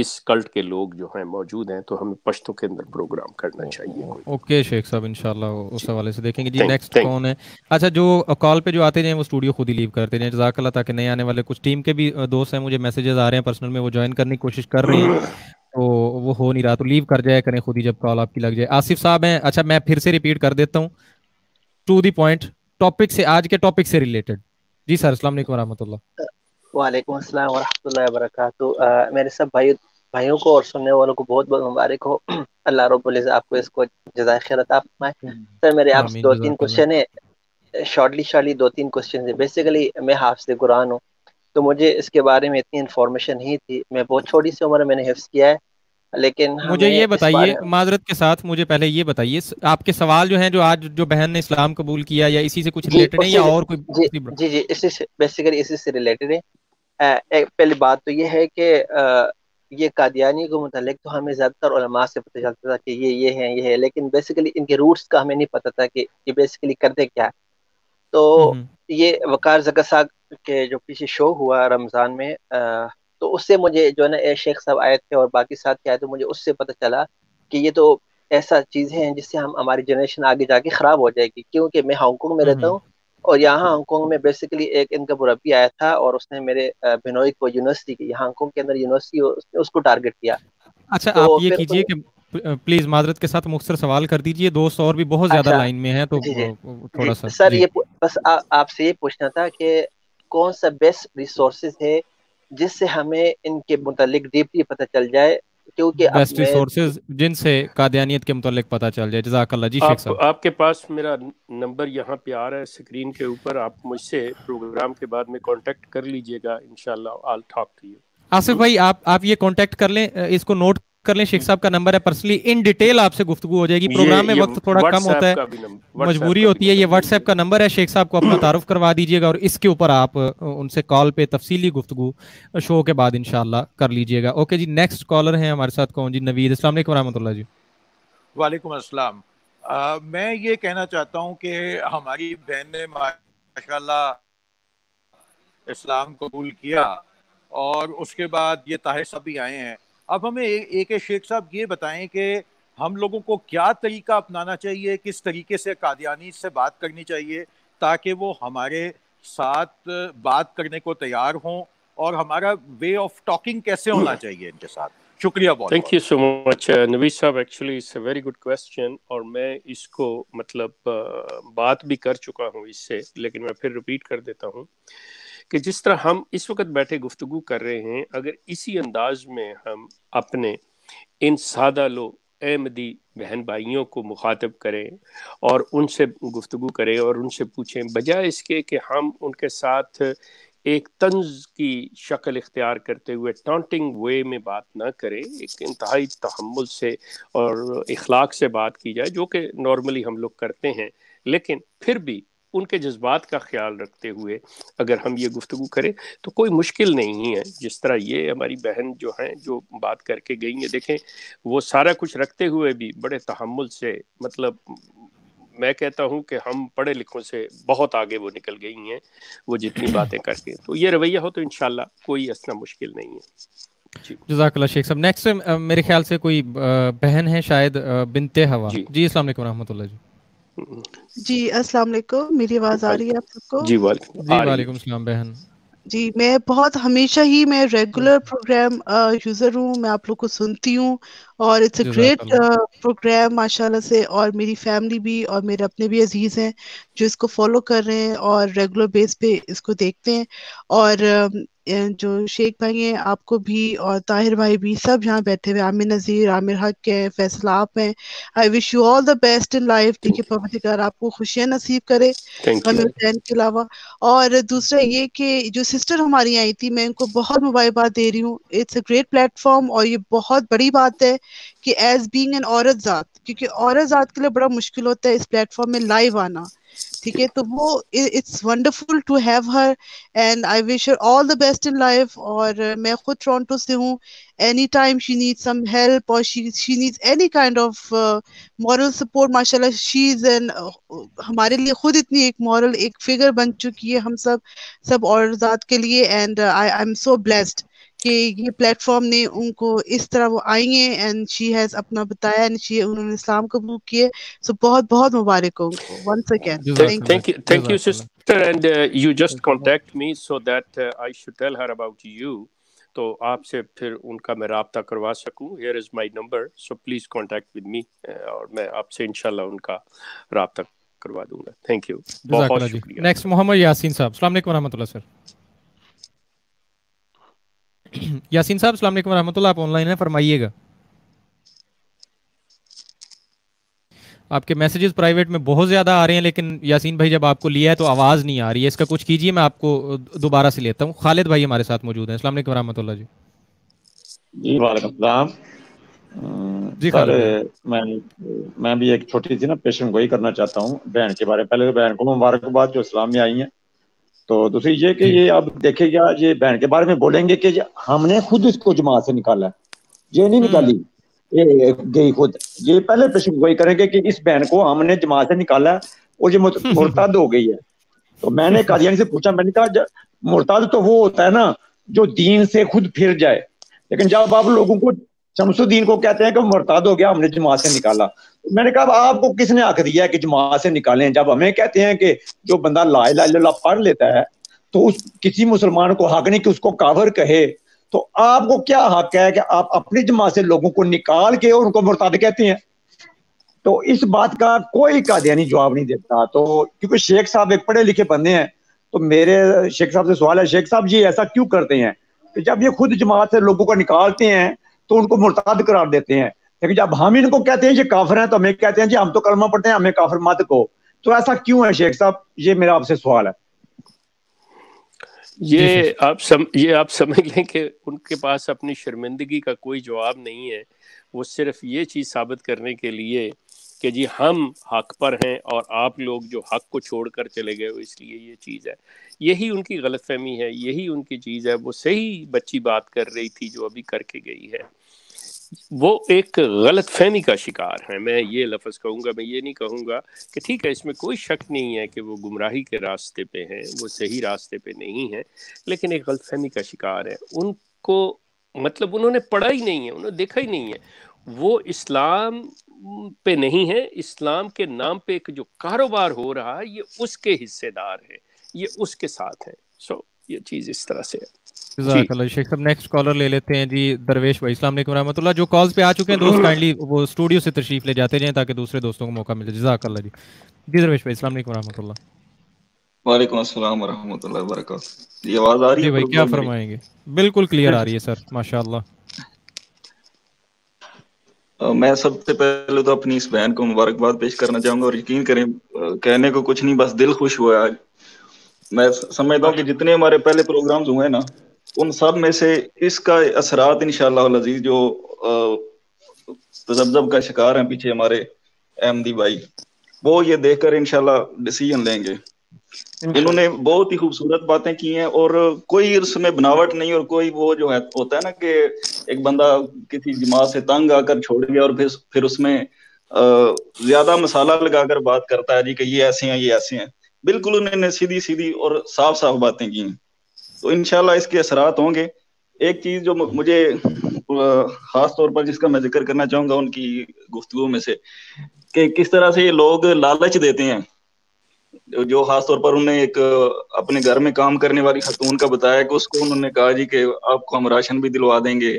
इस कल्ट के लोग जो हैं मौजूद हैं, तो हमें पश्तो के अंदर प्रोग्राम करना चाहिए। ओके शेख साहब, इंशाल्लाह उस हवाले से देखेंगे जी। नेक्स्ट कौन है? अच्छा, जो कॉल पे जो आते हैं वो स्टूडियो खुद ही लीव करते हैं, जज़ाकल्लाह, ताकि नए आने वाले कुछ टीम के भी दोस्त हैं, मुझे मैसेजेस आ रहे हैं पर्सनल में, वो ज्वाइन करने की कोशिश कर रहे हैं तो वो हो नहीं रहा, तो लीव कर जाया करें खुद ही जब कॉल आपकी लग जाए। आसिफ साहब हैं। अच्छा, मैं फिर से रिपीट कर देता हूँ, टू द पॉइंट, टॉपिक से, आज के टॉपिक से रिलेटेड जी। सर अस्सलाम वालेकुम रहमतुल्लाह। वालेकुम अस्सलाम वरहमतुल्लाहि वबरकातु। मेरे सब भाई भाइयों को और सुनने वालों को बहुत बहुत मुबारक हो। अल्लाह रब्बुल इज़्ज़त आपको इसको जज़ाए खैर अता फरमाए। सर मेरे आपसे दो तीन क्वेश्चन है, शॉर्टली शॉर्टली दो तीन क्वेश्चन है। बेसिकली मैं हाफ़िज़ कुरान हूँ, तो मुझे इसके बारे में इतनी इन्फॉर्मेशन नहीं थी। मैं बहुत छोटी सी उम्र में मैंने हिफ्ज़ किया है, लेकिन मुझे ये बताइए, माजरत के साथ मुझे पहले ये बताइए, आपके सवाल जो हैं, जो आज जो बहन ने इस्लाम कबूल किया या इसी से कुछ रिलेटेड है या और कोई? जी जी, इसी से बेसिकली इसी से रिलेटेड है। पहली बात तो ये है कि ये कादियानी के मुतालिक तो हमें ज़्यादातर उलमा से पता चलता था कि ये ये हैं ये है, लेकिन बेसिकली इनके रूट्स का हमें नहीं पता था कि ये बेसिकली करते क्या है। तो ये वकार ज़का साहब के जो पीछे शो हुआ रमज़ान में, आ, तो उससे मुझे जो है ना ए शेख साहब आए थे और बाकी साथ के आए, तो मुझे उससे पता चला कि ये तो ऐसा चीज़ें हैं जिससे हम हमारी जनरेशन आगे जाके ख़राब हो जाएगी। क्योंकि मैं हांगकॉन्ग में रहता हूँ और यहाँ हांगकॉन्ग में बेसिकली एक इनका मुरब्बी आया था और उसने मेरे बिनोई को यूनिवर्सिटी की हांगकॉन्ग के अंदर यूनिवर्सिटी उसने उसको टारगेट किया। अच्छा तो आप ये कीजिए कि प्लीज माजरत के साथ मुख्तर सवाल कर दीजिए, दोस्त और भी बहुत ज्यादा लाइन में हैं तो थोड़ा सा सर ये बस आपसे ये पूछना था कि कौन सा बेस्ट रिसोर्सेज है जिससे हमें इनके मुतालिक डीपली पता चल जाए, क्योंकि बेस्ट रिसोर्सेज जिनसे कादियानियत के मुतालिक पता चल जाए। जज़ाकल्लाह जी शेख साहब, आपके पास मेरा नंबर यहाँ पे आ रहा है स्क्रीन के ऊपर, आप मुझसे प्रोग्राम के बाद में कांटेक्ट कर लीजिएगा इंशाल्लाह I talk to you. Asif भाई आप आप ये कांटेक्ट कर लें, इसको नोट कर लें, शेख साहब का नंबर है, पर्सनली इन डिटेल आपसे गुफ्तगू हो जाएगी। प्रोग्राम में वक्त थोड़ा कम होता है, मजबूरी होती है। ये व्हाट्सएप का नंबर है, शेख साहब को अपना तारुफ करवा दीजिएगा और इसके ऊपर आप उनसे कॉल पे तफसीली गुफ्तगू शो के बाद इंशाल्लाह कर लीजिएगा। ओके जी, नेक्स्ट कॉलर हैं हमारे साथ, कौन जी? नवीद, अस्सलाम वालेकुम रहमतुल्लाह जी। वालेकुम अस्सलाम। मैं ये कहना चाहता हूँ कि हमारी बहन ने माशाल्लाह इस्लाम कबूल किया और उसके बाद ये ताहिर सभी आए हैं। अब हमें ए के शेख साहब ये बताएं कि हम लोगों को क्या तरीका अपनाना चाहिए, किस तरीके से कादियानी से बात करनी चाहिए ताकि वो हमारे साथ बात करने को तैयार हों, और हमारा वे ऑफ टॉकिंग कैसे होना चाहिए इनके साथ। शुक्रिया, बहुत thank you so much Naveed साहब। Actually it's a very good question और मैं इसको मतलब बात भी कर चुका हूँ इससे, लेकिन मैं फिर रिपीट कर देता हूँ कि जिस तरह हम इस वक्त बैठे गुफ्तगू कर रहे हैं, अगर इसी अंदाज में हम अपने इन सादा लो अहमदी बहन भाइयों को मुखातब करें और उनसे गुफ्तगू करें और उनसे पूछें, बजाय इसके कि हम उनके साथ एक तंज की शक्ल इख्तियार करते हुए टॉन्टिंग वे में बात ना करें, एक इंतहाई तहम्मुल से और इखलाक से बात की जाए जो कि नॉर्मली हम लोग करते हैं, लेकिन फिर भी उनके जज्बात का ख्याल रखते हुए अगर हम ये गुफ्तगू करें तो कोई मुश्किल नहीं है। जिस तरह ये हमारी बहन जो हैं जो बात करके गई हैं, देखें वो सारा कुछ रखते हुए भी बड़े तहम्मुल से, मतलब मैं कहता हूँ कि हम पढ़े लिखों से बहुत आगे वो निकल गई हैं, वो जितनी बातें करती हैं। तो ये रवैया हो तो इंशाल्लाह कोई असना मुश्किल नहीं है। जज़ाकल्लाह शेख साहब। नेक्स्ट मेरे ख्याल से कोई बहन है शायद, बिनते हवा जी। अस्सलाम वालेकुम रहमतुल्लाह जी। जी अस्सलाम वालेकुम, मेरी आवाज़ आ रही है आप सबको? जी वालेकुम अस्सलाम बहन जी। मैं बहुत हमेशा ही मैं रेगुलर प्रोग्राम यूजर हूँ, मैं आप लोग को सुनती हूँ और इट्स अ ग्रेट प्रोग्राम माशाल्लाह से, और मेरी फैमिली भी और मेरे अपने भी अजीज हैं जो इसको फॉलो कर रहे हैं और रेगुलर बेस पे इसको देखते हैं। और uh, जो शेख भाई हैं आपको भी और ताहिर भाई भी, सब यहाँ बैठे हुए, आमिर नज़ीर, आमिर हक हैं, फैसल आप हैं। I wish you all the best in life. देखिए परवरदिगार आपको खुशियाँ नसीब करे हमें हुसैन के अलावा। और दूसरा ये कि जो सिस्टर हमारी आई थी, मैं उनको बहुत मुबारकबाद दे रही हूँ, इट्स अ ग्रेट प्लेटफॉर्म और ये बहुत बड़ी बात है कि एज बीइंग एन औरत जात, क्योंकि औरत जात के लिए बड़ा मुश्किल होता है इस प्लेटफॉर्म में लाइव आना, ठीक है? तो वो it's wonderful to have her and I wish her all the best in life. और मैं खुद टोरंटो से हूँ, any time she needs some help और she she needs any kind of moral support माशाल्लाह शी इज एन हमारे लिए खुद इतनी एक मॉरल एक फिगर बन चुकी है हम सब सब औरत जात के लिए। And I I am so blessed कि ये प्लेटफॉर्म ने उनको इस तरह वो आई हैं एंड शी हैज अपना बताया एंड शी उन्होंने इस्लाम कबूल किए। सो बहुत बहुत मुबारक हो once again. Thank you thank you sister and you just contact me so that I should tell her about you, तो आपसे फिर उनका मैं रब्ता करवा सकूं। Here is my number, so please contact with me और मैं आपसे इंशाल्लाह उनका रब्ता करवा दूंगा। थैंक यू, बहुत शुक्रिया। नेक्स्ट मोहम्मद यासीन साहब, अस्सलाम वालेकुम रहमतुल्लाह सर। यासीन साहब अस्सलाम वालेकुम रहमतुल्लाह, आप ऑनलाइन हैं, फरमाइएगा। आपके मैसेजेस प्राइवेट में बहुत ज़्यादा आ रहे हैं, लेकिन यासीन भाई जब आपको लिया है तो आवाज़ नहीं आ रही है, इसका कुछ कीजिए। मैं आपको दोबारा से लेता हूँ। खालिद भाई हमारे साथ मौजूद हैं, अस्सलाम वालेकुम रहमतुल्लाह जी। जी वालेकुम सलाम जी। खालिद मैं मैं भी एक छोटी सी ना पेशेंट गोई करना चाहता हूँ बहन के बारे में। पहले तो बहन को मुबारकबाद जो इस्लाम में आई हैं, तो दूसरी ये कि ये अब देखेगा ये बैन के बारे में बोलेंगे कि हमने खुद इसको जमात से निकाला, ये नहीं निकाली ये गई खुद, ये पहले पेशेंट गोई करेंगे कि इस बैन को हमने जमात से निकाला और ये मुर्ताद हो गई है। तो मैंने कादियानी से पूछा, मैंने कहा मुर्ताद तो वो होता है ना जो दीन से खुद फिर जाए, लेकिन जब आप लोगों को शमसुद्दीन को कहते हैं कि मुर्ताद हो गया हमने जमात से निकाला, तो मैंने कहा आपको किसने हक दिया है कि जमात से निकालें? जब हमें कहते हैं कि जो बंदा ला इलाहा इल्लल्लाह पढ़ लेता है तो उस किसी मुसलमान को हक नहीं कि उसको काफिर कहे, तो आपको क्या हक है कि आप अपनी जमात से लोगों को निकाल के और उनको मुर्ताद कहते हैं? तो इस बात का कोई कादियानी जवाब नहीं देता। तो क्योंकि शेख साहब एक पढ़े लिखे बंदे हैं, तो मेरे शेख साहब से सवाल है, शेख साहब ये ऐसा क्यों करते हैं कि जब ये खुद जमात से लोगों को निकालते हैं तो उनको मुर्ताद करार देते हैं, लेकिन जब हम इनको कहते हैं ये काफिर हैं तो हमें कहते हैं जी हम तो कलमा पढ़ते हैं हमें काफिर मत कहो? तो ऐसा क्यों है शेख साहब, ये मेरा आपसे सवाल है। ये आप सम, ये आप समझ लें कि उनके पास अपनी शर्मिंदगी का कोई जवाब नहीं है, वो सिर्फ ये चीज़ साबित करने के लिए कि जी हम हक पर हैं और आप लोग जो हक को छोड़कर चले गए हो इसलिए ये चीज़ है, यही उनकी गलतफहमी है, यही उनकी चीज़ है। वो सही बच्ची बात कर रही थी जो अभी करके गई है, वो एक गलतफहमी का शिकार है। मैं ये लफ्ज़ कहूँगा, मैं ये नहीं कहूँगा कि ठीक है इसमें कोई शक नहीं है कि वो गुमराही के रास्ते पे हैं, वो सही रास्ते पे नहीं है, लेकिन एक गलतफहमी का शिकार है। उनको मतलब उन्होंने पढ़ा ही नहीं है, उन्होंने देखा ही नहीं है, वो इस्लाम पे नहीं है, इस्लाम के नाम पे एक जो कारोबार हो रहा है ये उसके हिस्सेदार है, ये उसके साथ है। सो ये चीज़ इस तरह से है। शेख साहब नेक्स्ट कॉलर ले लेते हैं जी, दरवेश भाई। अस्सलाम वालेकुम रहमतुल्लाह। जो कॉल्स पे आ चुके हैं दोस्त काइंडली वो स्टूडियो से तशरीफ ले जाते जाएं ताकि दूसरे दोस्तों को मौका मिले। जज़ाकल्लाह जी। जी दरवेश भाई अस्सलाम वालेकुम रहमतुल्लाह। वालेकुम अस्सलाम व रहमतुल्लाह व बरकातहू। ये आवाज आ रही है भाई, क्या फरमाएंगे? बिल्कुल क्लियर आ रही है सर, माशाल्लाह। मैं सबसे पहले तो अपनी इस बहन को मुबारकबाद पेश करना चाहूंगा और यकीन करें कहने को कुछ नहीं, बस दिल खुश हुआ आज। मैं समझता हूँ कि जितने हमारे पहले प्रोग्राम्स हुए ना उन सब में से इसका असरात इंशाअल्लाह अज़ीज़ जो तज़ब्ज़ब का शिकार है पीछे हमारे अहमदी भाई, वो ये देखकर इंशाअल्लाह डिसीजन लेंगे। इन्होंने बहुत ही खूबसूरत बातें की हैं और कोई उसमें बनावट नहीं, और कोई वो जो है होता है ना कि एक बंदा किसी जमात से तंग आकर छोड़ गया और फिर फिर उसमें अः ज्यादा मसाला लगाकर बात करता है जी कि ये ऐसे हैं ये ऐसे हैं। बिल्कुल उन्होंने सीधी सीधी और साफ साफ बातें की हैं, तो इंशाल्लाह इसके असरात होंगे। एक चीज जो मुझे खास तौर पर जिसका मैं जिक्र करना चाहूंगा उनकी गुफ्तगू में से, कि किस तरह से ये लोग लालच देते हैं। जो खास तौर पर उन्हें एक अपने घर में काम करने वाली खातून का बताया कि उसको उन्होंने कहा जी कि आपको हम राशन भी दिलवा देंगे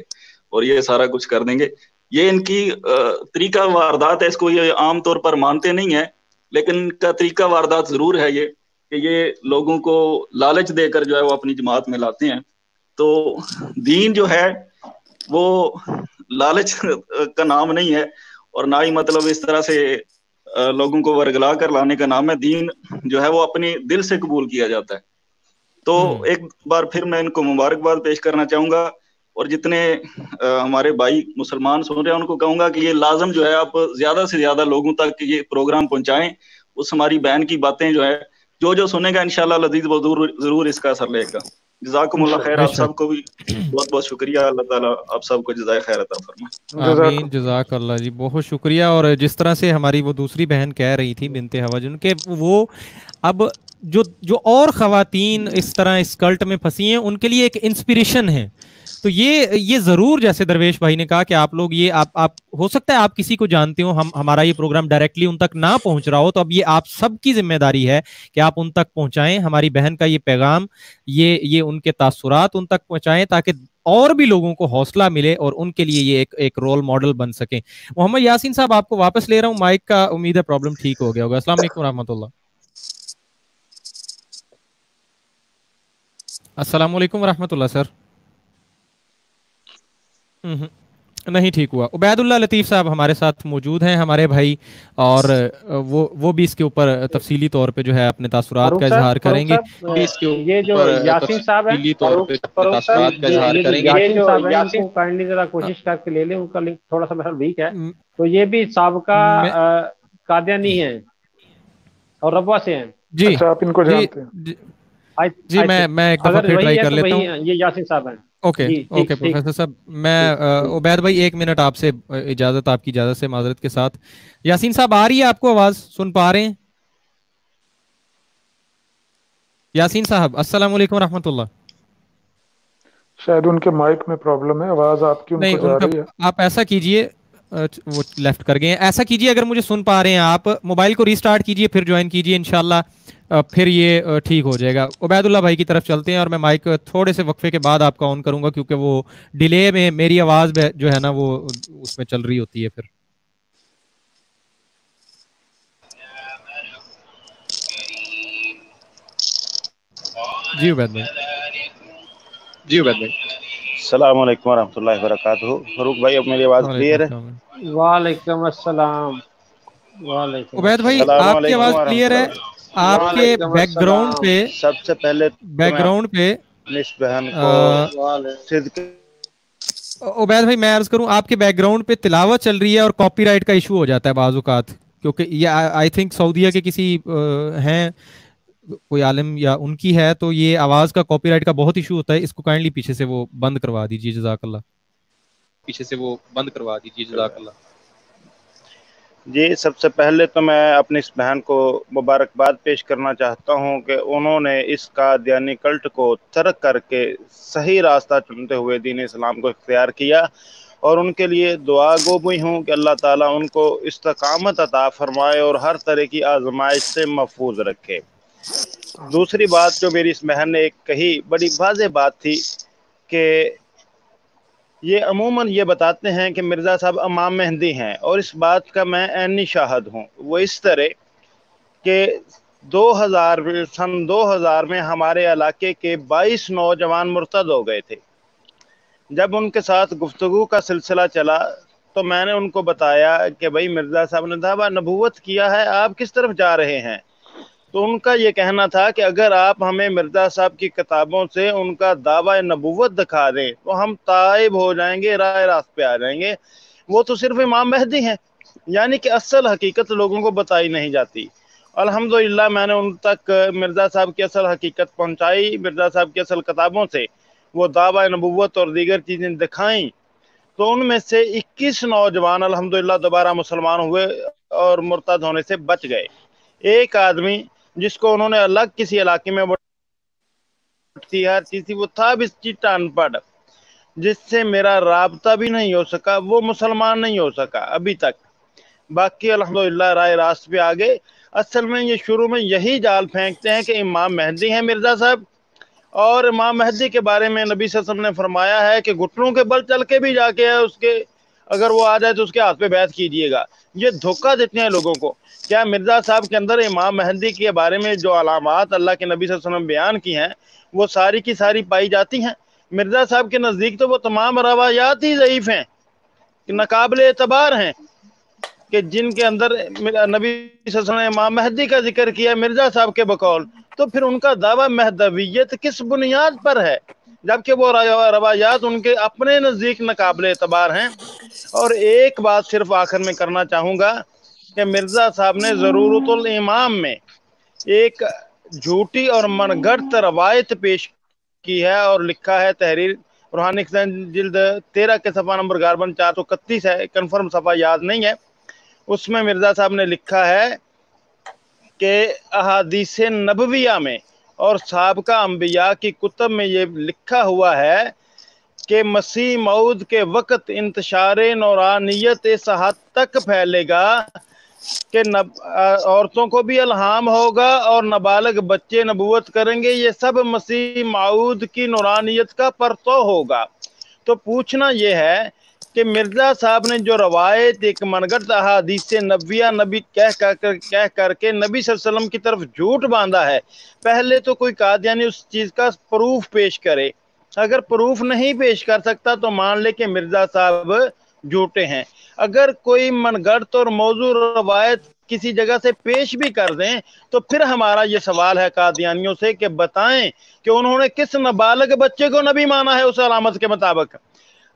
और ये सारा कुछ कर देंगे। ये इनकी तरीका वारदात है, इसको ये आमतौर पर मानते नहीं है, लेकिन इनका तरीका वारदात जरूर है ये कि ये लोगों को लालच देकर जो है वो अपनी जमात में लाते हैं। तो दीन जो है वो लालच का नाम नहीं है और ना ही मतलब इस तरह से लोगों को वरगला कर लाने का नाम है। दीन जो है वो अपने दिल से कबूल किया जाता है। तो एक बार फिर मैं इनको मुबारकबाद पेश करना चाहूँगा और जितने हमारे भाई मुसलमान सुन रहे हैं उनको कहूँगा कि ये लाजम जो है आप ज्यादा से ज्यादा लोगों तक ये प्रोग्राम पहुँचाएं। उस हमारी बहन की बातें जो है जो जो सुनेगा इंशाल्लाह लजीज वो जरूर इसका असर लेगा। जज़ाकुमुल्लाह खैर, आप सबको भी बहुत बहुत शुक्रिया। अल्लाह ताला आप सबको जज़ाए खैर अता फरमाए। आमीन, जज़ाकल्लाह जी, बहुत शुक्रिया। और जिस तरह से हमारी वो दूसरी बहन कह रही थी बिनते हवा जिन के वो अब जो जो और ख़वातीन इस तरह इस कल्ट में फंसी हैं उनके लिए एक इंस्पिरेशन है। तो ये ये ज़रूर, जैसे दरवेश भाई ने कहा कि आप लोग ये आप आप हो सकता है आप किसी को जानते हो, हम हमारा ये प्रोग्राम डायरेक्टली उन तक ना पहुंच रहा हो, तो अब ये आप सबकी जिम्मेदारी है कि आप उन तक पहुंचाएं हमारी बहन का ये पैगाम, ये ये उनके तासुरात उन तक पहुंचाएं ताकि और भी लोगों को हौसला मिले और उनके लिए ये एक एक रोल मॉडल बन सके। मोहम्मद यासीन साहब आपको वापस ले रहा हूँ माइक का, उम्मीद है प्रॉब्लम ठीक हो गया होगा। अस्सलाम वालेकुम रहमतुल्लाह। अस्सलाम वालेकुम रहमतुल्लाह सर। नहीं ठीक हुआ। उबैदुल्लाह लतीफ़ साहब हमारे साथ मौजूद हैं हमारे भाई, और वो वो भी इसके ऊपर तफसीली तौर पे जो है अपने तासुरात का इजहार करेंगे। ये जो यासीन साहब हैं तासुरात का इजहार करेंगे। ये जो यासीन काइंडली जरा कोशिश करके ले लें, उनका लिंक थोड़ा सा मेरा वीक है। तो ये भी साबका कादियानी है और रबवा से हैं। जी आप इनको जानते हैं? जी मैं मैं एक दफा फिर ट्राई कर लेता हूं। ये यासिन साहब हैं। ओके ओके प्रोफेसर साहब, मैं उबैद भाई एक मिनट आपसे इजाजत, आपकी इजाजत से माजरत के साथ। यासिन साहब आ रही है आपको आवाज, सुन पा रहे हैं यासिन साहब? अस्सलाम वालेकुम रहमतुल्लाह। शायद उनके माइक में प्रॉब्लम है, आवाज आपकी उनको नहीं जा रही है। आप ऐसा कीजिए, वो लेफ्ट कर गए हैं, ऐसा कीजिए अगर मुझे सुन पा रहे हैं आप, मोबाइल को रीस्टार्ट कीजिए फिर ज्वाइन कीजिए, इंशाल्लाह फिर ये ठीक हो जाएगा। उबैदुल्लाह भाई की तरफ चलते हैं और मैं माइक थोड़े से वक्फे के बाद आपका ऑन करूंगा क्योंकि वो डिले में मेरी आवाज़ जो है ना वो उसमें चल रही होती है। फिर जी उबैद भाई, जी उबैद भाई अस्सलाम वालेकुम रहमतुल्लाहि वबरकातुहू। फारूक भाई अब मेरी आवाज क्लियर है? वालेकुम अस्सलाम। वालेकुम उबैद भाई आपकी आवाज क्लियर है? आपके बैकग्राउंड पे, सबसे पहले बैकग्राउंड पे इस बहन को उबैद भाई मैं अर्ज करूं, आपके बैकग्राउंड पे तिलावत चल रही है और कॉपीराइट का इशू हो जाता है बाज़ औक़ात, क्योंकि ये आई थिंक सऊदीया के किसी हैं कोई आलिम या उनकी है, तो ये आवाज का कॉपीराइट का बहुत इशू होता है। इसको काइंडली पीछे से वो बंद करवा दीजिए, जज़ाकल्लाह। पीछे से वो बंद करवा दीजिए, जज़ाकल्लाह। जी सबसे पहले तो मैं अपनी इस बहन को मुबारकबाद पेश करना चाहता हूं कि उन्होंने इस कादियानी कल्ट को तर्क करके सही रास्ता चुनते हुए दीन इस्लाम को इख्तियार किया और उनके लिए दुआ गो भी हूँ कि अल्लाह ताला उनको इस्तकामत अता फरमाए और हर तरह की आजमाइश से महफूज रखे। दूसरी बात जो मेरी इस बहन ने एक कही, बड़ी वाज़े बात थी कि ये अमूमन ये बताते हैं कि मिर्ज़ा साहब इमाम मेहदी हैं और इस बात का मैं ऐनी शाहद हूँ। वो इस तरह के दो हज़ार सन दो हज़ार में हमारे इलाके के बाईस नौजवान मुर्तद हो गए थे। जब उनके साथ गुफ्तगू का सिलसिला चला तो मैंने उनको बताया कि भाई मिर्ज़ा साहब ने दावा नबूवत किया है, आप किस तरफ जा रहे हैं? तो उनका ये कहना था कि अगर आप हमें मिर्ज़ा साहब की किताबों से उनका दावा नबूवत दिखा दें तो हम ताइब हो जाएंगे, राय रास्त पे आ जाएंगे, वो तो सिर्फ इमाम महदी हैं। यानी कि असल हकीकत लोगों को बताई नहीं जाती। अल्हम्दुलिल्लाह मैंने उन तक मिर्ज़ा साहब की असल हकीकत पहुँचाई, मिर्ज़ा साहब की असल किताबों से वो दावा नबूवत और दीगर चीज़ें दिखाई, तो उनमें से इक्कीस नौजवान अल्हम्दुलिल्लाह दोबारा मुसलमान हुए और मुर्तद होने से बच गए। एक आदमी जिसको उन्होंने अलग किसी इलाके में हर चीज थी, वो था भी चिट्टा अनपढ़, जिससे मेरा राबता भी नहीं हो सका, वो मुसलमान नहीं हो सका अभी तक। बाकी अल्हम्दुलिल्लाह राय रास्त पे आ गए। असल में ये शुरू में यही जाल फेंकते हैं कि इमाम मेहदी हैं मिर्ज़ा साहब, और इमाम मेहदी के बारे में नबी सल्लल्लाहु अलैहि वसल्लम ने फरमाया है कि घुटनों के बल चल के भी जाके है उसके, अगर वो आ जाए तो उसके हाथ पे बैठ कीजिएगा। ये धोखा देते हैं लोगों को। क्या मिर्ज़ा साहब के अंदर इमाम मेहदी के बारे में जो अलामात अल्लाह के नबी सल्लल्लाहु अलैहि वसल्लम बयान की हैं वो सारी की सारी पाई जाती हैं? मिर्ज़ा साहब के नज़दीक तो वो तमाम रवायात ही ज़ईफ़ हैं, नाकाबिल एतबार हैं, कि जिनके अंदर नबी ने इमाम मेहदी का जिक्र किया मिर्ज़ा साहब के बकौल, तो फिर उनका दावा महदवियत किस बुनियाद पर है? जबकि वो रवायात उनके अपने नज़दीक नाकाबिल एतबार हैं। और एक बात सिर्फ आखिर में करना चाहूँगा कि मिर्ज़ा साहब ने ज़रूरतुल इमाम में एक झूठी और मनगढ़ंत रवायत पेश की है और लिखा है, तहरीर रूहानी जिल्द तेरह के सफ़ा नंबर गारबन चार सौ इकतीस है, कन्फर्म सफ़ा याद नहीं है। उसमें मिर्ज़ा साहब ने लिखा है कि अहादीसे नबविया में और साबका अंबिया की कुतब में ये लिखा हुआ है कि मसीह मऊद के वक्त इंतशारे नौरानियत इस हद तक फैलेगा कि नब औरतों को भी इल्हाम होगा और नाबालिग बच्चे नबूवत करेंगे, ये सब मसीह मऊद की नौरानियत का परतो होगा। तो पूछना ये है कि मिर्ज़ा साहब ने जो रवायत एक मनगढ़ंत अहादीस नबिया नबी कह कर कह करके नबी सल्लल्लाहु अलैहि वसल्लम की तरफ झूठ बांधा है, पहले तो कोई कादियानी उस चीज़ का प्रूफ पेश करे, अगर प्रूफ नहीं पेश कर सकता तो मान ले कि मिर्ज़ा साहब झूठे हैं। अगर कोई मनगढ़ंत और मौजू रवायत किसी जगह से पेश भी कर दें तो फिर हमारा ये सवाल है कादियानियों से कि बताएं कि उन्होंने किस नाबालिग बच्चे को नबी माना है उस अलामत के मुताबिक।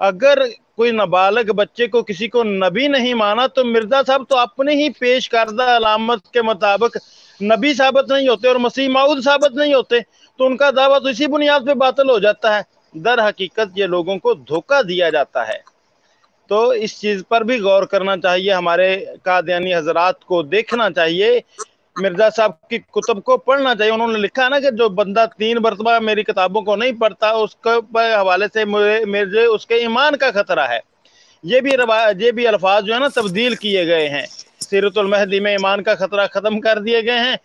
अगर कोई नाबालिग बच्चे को किसी को नबी नहीं माना तो मिर्ज़ा साहब तो अपने ही पेश करदा अलामत के मुताबिक नबी साबित नहीं होते और मसीह माऊद साबित नहीं होते, तो उनका दावा तो इसी बुनियाद पे बातिल हो जाता है। दर हकीकत ये लोगों को धोखा दिया जाता है। तो इस चीज़ पर भी गौर करना चाहिए, हमारे कादियानी हजरात को देखना चाहिए, मिर्जा साहब की कुतुब को पढ़ना चाहिए। उन्होंने लिखा ना कि जो बंदा तीन मरतबा मेरी किताबों को नहीं पढ़ता उसके हवाले से मुझे मुझे उसके ईमान का खतरा है। ये भी रवा ये भी अल्फाज जो है ना तब्दील किए गए हैं। सीरतुल महदी में ईमान का खतरा ख़त्म कर दिए गए हैं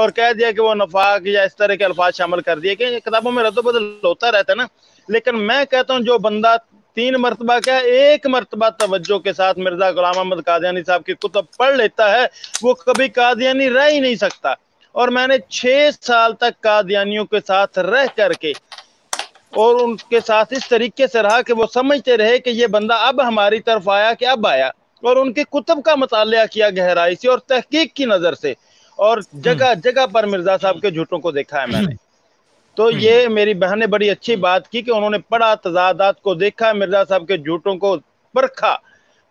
और कह दिया कि वो नफाक या इस तरह के अल्फाज शामिल कर दिए गए। किताबों में रद्द बदल होता रहता है ना, लेकिन मैं कहता हूँ जो बंदा तीन मरतबा क्या एक मरतबा तवज्जो के साथ मिर्जा गुलाम अहमद कादियानी साहब की कुतुब पढ़ लेता है वो कभी कादियानी रह ही नहीं सकता। और मैंने छः साल तक कादियानियों के साथ रह करके और उनके साथ इस तरीके से रहा कि वो समझते रहे कि ये बंदा अब हमारी तरफ आया कि अब आया, और उनकी कुतुब का मतालिया किया गहराई से और तहकीक की नज़र से, और जगह जगह पर मिर्जा साहब के झूठों को देखा है मैंने। तो ये मेरी बहन ने बड़ी अच्छी बात की कि उन्होंने पढ़ा, तजादात को देखा, मिर्जा साहब के झूठों को परखा।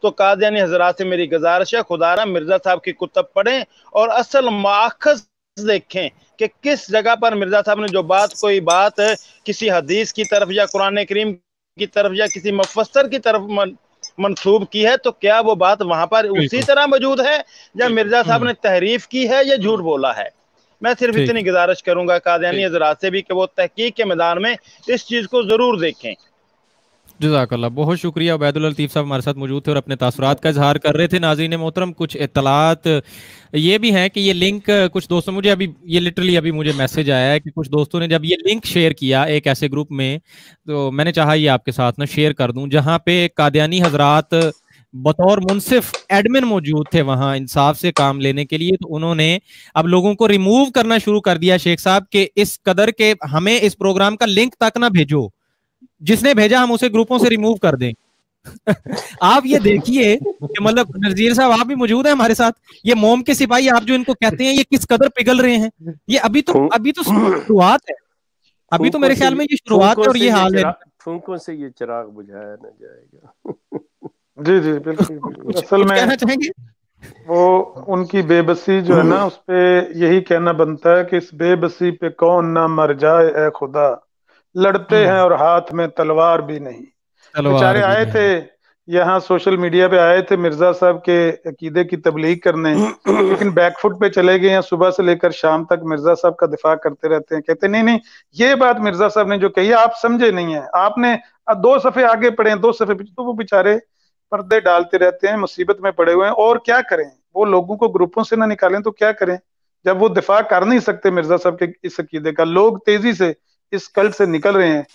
तो कादियानी हजरात से मेरी गुजारिश है, खुदारा मिर्जा साहब की कुतुब पढ़ें और असल माखज देखें कि किस जगह पर मिर्जा साहब ने जो बात कोई बात किसी हदीस की तरफ या कुरान करीम की तरफ या किसी मुफस्सर की तरफ मन, मनसूब की है, तो क्या वो बात वहां पर उसी तरह मौजूद है या मिर्जा साहब ने तहरीफ की है या झूठ बोला है। मैं सिर्फ इतनी गुजारिश करूंगा कादियानी हजरात से भी कि वो तहकीक के मैदान में इस चीज़ को ज़रूर देखें। जज़ाकल्लाह, बहुत शुक्रिया। उबैदुल लतीफ़ साहब हमारे साथ मौजूद थे और अपने तासुरात का इजहार कर रहे थे। नाज़रीन मोहतरम, कुछ इतलात ये भी हैं कि ये लिंक कुछ दोस्तों, मुझे अभी ये लिटरली अभी मुझे मैसेज आया है कि कुछ दोस्तों ने जब ये लिंक शेयर किया एक ऐसे ग्रुप में, तो मैंने चाहा ये आपके साथ ना शेयर कर दूँ, जहाँ पे कादियानी हजरात बतौर मुंसिफ एडमिन मौजूद थे वहाँ इंसाफ से काम लेने के लिए। तो उन्होंने अब लोगों को रिमूव करना शुरू कर दिया शेख साहब के इस कदर के हमें इस प्रोग्राम का लिंक तक ना भेजो, जिसने भेजा हम उसे ग्रुपों से रिमूव कर दें। आप ये देखिए कि मतलब नज़ीर साहब आप भी मौजूद हैं हमारे साथ, ये मोम के सिपाही आप जो इनको कहते हैं ये किस कदर पिघल रहे हैं। ये अभी तो अभी तो शुरुआत है, अभी तो मेरे ख्याल में ये शुरुआत है और ये हाल है। फूंकों से ये चिराग बुझाया ना जाएगा। जी जी बिल्कुल। असल में वो उनकी बेबसी जो है ना उस पे यही कहना बनता है कि इस बेबसी पे कौन ना मर जाए ए खुदा। लड़ते हैं और हाथ में तलवार भी नहीं। बेचारे आए थे यहाँ सोशल मीडिया पे, आए थे मिर्जा साहब के अकीदे की तबलीग करने, लेकिन बैकफुट पे चले गए हैं। सुबह से लेकर शाम तक मिर्जा साहब का दिफा करते रहते हैं, कहते नहीं नहीं ये बात मिर्जा साहब ने जो कही आप समझे नहीं है, आपने दो सफे आगे पढ़े दो सफे पीछे। तो वो बेचारे पर्दे डालते रहते हैं, मुसीबत में पड़े हुए हैं। और क्या करें, वो लोगों को ग्रुपों से ना निकालें तो क्या करें जब वो दिफा कर नहीं सकते मिर्जा साहब के इस अकीदे का। लोग तेजी से इस कल्ट से निकल रहे हैं,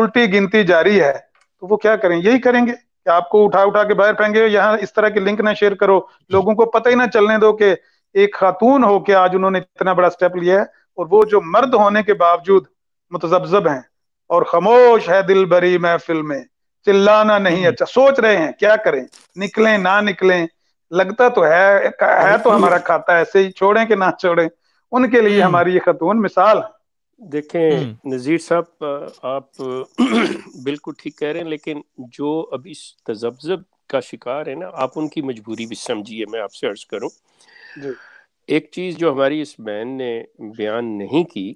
उल्टी गिनती जारी है, तो वो क्या करें, यही करेंगे कि आपको उठा उठा के बाहर फेंगे। यहाँ इस तरह के लिंक ना शेयर करो, लोगों को पता ही ना चलने दो कि एक खातून हो के आज उन्होंने इतना बड़ा स्टेप लिया है, और वो जो मर्द होने के बावजूद मुतजब्जब हैं और खामोश है दिल भरी महफिल में, चिल्लाना नहीं। अच्छा सोच रहे हैं क्या करें, निकलें ना निकलें, लगता तो है है तो हमारा खाता ऐसे ही, छोड़ें कि ना छोड़ें। उनके लिए हमारी ये खतून मिसाल। देखें नज़ीर साहब आप बिल्कुल ठीक कह रहे हैं, लेकिन जो अब इस तजब्जब का शिकार है ना, आप उनकी मजबूरी भी समझिए। मैं आपसे अर्ज करूं एक चीज़ जो हमारी इस बहन ने बयान नहीं की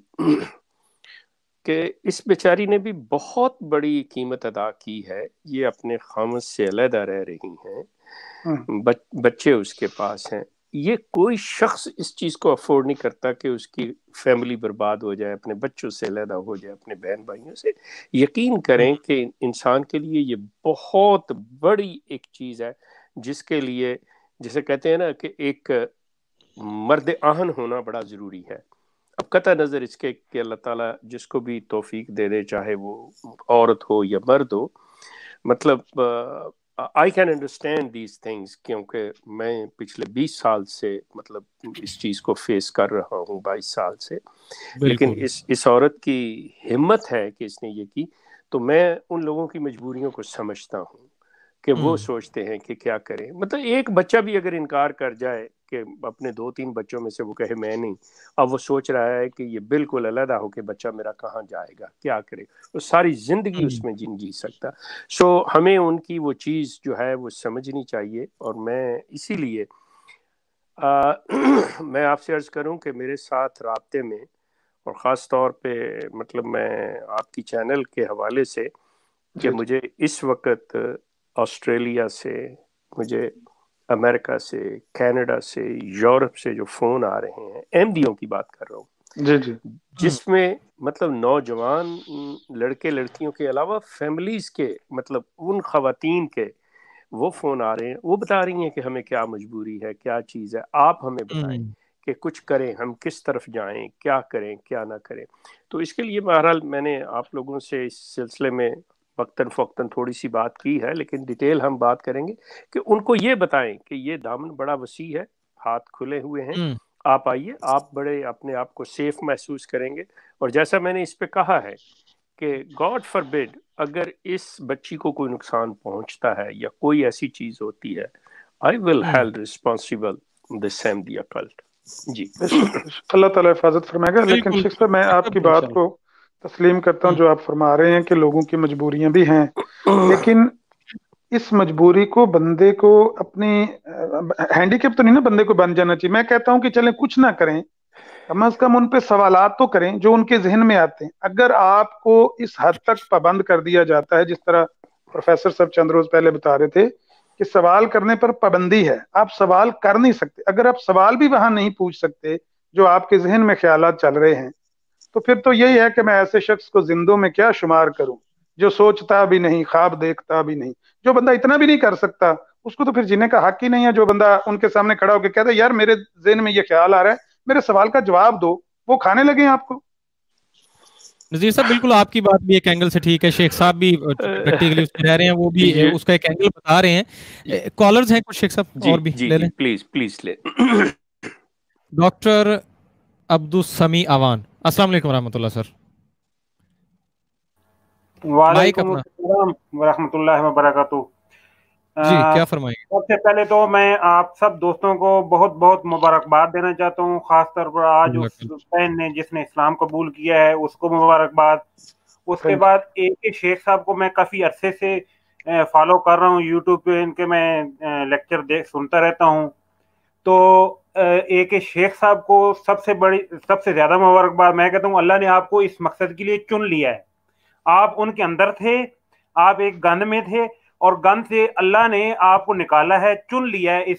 कि इस बेचारी ने भी बहुत बड़ी कीमत अदा की है। ये अपने खामद से अलहदा रह रही हैं, बच, बच्चे उसके पास हैं। ये कोई शख्स इस चीज़ को अफोर्ड नहीं करता कि उसकी फैमिली बर्बाद हो जाए, अपने बच्चों से अलहदा हो जाए, अपने बहन भाइयों से। यकीन करें कि इंसान के लिए ये बहुत बड़ी एक चीज़ है, जिसके लिए जैसे कहते हैं ना कि एक मर्द आहन होना बड़ा ज़रूरी है। अब कतः नज़र इसके कि अल्लाह ताला जिसको भी तौफीक दे दे, चाहे वो औरत हो या मर्द हो, मतलब I can understand these things, क्योंकि मैं पिछले बीस साल से मतलब इस चीज़ को फेस कर रहा हूँ, बाईस साल से। लेकिन इस इस औरत की हिम्मत है कि इसने ये की, तो मैं उन लोगों की मजबूरियों को समझता हूँ कि वो सोचते हैं कि क्या करें। मतलब एक बच्चा भी अगर इनकार कर जाए कि अपने दो तीन बच्चों में से वो कहे मैं नहीं, अब वो सोच रहा है कि ये बिल्कुल अलहदा होके बच्चा मेरा कहाँ जाएगा, क्या करे, वो सारी ज़िंदगी उसमें जिन जी सकता। सो हमें उनकी वो चीज़ जो है वो समझनी चाहिए। और मैं इसीलिए आ, मैं आपसे अर्ज़ करूं कि मेरे साथ राब्ते में और ख़ास तौर पे मतलब मैं आपकी चैनल के हवाले से कि मुझे इस वक्त ऑस्ट्रेलिया से, मुझे अमेरिका से, कनाडा से, यूरोप से जो फ़ोन आ रहे हैं, एमडीओ की बात कर रहा हूँ, जिसमें मतलब नौजवान लड़के लड़कियों के अलावा फैमिलीज़ के मतलब उन ख़वातीन के वो फ़ोन आ रहे हैं, वो बता रही हैं कि हमें क्या मजबूरी है, क्या चीज़ है, आप हमें बताएं कि कुछ करें, हम किस तरफ जाएं, क्या करें क्या ना करें। तो इसके लिए बहरहाल मैंने आप लोगों से इस सिलसिले में वक्तन फ़ोक्तन थोड़ी सी बात की है, लेकिन डिटेल हम बात करेंगे कि उनको ये बताएं कि ये दामन बड़ा वसी है, हाथ खुले हुए हैं, आप आइए, आप बड़े अपने आप को सेफ़ महसूस करेंगे। और जैसा मैंने इस पर कहा है कि गॉड फॉरबिड अगर इस बच्ची को कोई नुकसान पहुंचता है या कोई ऐसी चीज होती है, I will held responsible the same the occult. जी अल्लाह ताला हिफाजत फरमाएगा। लेकिन शेख साहब मैं आपकी बात को तस्लीम करता हूं जो आप फरमा रहे हैं कि लोगों की मजबूरियां भी हैं, लेकिन इस मजबूरी को बंदे को अपनी हैंडीकैप तो नहीं ना बंदे को बन जाना चाहिए। मैं कहता हूँ कि चलें कुछ ना करें, कम अज कम उन पे सवालात तो करें जो उनके जहन में आते हैं। अगर आपको इस हद तक पाबंद कर दिया जाता है, जिस तरह प्रोफेसर साहब चंद रोज पहले बता रहे थे कि सवाल करने पर पाबंदी है, आप सवाल कर नहीं सकते। अगर आप सवाल भी वहां नहीं पूछ सकते जो आपके जहन में ख्यालात चल रहे हैं, तो फिर तो यही है कि मैं ऐसे शख्स को जिंदों में क्या शुमार करूं जो सोचता भी नहीं, ख्वाब देखता भी नहीं। जो बंदा इतना भी नहीं कर सकता उसको तो फिर जीने का हक ही नहीं है। जो बंदा उनके सामने खड़ा होकर कहता है यार मेरे जहन में ये ख्याल आ रहा है, मेरे सवाल का जवाब दो, वो खाने लगे हैं आपको। नज़ीर साहब बिल्कुल आपकी बात भी एक एंगल से ठीक है, शेख साहब भी प्रैक्टिकली उसमें रह रहे हैं, वो भी उसका एक एंगल बता रहे हैं। कॉलर्स हैं कुछ शेख साहब, और भी ले लें प्लीज प्लीज ले। डॉक्टर अब्दुल समी अवान, अस्सलाम वालेकुम रहमतुल्लाह सर। वालेकुम अस्सलाम व रहमतुल्लाहि व बरकातुहू। जी क्या फरमाइए। सबसे पहले तो मैं आप सब दोस्तों को बहुत बहुत मुबारकबाद देना चाहता हूँ, खासतौर पर आज उस बहन ने जिसने इस्लाम कबूल किया है उसको मुबारकबाद। उसके बाद ए के शेख साहब को मैं काफ़ी अरसे से फॉलो कर रहा हूँ, यूट्यूब पे इनके मैं लेक्चर देख सुनता रहता हूँ। तो ए के शेख साहब को सबसे बड़ी सबसे ज़्यादा मुबारकबाद। मैं कहता हूँ अल्लाह ने आपको इस मकसद के लिए चुन लिया है। आप उनके अंदर थे, आप एक गंद में थे और गन से अल्लाह ने आपको निकाला है, चुन लिया है इस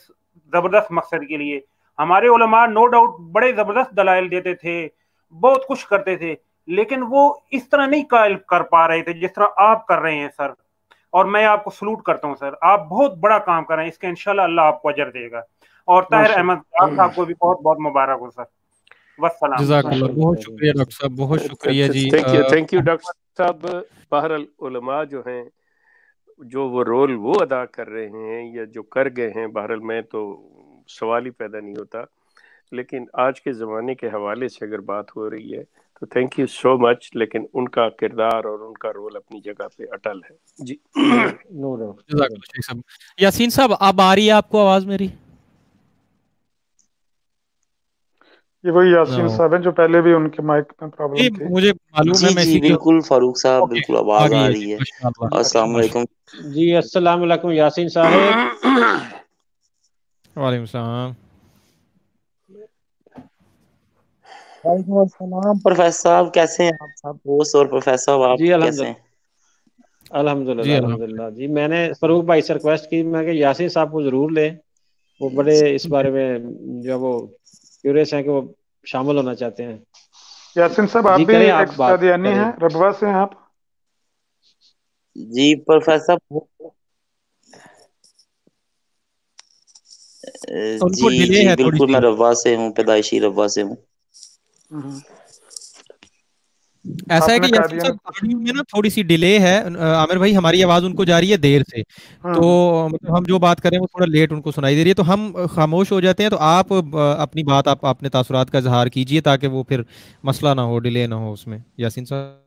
ज़बरदस्त मकसद के लिए। हमारे उलमा नो डाउट बड़े ज़बरदस्त दलाइल देते थे, बहुत कुछ करते थे, लेकिन वो इस तरह नहीं कायल कर पा रहे थे जिस तरह आप कर रहे हैं सर। और मैं आपको सलूट करता हूं सर, आप बहुत बड़ा काम कर रहे हैं, इसके इंशाल्लाह अल्लाह आपको अजर देगा। और ताहिर अहमद साहब को भी बहुत बहुत मुबारक हो सर। जज़ाकल्लाह, बहुत शुक्रिया डॉक्टर साहब, बहुत शुक्रिया जी, थैंक यू डॉक्टर साहब। बहरल उलमा जो हैं, जो वो रोल वो अदा कर रहे हैं या जो कर गए हैं, बहरहाल में तो सवाल ही पैदा नहीं होता, लेकिन आज के ज़माने के हवाले से अगर बात हो रही है तो थैंक यू सो मच। लेकिन उनका किरदार और उनका रोल अपनी जगह पे अटल है। जी नो डाउट। यासीन साहब अब आ रही है आपको आवाज़ मेरी? ये वही यासीन साहब हैं जो पहले भी उनके माइक में प्रॉब्लम थी, मुझे मालूम है। मैं जी बिल्कुल फारूक साहब बिल्कुल आवाज आ रही है। अस्सलाम वालेकुम जी। अस्सलाम वालेकुम यासीन साहब। वालेकुम सलाम। वालेकुम अस्सलाम। प्रोफेसर साहब कैसे हैं आप सब दोस्त? और प्रोफेसर साहब आप कैसे हैं? अल्हम्दुलिल्लाह अल्हम्दुलिल्लाह जी। मैंने फारूक भाई से रिक्वेस्ट की, मैं कि यासीन साहब को जरूर लें, वो बड़े इस बारे में जो वो क्यूरियस हैं कि वो शामिल होना चाहते हैं। यासिन साहब आप भी एक्सतादियानी हैं, रबवा से हैं आप? जी प्रोफेसर जी, जी बिल्कुल मैं रबवा से हूँ, पैदाइशी रबवा से हूँ। ऐसा है कि यासीन साहब ऑडियो में ना थोड़ी सी डिले है, आमिर भाई हमारी आवाज उनको जा रही है देर से, तो मतलब हम जो बात कर रहे हैं वो थोड़ा लेट उनको सुनाई दे रही है, तो हम खामोश हो जाते हैं। तो आप अपनी बात, आप अपने तासुरात का इजहार कीजिए ताकि वो फिर मसला ना हो, डिले ना हो उसमें। यासीन साहब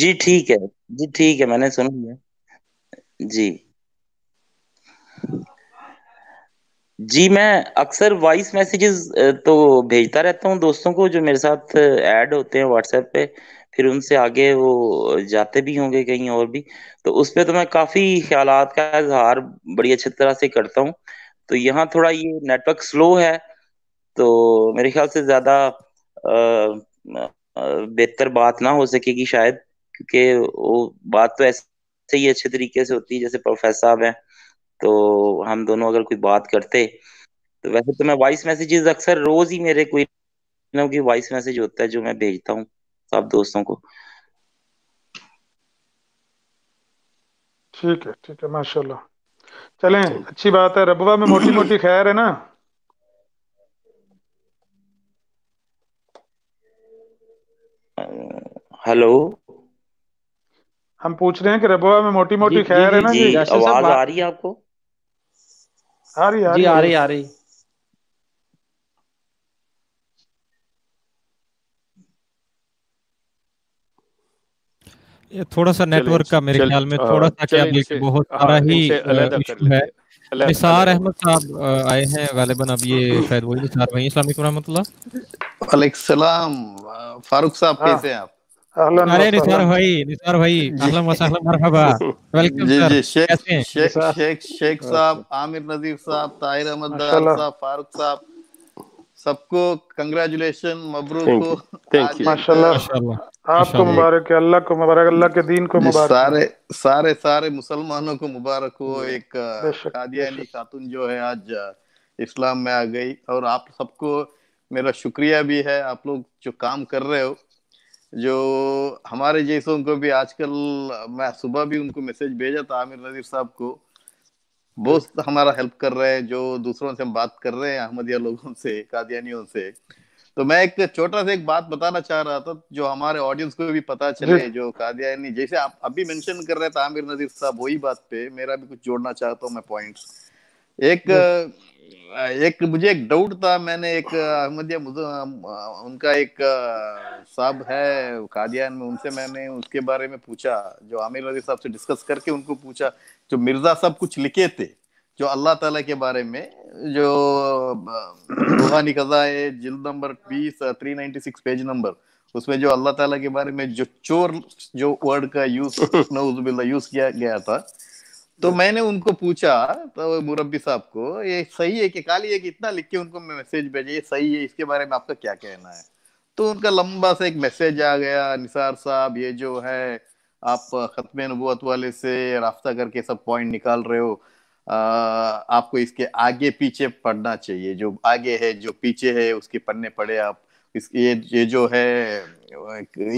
जी ठीक है जी, ठीक है मैंने सुना है जी जी, मैं अक्सर वॉइस मैसेजेस तो भेजता रहता हूँ दोस्तों को जो मेरे साथ ऐड होते हैं व्हाट्सएप पे, फिर उनसे आगे वो जाते भी होंगे कहीं और भी, तो उस पे तो मैं काफ़ी ख़्यालात का इज़हार बड़ी अच्छी तरह से करता हूँ। तो यहाँ थोड़ा ये नेटवर्क स्लो है, तो मेरे ख़्याल से ज़्यादा अ अ, बेहतर बात ना हो सकेगी शायद, क्योंकि वो बात तो ऐसे ही अच्छे तरीके से होती है जैसे प्रोफेसर साहब हैं, तो हम दोनों अगर कोई बात करते। तो वैसे तो मैं वॉइस मैसेजेस अक्सर रोज़ ही मेरे कोई ना कोई वॉइस मैसेज होता है जो मैं भेजता हूँ सब दोस्तों को। ठीक है, ठीक है, माशाल्लाह। चलें, तो अच्छी बात है। रबवा में मोटी मोटी खैर है ना? Uh, hello. हम पूछ रहे हैं कि रबवा में मोटी जी मोटी जी खैर है जी ना? जी जी यासिर साहब, आवाज़ आ बात रही है आपको? आ रही आ जी रही आ रही आ रही। ये थोड़ा सा चलें नेटवर्क इनसे का मेरे चल ख्याल में थोड़ा अ, सा क्या चलें बल्कि इनसे, बहुत सारा हाँ ही इनसे अलहदा कर इशू है। लेते हैं, अलग निसार अलग अहमद साहब अ, आए हैं गालिबन, अब ये शायद वही निसार भाई हैं। अस्सलाम वालेकुम। वालेकुम सलाम। अ, फारूक साहब हाँ, कैसे हैं आप? अहलन अरे व निसार सहलन। भाई, निसार भाई जी अहलन वसहलन, मरहबा, वेलकम जी सर, जी शेख कैसे हैं? शेख निसार, शेख शेख साहब, आमिर नजीर साहब, ताहिर अहमद डार माशाल्लाह साहब, फारूक साहब, सबको कंग्रेचुलेशन, मबरूक थैंक हो। यू थैंक आज यू। एक अ, माशाल्लाह, माशाल्लाह आपको माशाल्लाह। मुबारक है, अल्लाह को मुबारक, अल्लाह के दीन को जी मुबारक हो। सारे सारे सारे मुसलमानों को मुबारक हो। एक अ, बेशक कादियानी बेशक खातून जो है आज अ, इस्लाम में आ गई, और आप सबको मेरा शुक्रिया भी है। आप लोग जो काम कर रहे हो, जो हमारे जैसों को भी आजकल, मैं सुबह भी उनको मैसेज भेजा था आमिर नजीर साहब को, बहुत हमारा हेल्प कर रहे हैं। जो दूसरों से हम बात कर रहे हैं, अहमदिया लोगों से, कादियानियों से। तो मैं एक छोटा सा एक बात बताना चाह रहा था, जो हमारे ऑडियंस को भी पता जी चले। जो कादियानी, जैसे आप अभी मेंशन कर रहे थे आमिर नजीर साहब, वही बात पे मेरा भी कुछ जोड़ना चाहता हूँ मैं पॉइंट्स। एक जी अ, एक मुझे एक डाउट था। मैंने एक अ, अहमदिया मुज- अ, उनका एक अ, साहब है कादियान में, उनसे मैंने उसके बारे में पूछा, जो आमिर नजीर साहब से डिस्कस करके उनको पूछा। जो मिर्जा साहब कुछ लिखे थे जो अल्लाह ताला के बारे में, जो अ, रूहानी कजा है, जिल्द नंबर बीस, three ninety six page number, उसमें जो अल्लाह ताला के बारे में जो चोर जो वर्ड का यूज नऊजुबिल्ला यूज किया गया था, तो जी मैंने उनको पूछा, तो मुरब्बी साहब को, ये सही है कि खाली एक इतना लिख के उनको मैसेज भेजे, ये सही है, इसके बारे में आपका क्या कहना है? तो उनका लंबा सा एक मैसेज आ गया, निसार साहब ये जो है आप खत्म नबूवत वाले से रास्ता करके सब पॉइंट निकाल रहे हो, आ, आपको इसके आगे पीछे पढ़ना चाहिए, जो आगे है जो पीछे है उसके पन्ने पढ़े आप। इस ये ये जो है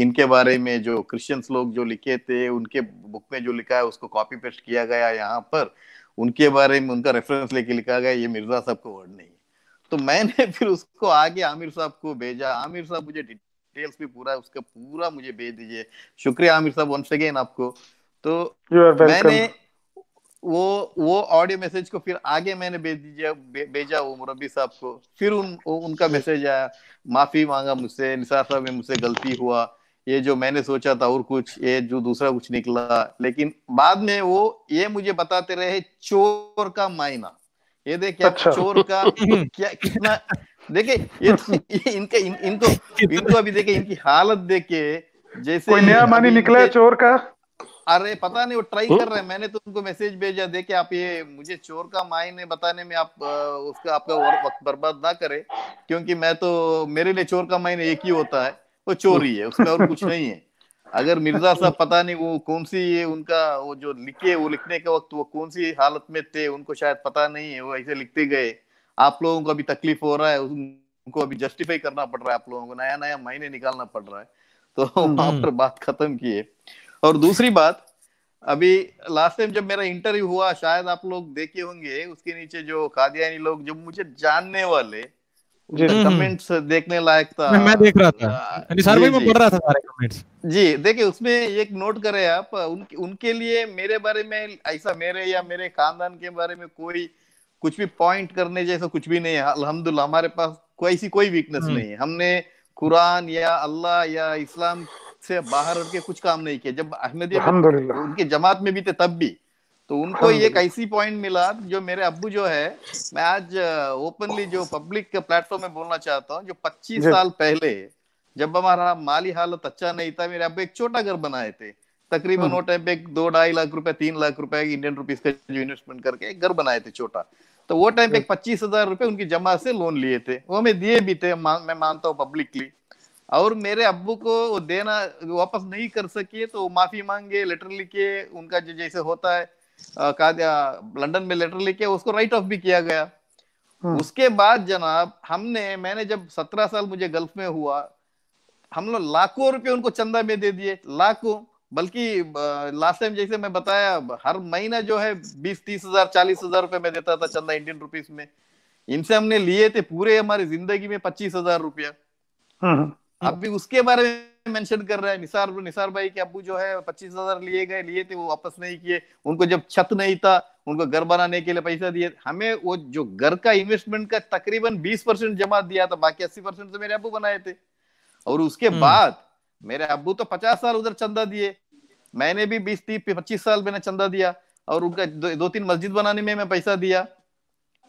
इनके बारे में जो क्रिश्चियंस लोग जो लिखे थे, उनके बुक में जो लिखा है उसको कॉपी पेस्ट किया गया, यहाँ पर उनके बारे में उनका रेफरेंस लेके लिखा गया, ये मिर्जा साहब का वर्ड नहीं है। तो मैंने फिर उसको आगे आमिर साहब को भेजा। आमिर साहब मुझे डिटेल्स भी पूरा उसका पूरा मुझे भेज दीजिए, शुक्रिया आमिर साहब वंस अगेन आपको। तो यू आर वेलकम। मैंने वो वो ऑडियो मैसेज को फिर आगे मैंने भेज दीजिए भे, भेजा वो मुरब्बी साहब को। फिर उन वो- उनका जी मैसेज आया, माफी मांगा मुझसे निसार साहब, ये मुझसे गलती हुआ, ये जो मैंने सोचा था और कुछ, ये जो दूसरा कुछ निकला। लेकिन बाद में वो ये मुझे बताते रहे चोर का मायना, ये देखिए आप अच्छा चोर का क्या कितना, देखिए ये इनके इन, इनको इनको कितना अभी देखिए इनकी हालत देखिए, जैसे कोई नया मानी अभी निकला है इनके, चोर का? अरे पता नहीं वो ट्राई कर रहे हैं। मैंने तो उनको मैसेज भेजा, देखे आप ये मुझे चोर का मायने बताने में आप अ, उसका आपका और वक्त बर्बाद ना करें, क्योंकि मैं तो मेरे लिए चोर का मायने एक ही होता है, वो चोरी है, उसमें और कुछ नहीं है। अगर मिर्जा साहब पता नहीं वो कौन सी ये उनका वो जो लिखे, वो लिखने के वक्त वो कौन सी हालत में थे उनको शायद पता नहीं है, वो ऐसे लिखते गए। आप लोगों को अभी तकलीफ हो रहा है, उनको अभी जस्टिफाई करना पड़ रहा है, आप लोगों को नया नया मायने निकालना पड़ रहा है। तो वहां हम्म पर बात खत्म की है। और दूसरी बात, अभी लास्ट टाइम जब मेरा इंटरव्यू हुआ, शायद आप लोग देखे होंगे, उसके नीचे जो कादियानी लोग जो मुझे जानने वाले, जी उनका जी हम्म कमेंट्स देखने लायक था। मैं मैं देख रहा था अ, निसार जी भाई, मैं जी पढ़ रहा था सारे कमेंट्स। जी देखिए उसमें एक नोट करें आप, उनके उनके लिए मेरे बारे में ऐसा, मेरे या मेरे खानदान के बारे में कोई कुछ भी पॉइंट करने जैसा कुछ भी नहीं है। अल्हम्दुलिल्लाह हमारे पास कोई ऐसी कोई वीकनेस हम्म नहीं है। हमने कुरान या अल्लाह या इस्लाम से बाहर हट के कुछ काम नहीं किया। जब अहमदिया में अल्हम्दुलिल्लाह। उनके जमात में भी थे तब भी तो उनको ये कैसी पॉइंट मिला जो मेरे अब्बू जो है, मैं आज ओपनली जो पब्लिक के प्लेटफॉर्म में बोलना चाहता हूँ, जो पच्चीस साल पहले जब हमारा माली हालत अच्छा नहीं था, मेरे अब्बू एक छोटा घर बनाए थे तकरीबन वो टाइम पे एक दो ढाई लाख रुपए तीन लाख रुपए इंडियन रुपीस का जो इन्वेस्टमेंट करके एक घर बनाए थे छोटा। तो वो टाइम पे पच्चीस हजार रुपए उनकी जमा से लोन लिए थे, वो मैं दिए भी थे, मैं मानता हूँ पब्लिकली। और मेरे अब्बू को वो देना वापस नहीं कर सके तो माफी मांगे, लेटर लिखे, उनका जो जैसे होता है लंदन में लेटर लिखे, उसको राइट ऑफ भी किया गया। उसके बाद जनाब हमने, मैंने जब सत्रह साल मुझे गल्फ में हुआ, हम लोग लाखों रुपए उनको चंदा में दे दिए, लाखों। बल्कि लास्ट टाइम जैसे मैं बताया, हर महीना जो है बीस तीस हजार चालीस हजार रुपए में देता था चंदा इंडियन रुपीस में। इनसे हमने लिए थे पूरे हमारी जिंदगी में पच्चीस हजार रुपया। अब भी उसके बारे में मेंशन कर रहा है, निसार निसार भाई के अब्बू जो है पच्चीस हजार लिए गए, लिए थे, वो वापस नहीं किए। उनको जब छत नहीं था, उनको घर बनाने के लिए पैसा दिए। हमें वो जो घर का इन्वेस्टमेंट का तकरीबन बीस परसेंट जमा दिया था, बाकी अस्सी परसेंट से मेरे अब्बू बनाए थे। और उसके बाद मेरे अब्बू तो पचास साल उधर चंदा दिए, मैंने भी बीस तीस पच्चीस साल मैंने चंदा दिया, और उनका दो, दो तीन मस्जिद बनाने में मैं पैसा दिया।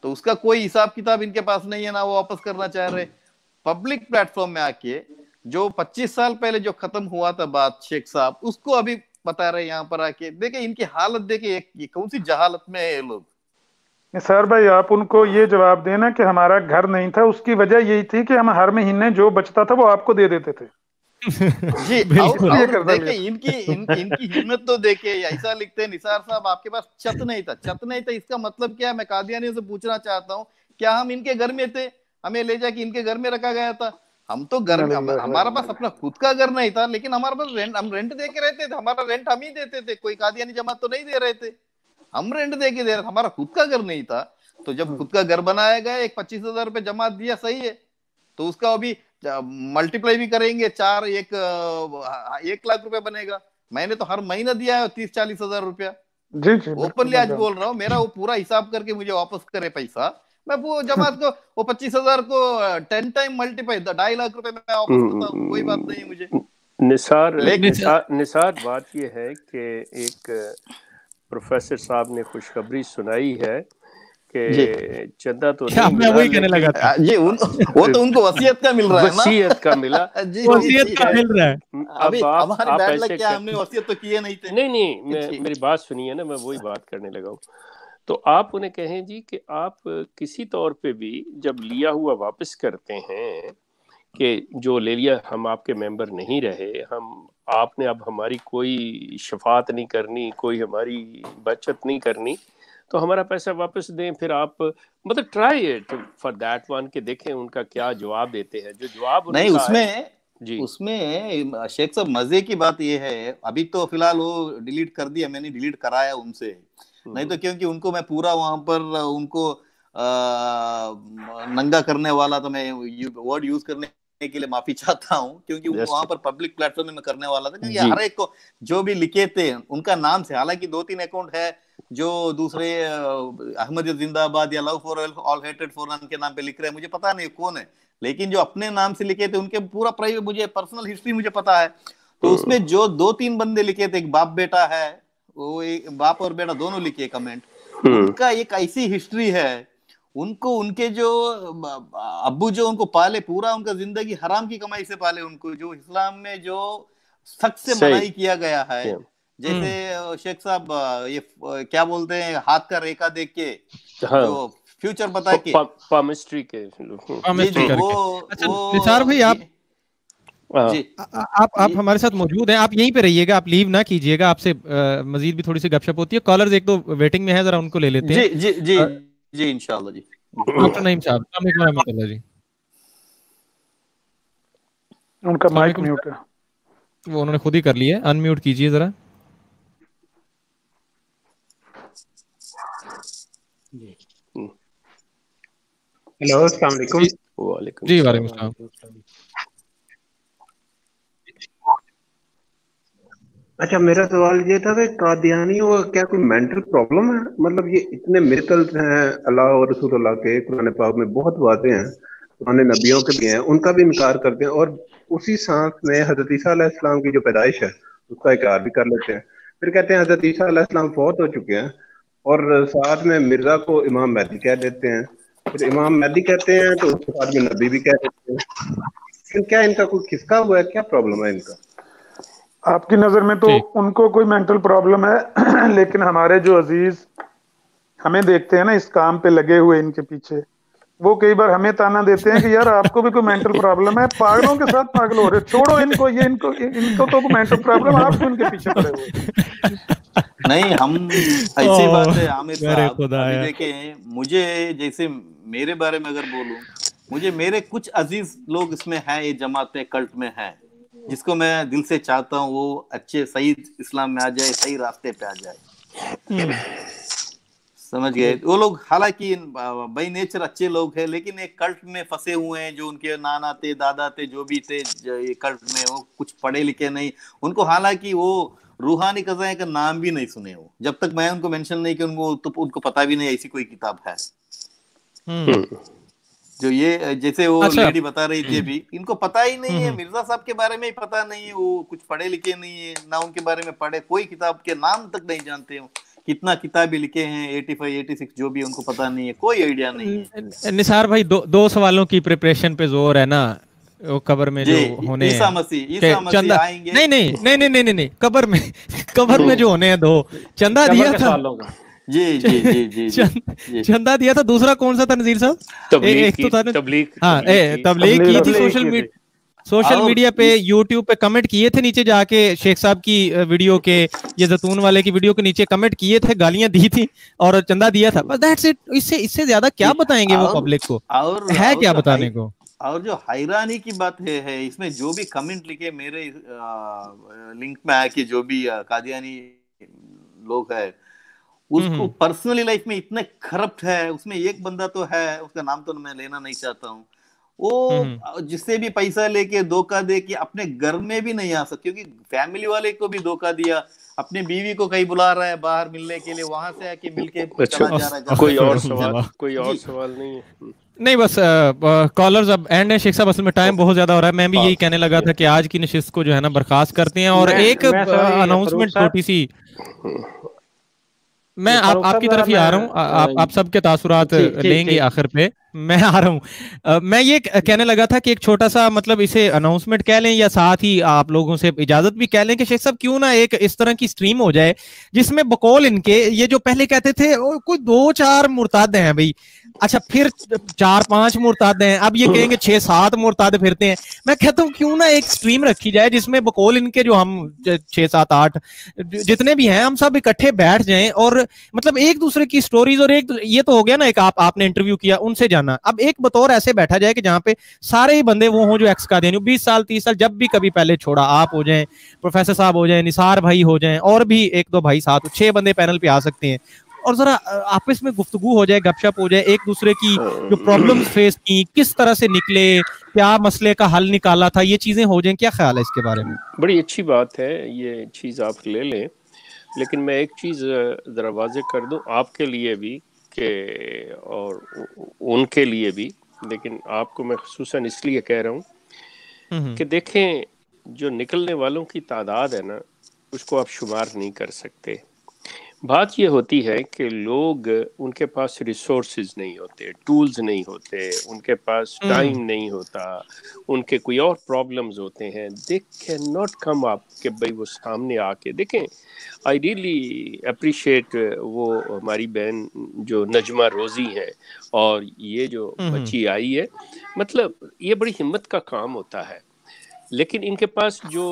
तो उसका कोई हिसाब किताब इनके पास नहीं है, ना वो वापस करना चाह रहे। पब्लिक प्लेटफॉर्म में आके जो पच्चीस साल पहले जो खत्म हुआ था बात, शेख साहब उसको अभी बता रहे यहाँ पर आके। देखे इनकी हालत, देखे ये कौन सी जहालत में है ये लोग। निसार भाई आप उनको ये जवाब देना कि हमारा घर नहीं था, उसकी वजह यही थी कि हम हर महीने जो बचता था वो आपको दे देते थे जी। और, और देखे इनकी इन, इनकी हिम्मत तो देखे, ऐसा लिखते हैं निसार साहब आपके पास छत नहीं था, छत नहीं था इसका मतलब क्या है? मैं कादियानियों से पूछना चाहता हूँ, क्या हम इनके घर में थे? हमें ले जाके इनके घर में रखा गया था? हम तो घर में, हमारा पास अपना खुद का घर नहीं था, लेकिन हमारे पास रेंट, हम रेंट दे के रहते थे, हमारा रेंट हम ही देते थे, कोई कादियानी जमात तो नहीं दे रहे थे, हम रेंट दे के दे रहे थे, हमारा खुद का घर नहीं था। तो जब खुद का घर बनाया गया, एक पच्चीस हजार रुपये जमा दिया, सही है, तो उसका अभी मल्टीप्लाई भी करेंगे चार, एक एक लाख रुपया बनेगा। मैंने तो हर महीना दिया है तीस चालीस हजार रुपया, ओपनली आज बोल रहा हूँ। मेरा वो पूरा हिसाब करके मुझे वापस करे पैसा, मैं वो जमात को वो पच्चीस हजार को टेन टाइम मल्टीप्लाई ढाई लाख रुपए में वापस करता हूं, कोई बात नहीं मुझे। निसार, निसार, निसार बात ये है कि एक प्रोफेसर साहब ने खुशखबरी सुनाई है कि चंदा तो नहीं मिला, वही कहने लगा था जी, उन, वो तो उनको वसीयत का मिल रहा है ना, वसीयत का मिला, वसीयत का मिल रहा है। अब हमारे बैड लक क्या, हमने वसीयत तो किए नहीं थे। नहीं नहीं मेरी बात सुनिए ना, मैं वही बात करने लगा हूँ। तो आप उन्हें कहें जी कि आप किसी तौर पे भी जब लिया हुआ वापस करते हैं कि जो ले लिया, हम आपके मेंबर नहीं रहे, हम आपने अब हमारी कोई शफात नहीं करनी, कोई हमारी बचत नहीं करनी, तो हमारा पैसा वापस दें। फिर आप मतलब try it for that one के देखें उनका क्या जवाब देते हैं, जो जवाब नहीं उसमें जी। उसमें शेख साहब मजे की बात यह है, अभी तो फिलहाल वो डिलीट कर दिया, मैंने डिलीट कराया उनसे, नहीं तो क्योंकि उनको मैं पूरा वहां पर उनको आ, नंगा करने वाला, तो मैं वर्ड यूज करने के लिए माफी चाहता हूँ, क्योंकि yes. वहां पर पब्लिक प्लेटफॉर्म में करने वाला था, क्योंकि हर एक को जो भी लिखे थे उनका नाम से, हालांकि दो तीन अकाउंट है जो दूसरे अहमद जिंदाबाद या लव फॉर ऑल हेटेड फॉरन के नाम पे लिख रहे हैं, मुझे पता नहीं कौन है, लेकिन जो अपने नाम से लिखे थे उनके पूरा प्राइवेट, मुझे पर्सनल हिस्ट्री मुझे पता है। तो उसमें जो दो तीन बंदे लिखे थे, एक बाप बेटा है, वो बाप और बेटा दोनों लिखे कमेंट, उनका एक ऐसी हिस्ट्री है, उनको उनके जो अब्बू जो उनको पाले, पूरा उनका जिंदगी हराम की कमाई से पाले, उनको जो इस्लाम में जो सख्त से मनाही किया गया है, जैसे शेख साहब ये क्या बोलते हैं, हाथ का रेखा देख के जो फ्यूचर बता के पामिस्ट्री के वो निसार भाई आप जी। आ, आ, आप आप हमारे साथ मौजूद हैं, आप यहीं पे रहिएगा, आप लीव ना कीजिएगा, आपसे मजीद भी थोड़ी सी गपशप होती है। कॉलर्स एक दो वेटिंग में है, जरा उनको ले लेते हैं। जी जी जी आ, जी इंशाल्लाह जी। डॉक्टर नईम साहब अस्सलाम वालेकुम जी, उनका माइक म्यूट है, वो उन्होंने खुद ही कर लिया है, अनम्यूट कीजिए जरा। हेलो अस्सलाम वालेकुम। वालेकुम जी, वालेकुम अस्सलाम। अच्छा मेरा सवाल ये था कि कादियानियों का क्या कोई मेंटल प्रॉब्लम है? मतलब ये इतने मिथल्स हैं अल्लाह और रसूल अल्लाह के, कुरान पाक में बहुत बातें हैं, पुराने नबियों के भी हैं, उनका भी इनकार करते हैं, और उसी सांस में हजरत ईसा अलैहि सलाम की जो पैदाइश है उसका इनकार भी कर लेते हैं। फिर कहते हैं हजरत ईसा अलैहिस्सलाम फौत हो चुके हैं और साथ में मिर्जा को इमाम मेहदी कह देते हैं, फिर इमाम मेहदी कहते हैं तो उसके बाद में नबी भी कह देते हैं। क्या इनका कोई खिसका हुआ है, क्या प्रॉब्लम है इनका आपकी नजर में? तो उनको कोई मेंटल प्रॉब्लम है, लेकिन हमारे जो अजीज हमें देखते हैं ना इस काम पे लगे हुए इनके पीछे, वो कई बार हमें ताना देते हैं कि यार आपको भी कोई मेंटल प्रॉब्लम है, पागलों के साथ पागल हो रहे, छोड़ो इनको, ये इनको इनको तो कोई मेंटल प्रॉब्लम, आप तो इनके पीछे पड़े हुए। नहीं, हम ऐसी बात है आमिर साहब, देखे मुझे जैसे मेरे बारे में अगर बोलूं, मुझे मेरे कुछ अजीज लोग इसमें हैं, ये जमात में कल्ट में हैं, जिसको मैं दिल से चाहता हूँ वो अच्छे सही इस्लाम में आ जाए, सही रास्ते पे आ जाए, समझ गए। वो लोग हालांकि बाई नेचर अच्छे लोग हैं, लेकिन एक कल्ट में फंसे हुए हैं, जो उनके नाना थे दादा थे जो भी थे ये कल्ट में, वो कुछ पढ़े लिखे नहीं, उनको हालांकि वो रूहानी क़ज़ाएं का नाम भी नहीं सुने हो, जब तक मैं उनको मेंशन नहीं कि उनको तो उनको पता भी नहीं ऐसी कोई किताब है। जो ये जैसे वो अच्छा। लेडी बता रही थी अभी, इनको पता ही नहीं है, मिर्जा साहब के बारे में ही पता नहीं है, वो कुछ पढ़े लिखे नहीं है ना, उनके बारे में पढ़े, कोई किताब के नाम तक नहीं जानते हो, कितना किताबें लिखे हैं पचासी छियासी जो भी, उनको पता नहीं है, कोई आइडिया नहीं है। निसार भाई दो दो सवालों की प्रिपरेशन पे जोर है ना, वो कब्र में जो होने ईसा मसीह ईसा मसीह आएंगे, नहीं नहीं नहीं नहीं नहीं नहीं कब्र में कब्र में जो होने हैं, दो चंदा दिया था जी जी जी जी जी चंदा दिया था, दूसरा कौन सा था नजीर साहब? एक तो था तबलीग, हाँ तबलीग की थी, सोशल मीडिया सोशल मीडिया पे यूट्यूब पे कमेंट किए थे नीचे जाके, शेख साहब की वीडियो के, ये जतून वाले की वीडियो के नीचे कमेंट किए थे, गालियां दी थी और चंदा दिया था, बस दैट्स इट। इससे इससे ज्यादा क्या बताएंगे वो पब्लिक को, और है और क्या बताने को। और जो हैरानी की बात है, है इसमें जो भी कमेंट लिखे मेरे आ, लिंक में आया कि जो भी कादियानी लोग है उसको पर्सनली लाइफ में इतने करप्ट है, उसमें एक बंदा तो है, उसका नाम तो मैं लेना नहीं चाहता हूँ, वो जिससे भी पैसा लेके धोखा दे के अपने घर में भी नहीं आ सकते, क्योंकि फैमिली वाले को भी धोखा दिया, अपने बीवी को कहीं बुला रहा है बाहर मिलने के लिए, वहां से आके मिलके चला जा रहा है। कोई और सवाल कोई और सवाल नहीं है, नहीं बस कॉलर्स अब एंड है। शेख साहब असल में टाइम बहुत ज्यादा हो रहा है, मैं भी यही कहने लगा था कि आज की नशिस्त को जो है ना बर्खास्त करते हैं, और एक अनाउंसमेंट छोटी सी मैं आप आपकी तरफ ही आ रहा हूँ, आप आप सबके तासुरात लेंगे आखिर पे, मैं आ रहा हूँ। मैं ये कहने लगा था कि एक छोटा सा मतलब इसे अनाउंसमेंट कह लें या साथ ही आप लोगों से इजाजत भी कह लें कि शेख साहब क्यों ना एक इस तरह की स्ट्रीम हो जाए जिसमें बकौल इनके ये जो पहले कहते थे कोई दो चार मुर्ताद हैं भाई, अच्छा फिर चार पांच मुर्ताद हैं, अब ये कहेंगे छह सात मुर्ताद फिरते हैं। मैं कहता हूँ क्यों ना एक स्ट्रीम रखी जाए जिसमें बकौल इनके जो हम छह सात आठ जितने भी हैं हम सब इकट्ठे बैठ जाएं और मतलब एक दूसरे की स्टोरीज और एक ये तो हो गया ना, एक आप आपने इंटरव्यू किया उनसे जाना, अब एक बतौर ऐसे बैठा जाए कि जहाँ पे सारे ही बंदे वो हों जो एक्स का देने बीस साल तीस साल जब भी कभी पहले छोड़ा, आप हो जाएं, प्रोफेसर साहब हो जाएं, निसार भाई हो जाएं और भी एक दो भाई साथ, छह बंदे पैनल पे आ सकते हैं और जरा आपस में गुफ्तगू हो जाए, गपशप हो जाए, एक दूसरे की जो प्रॉब्लम्स फेस की किस तरह से निकले, क्या मसले का हल निकाला था, ये चीजें हो जाए। क्या ख्याल है इसके बारे में? बड़ी अच्छी बात है, ये चीज आप ले लें, लेकिन मैं एक चीज़ ज़रा वाज़े कर दूं आपके लिए भी के और उनके लिए भी, लेकिन आपको मैं ख़ुसूसन इसलिए कह रहा हूं कि देखें जो निकलने वालों की तादाद है ना उसको आप शुमार नहीं कर सकते। बात ये होती है कि लोग उनके पास रिसोर्सेज नहीं होते, टूल्स नहीं होते, उनके पास टाइम नहीं होता, उनके कोई और प्रॉब्लम्स होते हैं, they can not come up के भाई वो सामने आके देखें। आई रियली अप्रिशिएट वो हमारी बहन जो नजमा रोज़ी है और ये जो बच्ची आई है, मतलब ये बड़ी हिम्मत का काम होता है, लेकिन इनके पास जो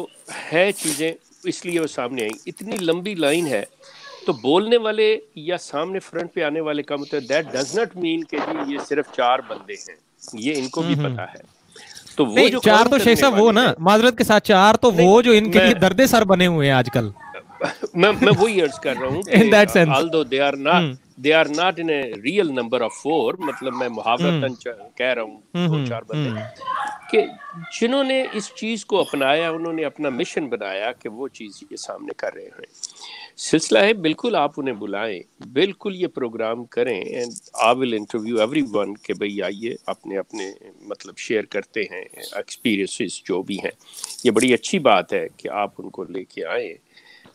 है चीज़ें इसलिए वो सामने आई। इतनी लंबी लाइन है तो बोलने वाले या सामने फ्रंट पे आने वाले का मतलब दैट डज नॉट मीन कि जी ये सिर्फ चार बंदे हैं, ये इनको भी पता है। तो वो जो चार तो शेख साहब वो ना माजरत के साथ चार तो वो जो इनके लिए दर्दे सर बने हुए हैं आजकल, मैं मैं वही अर्ज कर रहा हूँ in that sense, although they are not they are not in a real number of four, मतलब मैं मुहावरतन कह रहा हूँ दो चार बंदे कि जिन्होंने इस चीज़ को अपनाया, उन्होंने अपना मिशन बनाया कि वो चीज़ ये सामने कर रहे हैं। सिलसिला है, बिल्कुल आप उन्हें बुलाएं, बिल्कुल ये प्रोग्राम करें, and I will interview every one के भाई आइए, अपने अपने मतलब शेयर करते हैं एक्सपीरियंसेस जो भी हैं। ये बड़ी अच्छी बात है कि आप उनको लेके आए,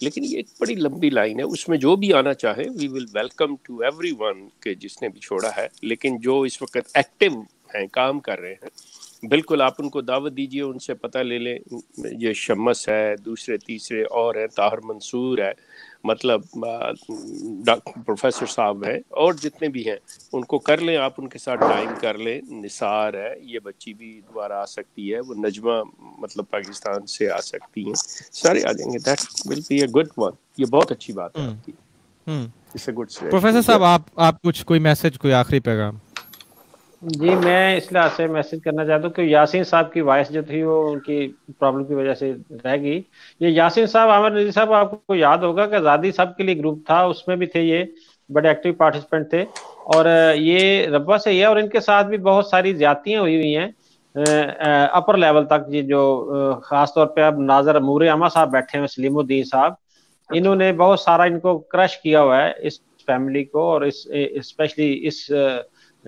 लेकिन ये एक बड़ी लंबी लाइन है, उसमें जो भी आना चाहे we will welcome to everyone के जिसने भी छोड़ा है। लेकिन जो इस वक्त एक्टिव हैं, काम कर रहे हैं, बिल्कुल आप उनको दावत दीजिए, उनसे पता ले लें। ये शम्स है, दूसरे तीसरे और हैं, ताहर मंसूर है, मतलब डॉक्टर प्रोफेसर साहब हैं और जितने भी हैं उनको कर लें, आप उनके साथ टाइम कर लें। निसार है, ये बच्ची भी दोबारा आ सकती है, वो नजमा मतलब पाकिस्तान से आ सकती हैं, सारे आ जाएंगे। That will be a good one, ये बहुत अच्छी बात है आपकी। It's a good step. Professor साहब आप आप कुछ कोई मैसेज, कोई आखिरी पैगाम? जी मैं इस लिहाज से मैसेज करना चाहता हूँ कि यासीन साहब की वॉइस जो थी वो उनकी प्रॉब्लम की वजह से रह गई। ये यासीन साहब, आमिर रजी साहब, आपको याद होगा कि आज़ादी साहब के लिए ग्रुप था, उसमें भी थे, ये बड़े एक्टिव पार्टिसिपेंट थे और ये रब्बा से ही है और इनके साथ भी बहुत सारी ज्यादतियाँ हुई हुई हैं अपर लेवल तक। ये जो खासतौर पर अब नाजर अमूर अमा साहब बैठे हैं, सलीमुद्दीन साहब, इन्होंने बहुत सारा इनको क्रश किया हुआ है, इस फैमिली को और इस स्पेशली इस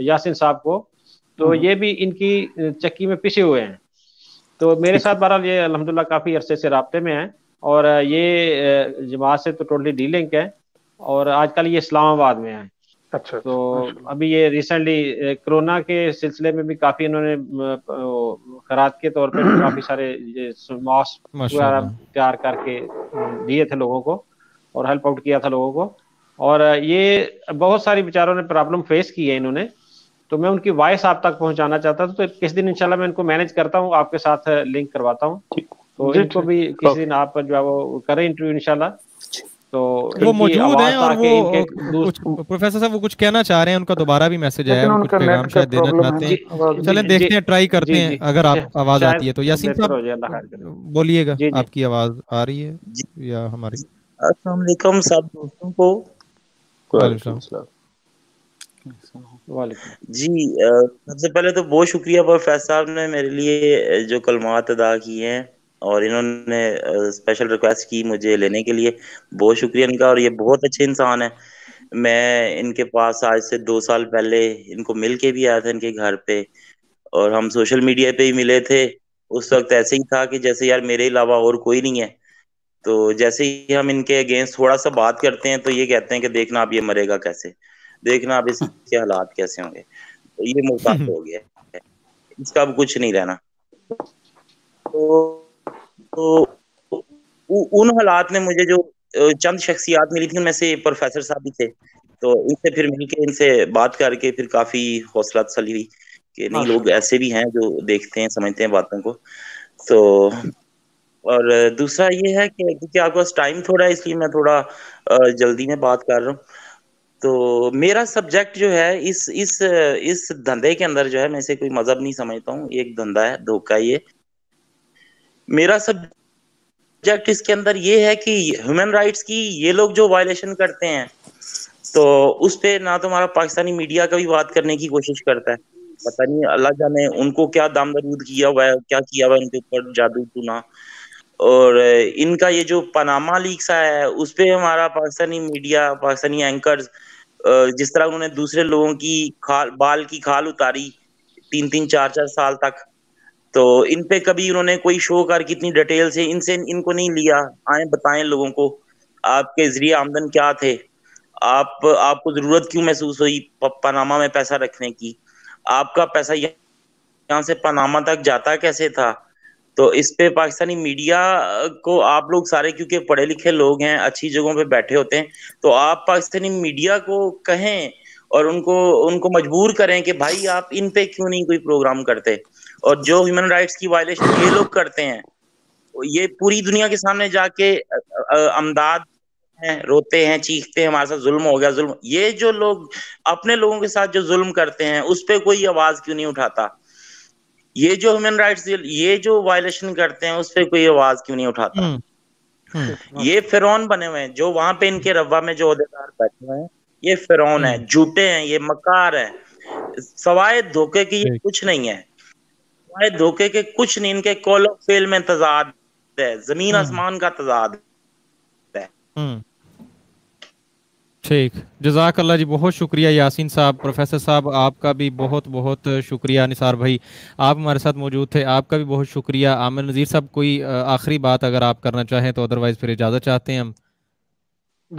यासिन साहब को। तो ये भी इनकी चक्की में पिसे हुए हैं। तो मेरे साथ बहरहाल ये अल्हम्दुलिल्लाह काफ़ी अरसे से राब्ते में हैं और ये जमात से तो टोटली डी लिंक है और आजकल ये इस्लामाबाद में है। अच्छा। तो अभी ये रिसेंटली कोरोना के सिलसिले में भी काफ़ी इन्होंने खराज के तौर पर काफ़ी सारे मास्क वगैरह तैयार करके दिए थे लोगों को और हेल्प आउट किया था लोगों को और ये बहुत सारी बेचारों ने प्रॉब्लम फेस की है इन्होंने। तो मैं उनकी वॉइस आप तक पहुंचाना चाहता था, तो किस दिन इंशाल्लाह मैं इनको मैनेज करता हूं, आपके साथ लिंक करवाता हूं, तो इनको भी किस दिन आप जो है वो करें इंटरव्यू इंशाल्लाह। तो वो मौजूद हैं और वो कुछ प्रोफेसर साहब वो कुछ कहना चाह रहे हैं, उनका दोबारा भी मैसेज आया, कुछ पैगाम शायद देना चाहते हैं। चलें देखते हैं, ट्राई करते हैं अगर आप आवाज आती है तो। यासीन साहब बोलिएगा, आपकी आवाज आ रही है या हमारी? अस्सलाम वालेकुम सब दोस्तों को। जी सबसे पहले तो बहुत शुक्रिया प्रोफेसर साहब ने मेरे लिए जो कलमात अदा किए हैं और इन्होंने स्पेशल रिक्वेस्ट की मुझे लेने के लिए, बहुत शुक्रिया इनका। और ये बहुत अच्छे इंसान है, मैं इनके पास आज से दो साल पहले इनको मिल के भी आया था इनके घर पे और हम सोशल मीडिया पे ही मिले थे। उस वक्त ऐसे ही था कि जैसे यार मेरे अलावा और कोई नहीं है, तो जैसे ही हम इनके अगेंस्ट थोड़ा सा बात करते हैं तो ये कहते हैं कि देखना आप ये मरेगा कैसे, देखना आप इसके हालात कैसे होंगे। तो ये मौका हो गया, इसका अब कुछ नहीं रहना। तो, तो उ, उन हालात में मुझे जो चंद शख्सियात मिली थी उनमें से प्रोफेसर साहब भी थे, तो इनसे फिर मिलके इनसे बात करके फिर काफी हौसला तसल्ली हुई कि नहीं, लोग ऐसे भी हैं जो देखते हैं, समझते हैं बातों को। तो और दूसरा ये है कि क्योंकि आपके पास टाइम थोड़ा है इसलिए मैं थोड़ा जल्दी में बात कर रहा हूँ। तो मेरा सब्जेक्ट जो है इस इस इस धंधे के अंदर जो है, मैं इसे कोई मजहब नहीं समझता हूँ, एक धंधा है, धोखा। ये मेरा सब्जेक्ट इसके अंदर ये है कि ह्यूमन राइट्स की ये लोग जो वायलेशन करते हैं तो उस पे ना तो हमारा पाकिस्तानी मीडिया का भी बात करने की कोशिश करता है, पता नहीं अल्लाह जाने उनको क्या दाम दरूद किया हुआ है, क्या किया हुआ है उनके ऊपर जादू टूना। और इनका ये जो पनामा लीक्स आया है उस पर हमारा पाकिस्तानी मीडिया, पाकिस्तानी एंकर्स जिस तरह उन्होंने दूसरे लोगों की खाल, बाल की खाल उतारी तीन तीन चार चार साल तक, तो इन पे कभी उन्होंने कोई शो कर कितनी डिटेल से इनसे इनको नहीं लिया। आए बताएं लोगों को आपके जरिए आमदन क्या थे, आप आपको ज़रूरत क्यों महसूस हुई पनामा में पैसा रखने की, आपका पैसा यहाँ से पनामा तक जाता कैसे था। तो इस पे पाकिस्तानी मीडिया को आप लोग सारे, क्योंकि पढ़े लिखे लोग हैं, अच्छी जगहों पे बैठे होते हैं, तो आप पाकिस्तानी मीडिया को कहें और उनको उनको मजबूर करें कि भाई आप इन पे क्यों नहीं कोई प्रोग्राम करते। और जो ह्यूमन राइट्स की वायलेशन ये लोग करते हैं ये पूरी दुनिया के सामने जाके अमदाद हैं, रोते हैं, चीखते हैं हमारे साथ जुल्म हो गया जुल्म। ये जो लोग अपने लोगों के साथ जो जुल्म करते हैं उस पर कोई आवाज क्यों नहीं उठाता, ये जो ह्यूमन राइट्स ये जो वायलेशन करते हैं उस पर कोई आवाज क्यों नहीं उठाता। हुँ, हुँ, ये फिरौन बने हुए हैं जो वहां पे इनके रब्वा में जो ओहदेदार बैठे हुए हैं, ये फिरौन है, झूठे हैं, ये मकार हैं, सवाए धोखे के ये कुछ नहीं है, सवाए धोखे के कुछ नहीं। इनके कॉल ऑफ फेल में तजाद है, जमीन आसमान का तजाद है। ठीक, जज़ाकल्ला जी, बहुत शुक्रिया यासीन साहब, प्रोफेसर साहब आपका भी बहुत बहुत शुक्रिया, निसार भाई आप हमारे साथ मौजूद थे, आपका भी बहुत शुक्रिया, आमिर नज़ीर साहब कोई आखिरी बात अगर आप करना चाहें तो, अदरवाइज़ फिर इजाज़त चाहते हैं हम।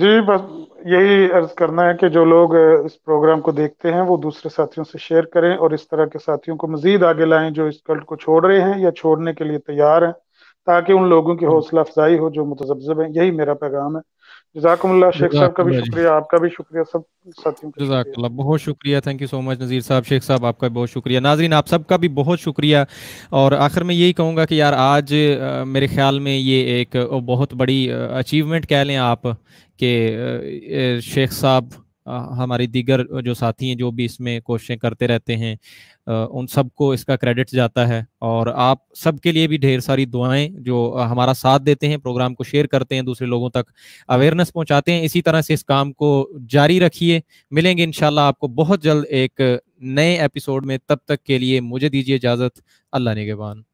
जी बस यही अर्ज़ करना है कि जो लोग इस प्रोग्राम को देखते हैं वो दूसरे साथियों से शेयर करें और इस तरह के साथियों को मज़ीद आगे लाएँ जो इस कल्ट को छोड़ रहे हैं या छोड़ने के लिए तैयार हैं, ताकि उन लोगों की हौसला अफजाई हो जो मुतज़ब्ज़ब हैं, यही मेरा पैगाम है। जज़ाकुमुल्लाह शेख साहब का भी शुक्रिया, आपका भी शुक्रिया, सब साथियों का जज़ाकुल्लाह, बहुत शुक्रिया, thank you so much Nazir साहब, शेख साहब आपका भी बहुत शुक्रिया, नाज़रीन आप सबका भी बहुत शुक्रिया। और आखिर में यही कहूँगा कि यार आज आ, मेरे ख्याल में ये एक बहुत बड़ी अचीवमेंट कह लें आप कि शेख साहब, हमारी दीगर जो साथी हैं जो भी इसमें कोशिशें करते रहते हैं उन सबको इसका क्रेडिट जाता है, और आप सबके लिए भी ढेर सारी दुआएं जो हमारा साथ देते हैं, प्रोग्राम को शेयर करते हैं, दूसरे लोगों तक अवेयरनेस पहुंचाते हैं, इसी तरह से इस काम को जारी रखिए। मिलेंगे इंशाल्लाह आपको बहुत जल्द एक नए एपिसोड में, तब तक के लिए मुझे दीजिए इजाज़त, अल्लाह निगहबान।